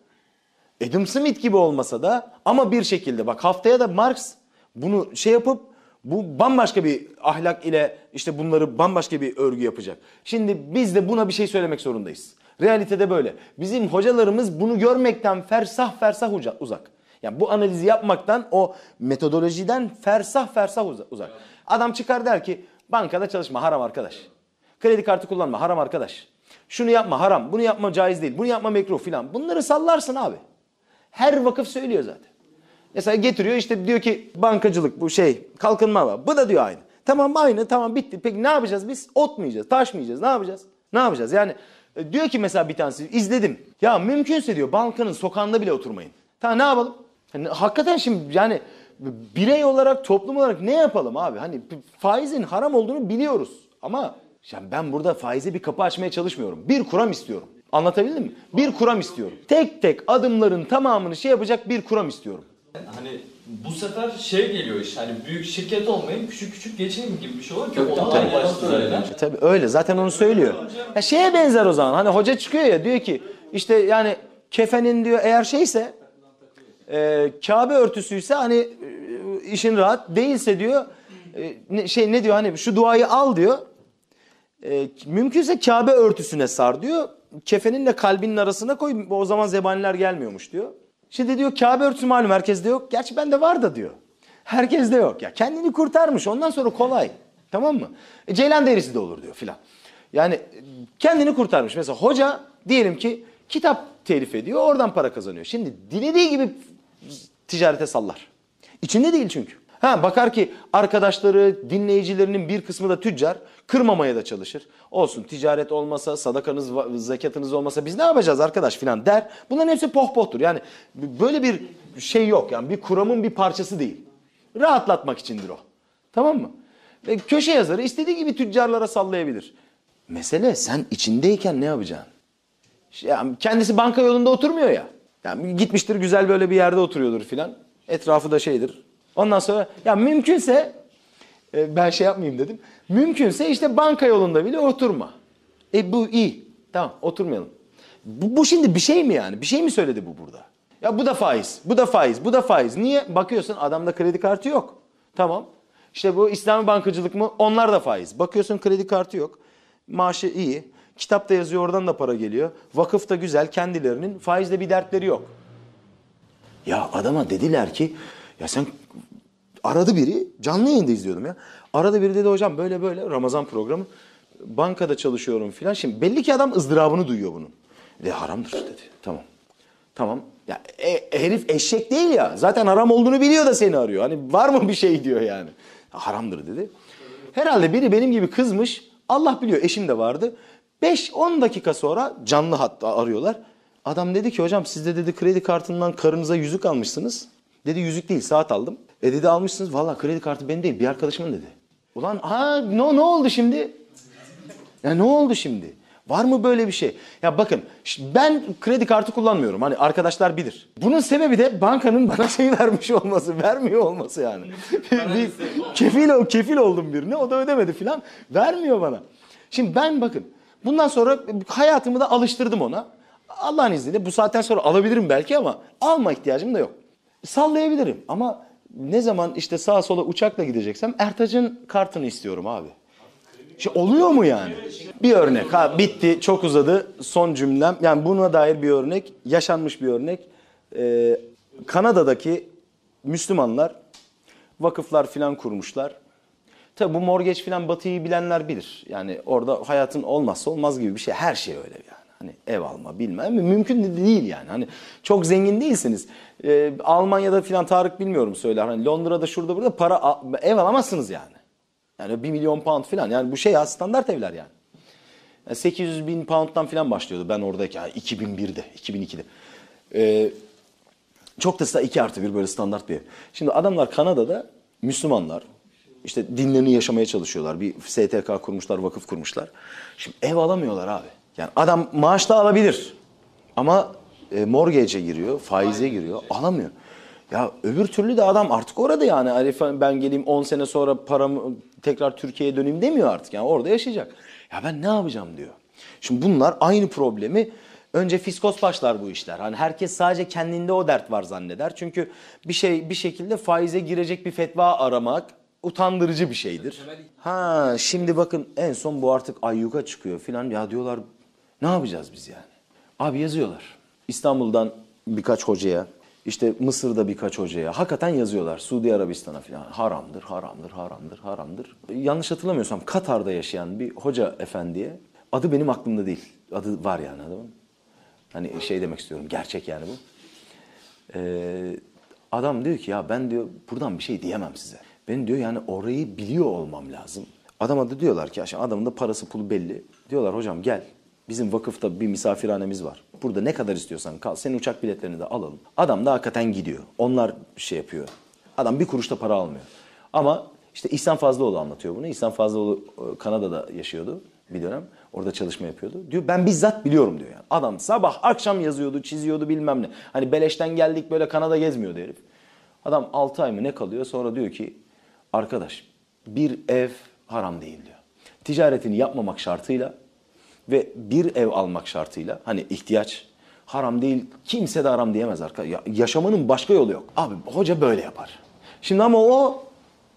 Adam Smith gibi olmasa da ama bir şekilde bak haftaya da Marx bunu şey yapıp bu bambaşka bir ahlak ile işte bunları bambaşka bir örgü yapacak. Şimdi biz de buna bir şey söylemek zorundayız. Realitede böyle. Bizim hocalarımız bunu görmekten fersah fersah uzak. Yani bu analizi yapmaktan o metodolojiden fersah fersah uzak. Adam çıkar der ki bankada çalışma haram arkadaş. Kredi kartı kullanma haram arkadaş. Şunu yapma haram, bunu yapma caiz değil, bunu yapma mekruh filan. Bunları sallarsın abi. Her vakıf söylüyor zaten. Mesela getiriyor işte diyor ki bankacılık bu şey kalkınma var. Bu da diyor aynı. Tamam aynı tamam bitti. Peki ne yapacağız biz? Otmayacağız, taşmayacağız. Ne yapacağız? Ne yapacağız? Yani diyor ki mesela bir tanesi izledim. Ya mümkünse diyor bankanın sokağında bile oturmayın. Tamam ne yapalım? Yani, hakikaten şimdi yani birey olarak toplum olarak ne yapalım abi? Hani faizin haram olduğunu biliyoruz ama... Yani ben burada faize bir kapı açmaya çalışmıyorum. Bir kuram istiyorum. Anlatabildim mi? Bir kuram istiyorum. Tek tek adımların tamamını şey yapacak bir kuram istiyorum. Hani bu sefer şey geliyor işte hani büyük şirket olmayın küçük küçük geçinim gibi bir şey olur ki ondan başlıyor. Tabii öyle zaten onu söylüyor. Ya şeye benzer o zaman hani hoca çıkıyor ya diyor ki işte yani kefenin diyor eğer şeyse Kabe örtüsüyse hani işin rahat değilse diyor şey ne diyor hani şu duayı al diyor. Mümkünse Kabe örtüsüne sar diyor. Kefeninle kalbinin arasına koy. O zaman zebaniler gelmiyormuş diyor. Şimdi diyor Kabe örtüsü malum herkeste yok. Gerçi bende var da diyor. Herkeste yok. Ya kendini kurtarmış. Ondan sonra kolay. Tamam mı? Ceylan derisi de olur diyor filan. Yani kendini kurtarmış. Mesela hoca diyelim ki kitap telif ediyor. Oradan para kazanıyor. Şimdi dilediği gibi ticarete sallar. İçinde değil çünkü. Ha, bakar ki arkadaşları, dinleyicilerinin bir kısmı da tüccar, kırmamaya da çalışır. Olsun ticaret olmasa, sadakanız, zekatınız olmasa biz ne yapacağız arkadaş filan der. Bunların hepsi pohpohtur. Yani böyle bir şey yok. Yani bir kuramın bir parçası değil. Rahatlatmak içindir o. Tamam mı? Ve köşe yazarı istediği gibi tüccarlara sallayabilir. Mesele sen içindeyken ne yapacaksın? Yani kendisi banka yolunda oturmuyor ya. Yani gitmiştir güzel böyle bir yerde oturuyordur filan. Etrafı da şeydir. Ondan sonra ya mümkünse ben şey yapmayayım dedim. Mümkünse işte banka yolunda bile oturma. Bu iyi. Tamam, oturmayalım. Bu şimdi bir şey mi yani? Bir şey mi söyledi bu burada? Ya bu da faiz, bu da faiz, bu da faiz. Niye? Bakıyorsun adamda kredi kartı yok. Tamam. İşte bu İslami bankacılık mı? Onlar da faiz. Bakıyorsun kredi kartı yok. Maaşı iyi. Kitapta yazıyor, oradan da para geliyor. Vakıf da güzel, kendilerinin. Faizle bir dertleri yok. Ya adama dediler ki, ya sen... Aradı biri, canlı yayında izliyordum ya. Aradı biri dedi hocam böyle böyle Ramazan programı. Bankada çalışıyorum filan. Şimdi belli ki adam ızdırabını duyuyor bunun. De haramdır dedi. Tamam. Tamam. Ya herif eşek değil ya. Zaten haram olduğunu biliyor da seni arıyor. Hani var mı bir şey diyor yani. Haramdır dedi. Herhalde biri benim gibi kızmış. Allah biliyor, eşim de vardı. 5-10 dakika sonra canlı hatta arıyorlar. Adam dedi ki hocam siz de dedi kredi kartından karınıza yüzük almışsınız. Dedi yüzük değil, saat aldım. Dedi almışsınız. Valla kredi kartı benim değil, bir arkadaşımın dedi. Ulan ha ne oldu şimdi? Ya ne oldu şimdi? Var mı böyle bir şey? Ya bakın ben kredi kartı kullanmıyorum. Hani arkadaşlar bilir. Bunun sebebi de bankanın bana şey vermiş olması, vermiyor olması yani. kefil oldum birine. O da ödemedi filan. Vermiyor bana. Şimdi ben bakın bundan sonra hayatımı da alıştırdım ona. Allah'ın izniyle bu saatten sonra alabilirim belki ama alma ihtiyacım da yok. Sallayabilirim ama ne zaman işte sağa sola uçakla gideceksem Ertaç'ın kartını istiyorum abi. Şey oluyor mu yani? Bir örnek. Ha bitti, çok uzadı son cümlem. Yani buna dair bir örnek, yaşanmış bir örnek. Kanada'daki Müslümanlar vakıflar filan kurmuşlar. Tabi bu mortgage filan batıyı bilenler bilir. Yani orada hayatın olmazsa olmaz gibi bir şey. Her şey öyle yani. Hani ev alma bilmem mümkün değil yani. Hani çok zengin değilsiniz. Almanya'da filan Tarık bilmiyorum söyler. Hani Londra'da şurada burada para ev alamazsınız yani. Yani 1 milyon pound filan. Yani bu şey ya standart evler yani. Yani 800 bin pound'dan filan başlıyordu ben oradaki. Yani 2001'de, 2002'de. Çok da 2+1 böyle standart bir ev. Şimdi adamlar Kanada'da Müslümanlar. İşte dinlerini yaşamaya çalışıyorlar. Bir STK kurmuşlar, vakıf kurmuşlar. Şimdi ev alamıyorlar abi. Yani adam maaş da alabilir. Ama mortgage'e giriyor, faize giriyor. Alamıyor. Ya öbür türlü de adam artık orada yani. Arif ben geleyim 10 sene sonra paramı tekrar Türkiye'ye döneyim demiyor artık. Yani orada yaşayacak. Ya ben ne yapacağım diyor. Şimdi bunlar aynı problemi önce fiskos başlar bu işler. Hani herkes sadece kendinde o dert var zanneder. Çünkü bir şekilde faize girecek bir fetva aramak utandırıcı bir şeydir. Ha şimdi bakın en son bu artık ayyuka çıkıyor filan. Ya diyorlar ne yapacağız biz yani? Abi yazıyorlar. İstanbul'dan birkaç hocaya, işte Mısır'da birkaç hocaya. Hakikaten yazıyorlar Suudi Arabistan'a falan. Haramdır, haramdır, haramdır, haramdır. Yanlış hatırlamıyorsam Katar'da yaşayan bir hoca efendiye. Adı benim aklımda değil. Adı var yani adamın. Hani şey demek istiyorum, gerçek yani bu. Adam diyor ki ya ben diyor buradan bir şey diyemem size. Ben diyor yani orayı biliyor olmam lazım. Adama da diyorlar ki adamın da parası pulu belli. Diyorlar hocam gel. Bizim vakıfta bir misafirhanemiz var. Burada ne kadar istiyorsan kal. Senin uçak biletlerini de alalım. Adam da hakikaten gidiyor. Onlar şey yapıyor. Adam bir kuruş da para almıyor. Ama işte İhsan Fazlıoğlu anlatıyor bunu. İhsan Fazlıoğlu Kanada'da yaşıyordu bir dönem. Orada çalışma yapıyordu. Diyor ben bizzat biliyorum diyor yani. Adam sabah akşam yazıyordu, çiziyordu bilmem ne. Hani beleşten geldik böyle Kanada gezmiyordu herif. Adam 6 ay mı ne kalıyor? Sonra diyor ki arkadaş bir ev haram değil diyor. Ticaretini yapmamak şartıyla ve bir ev almak şartıyla hani ihtiyaç haram değil, kimse de haram diyemez arkadaşlar. Yaşamanın başka yolu yok. Abi hoca böyle yapar. Şimdi ama o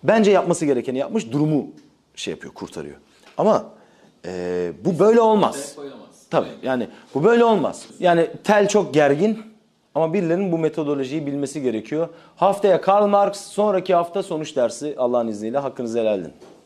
bence yapması gerekeni yapmış, durumu şey yapıyor, kurtarıyor. Ama bu böyle olmaz. Tabii yani bu böyle olmaz. Yani tel çok gergin ama birilerinin bu metodolojiyi bilmesi gerekiyor. Haftaya Karl Marx, sonraki hafta sonuç dersi Allah'ın izniyle hakkınızı helal edin.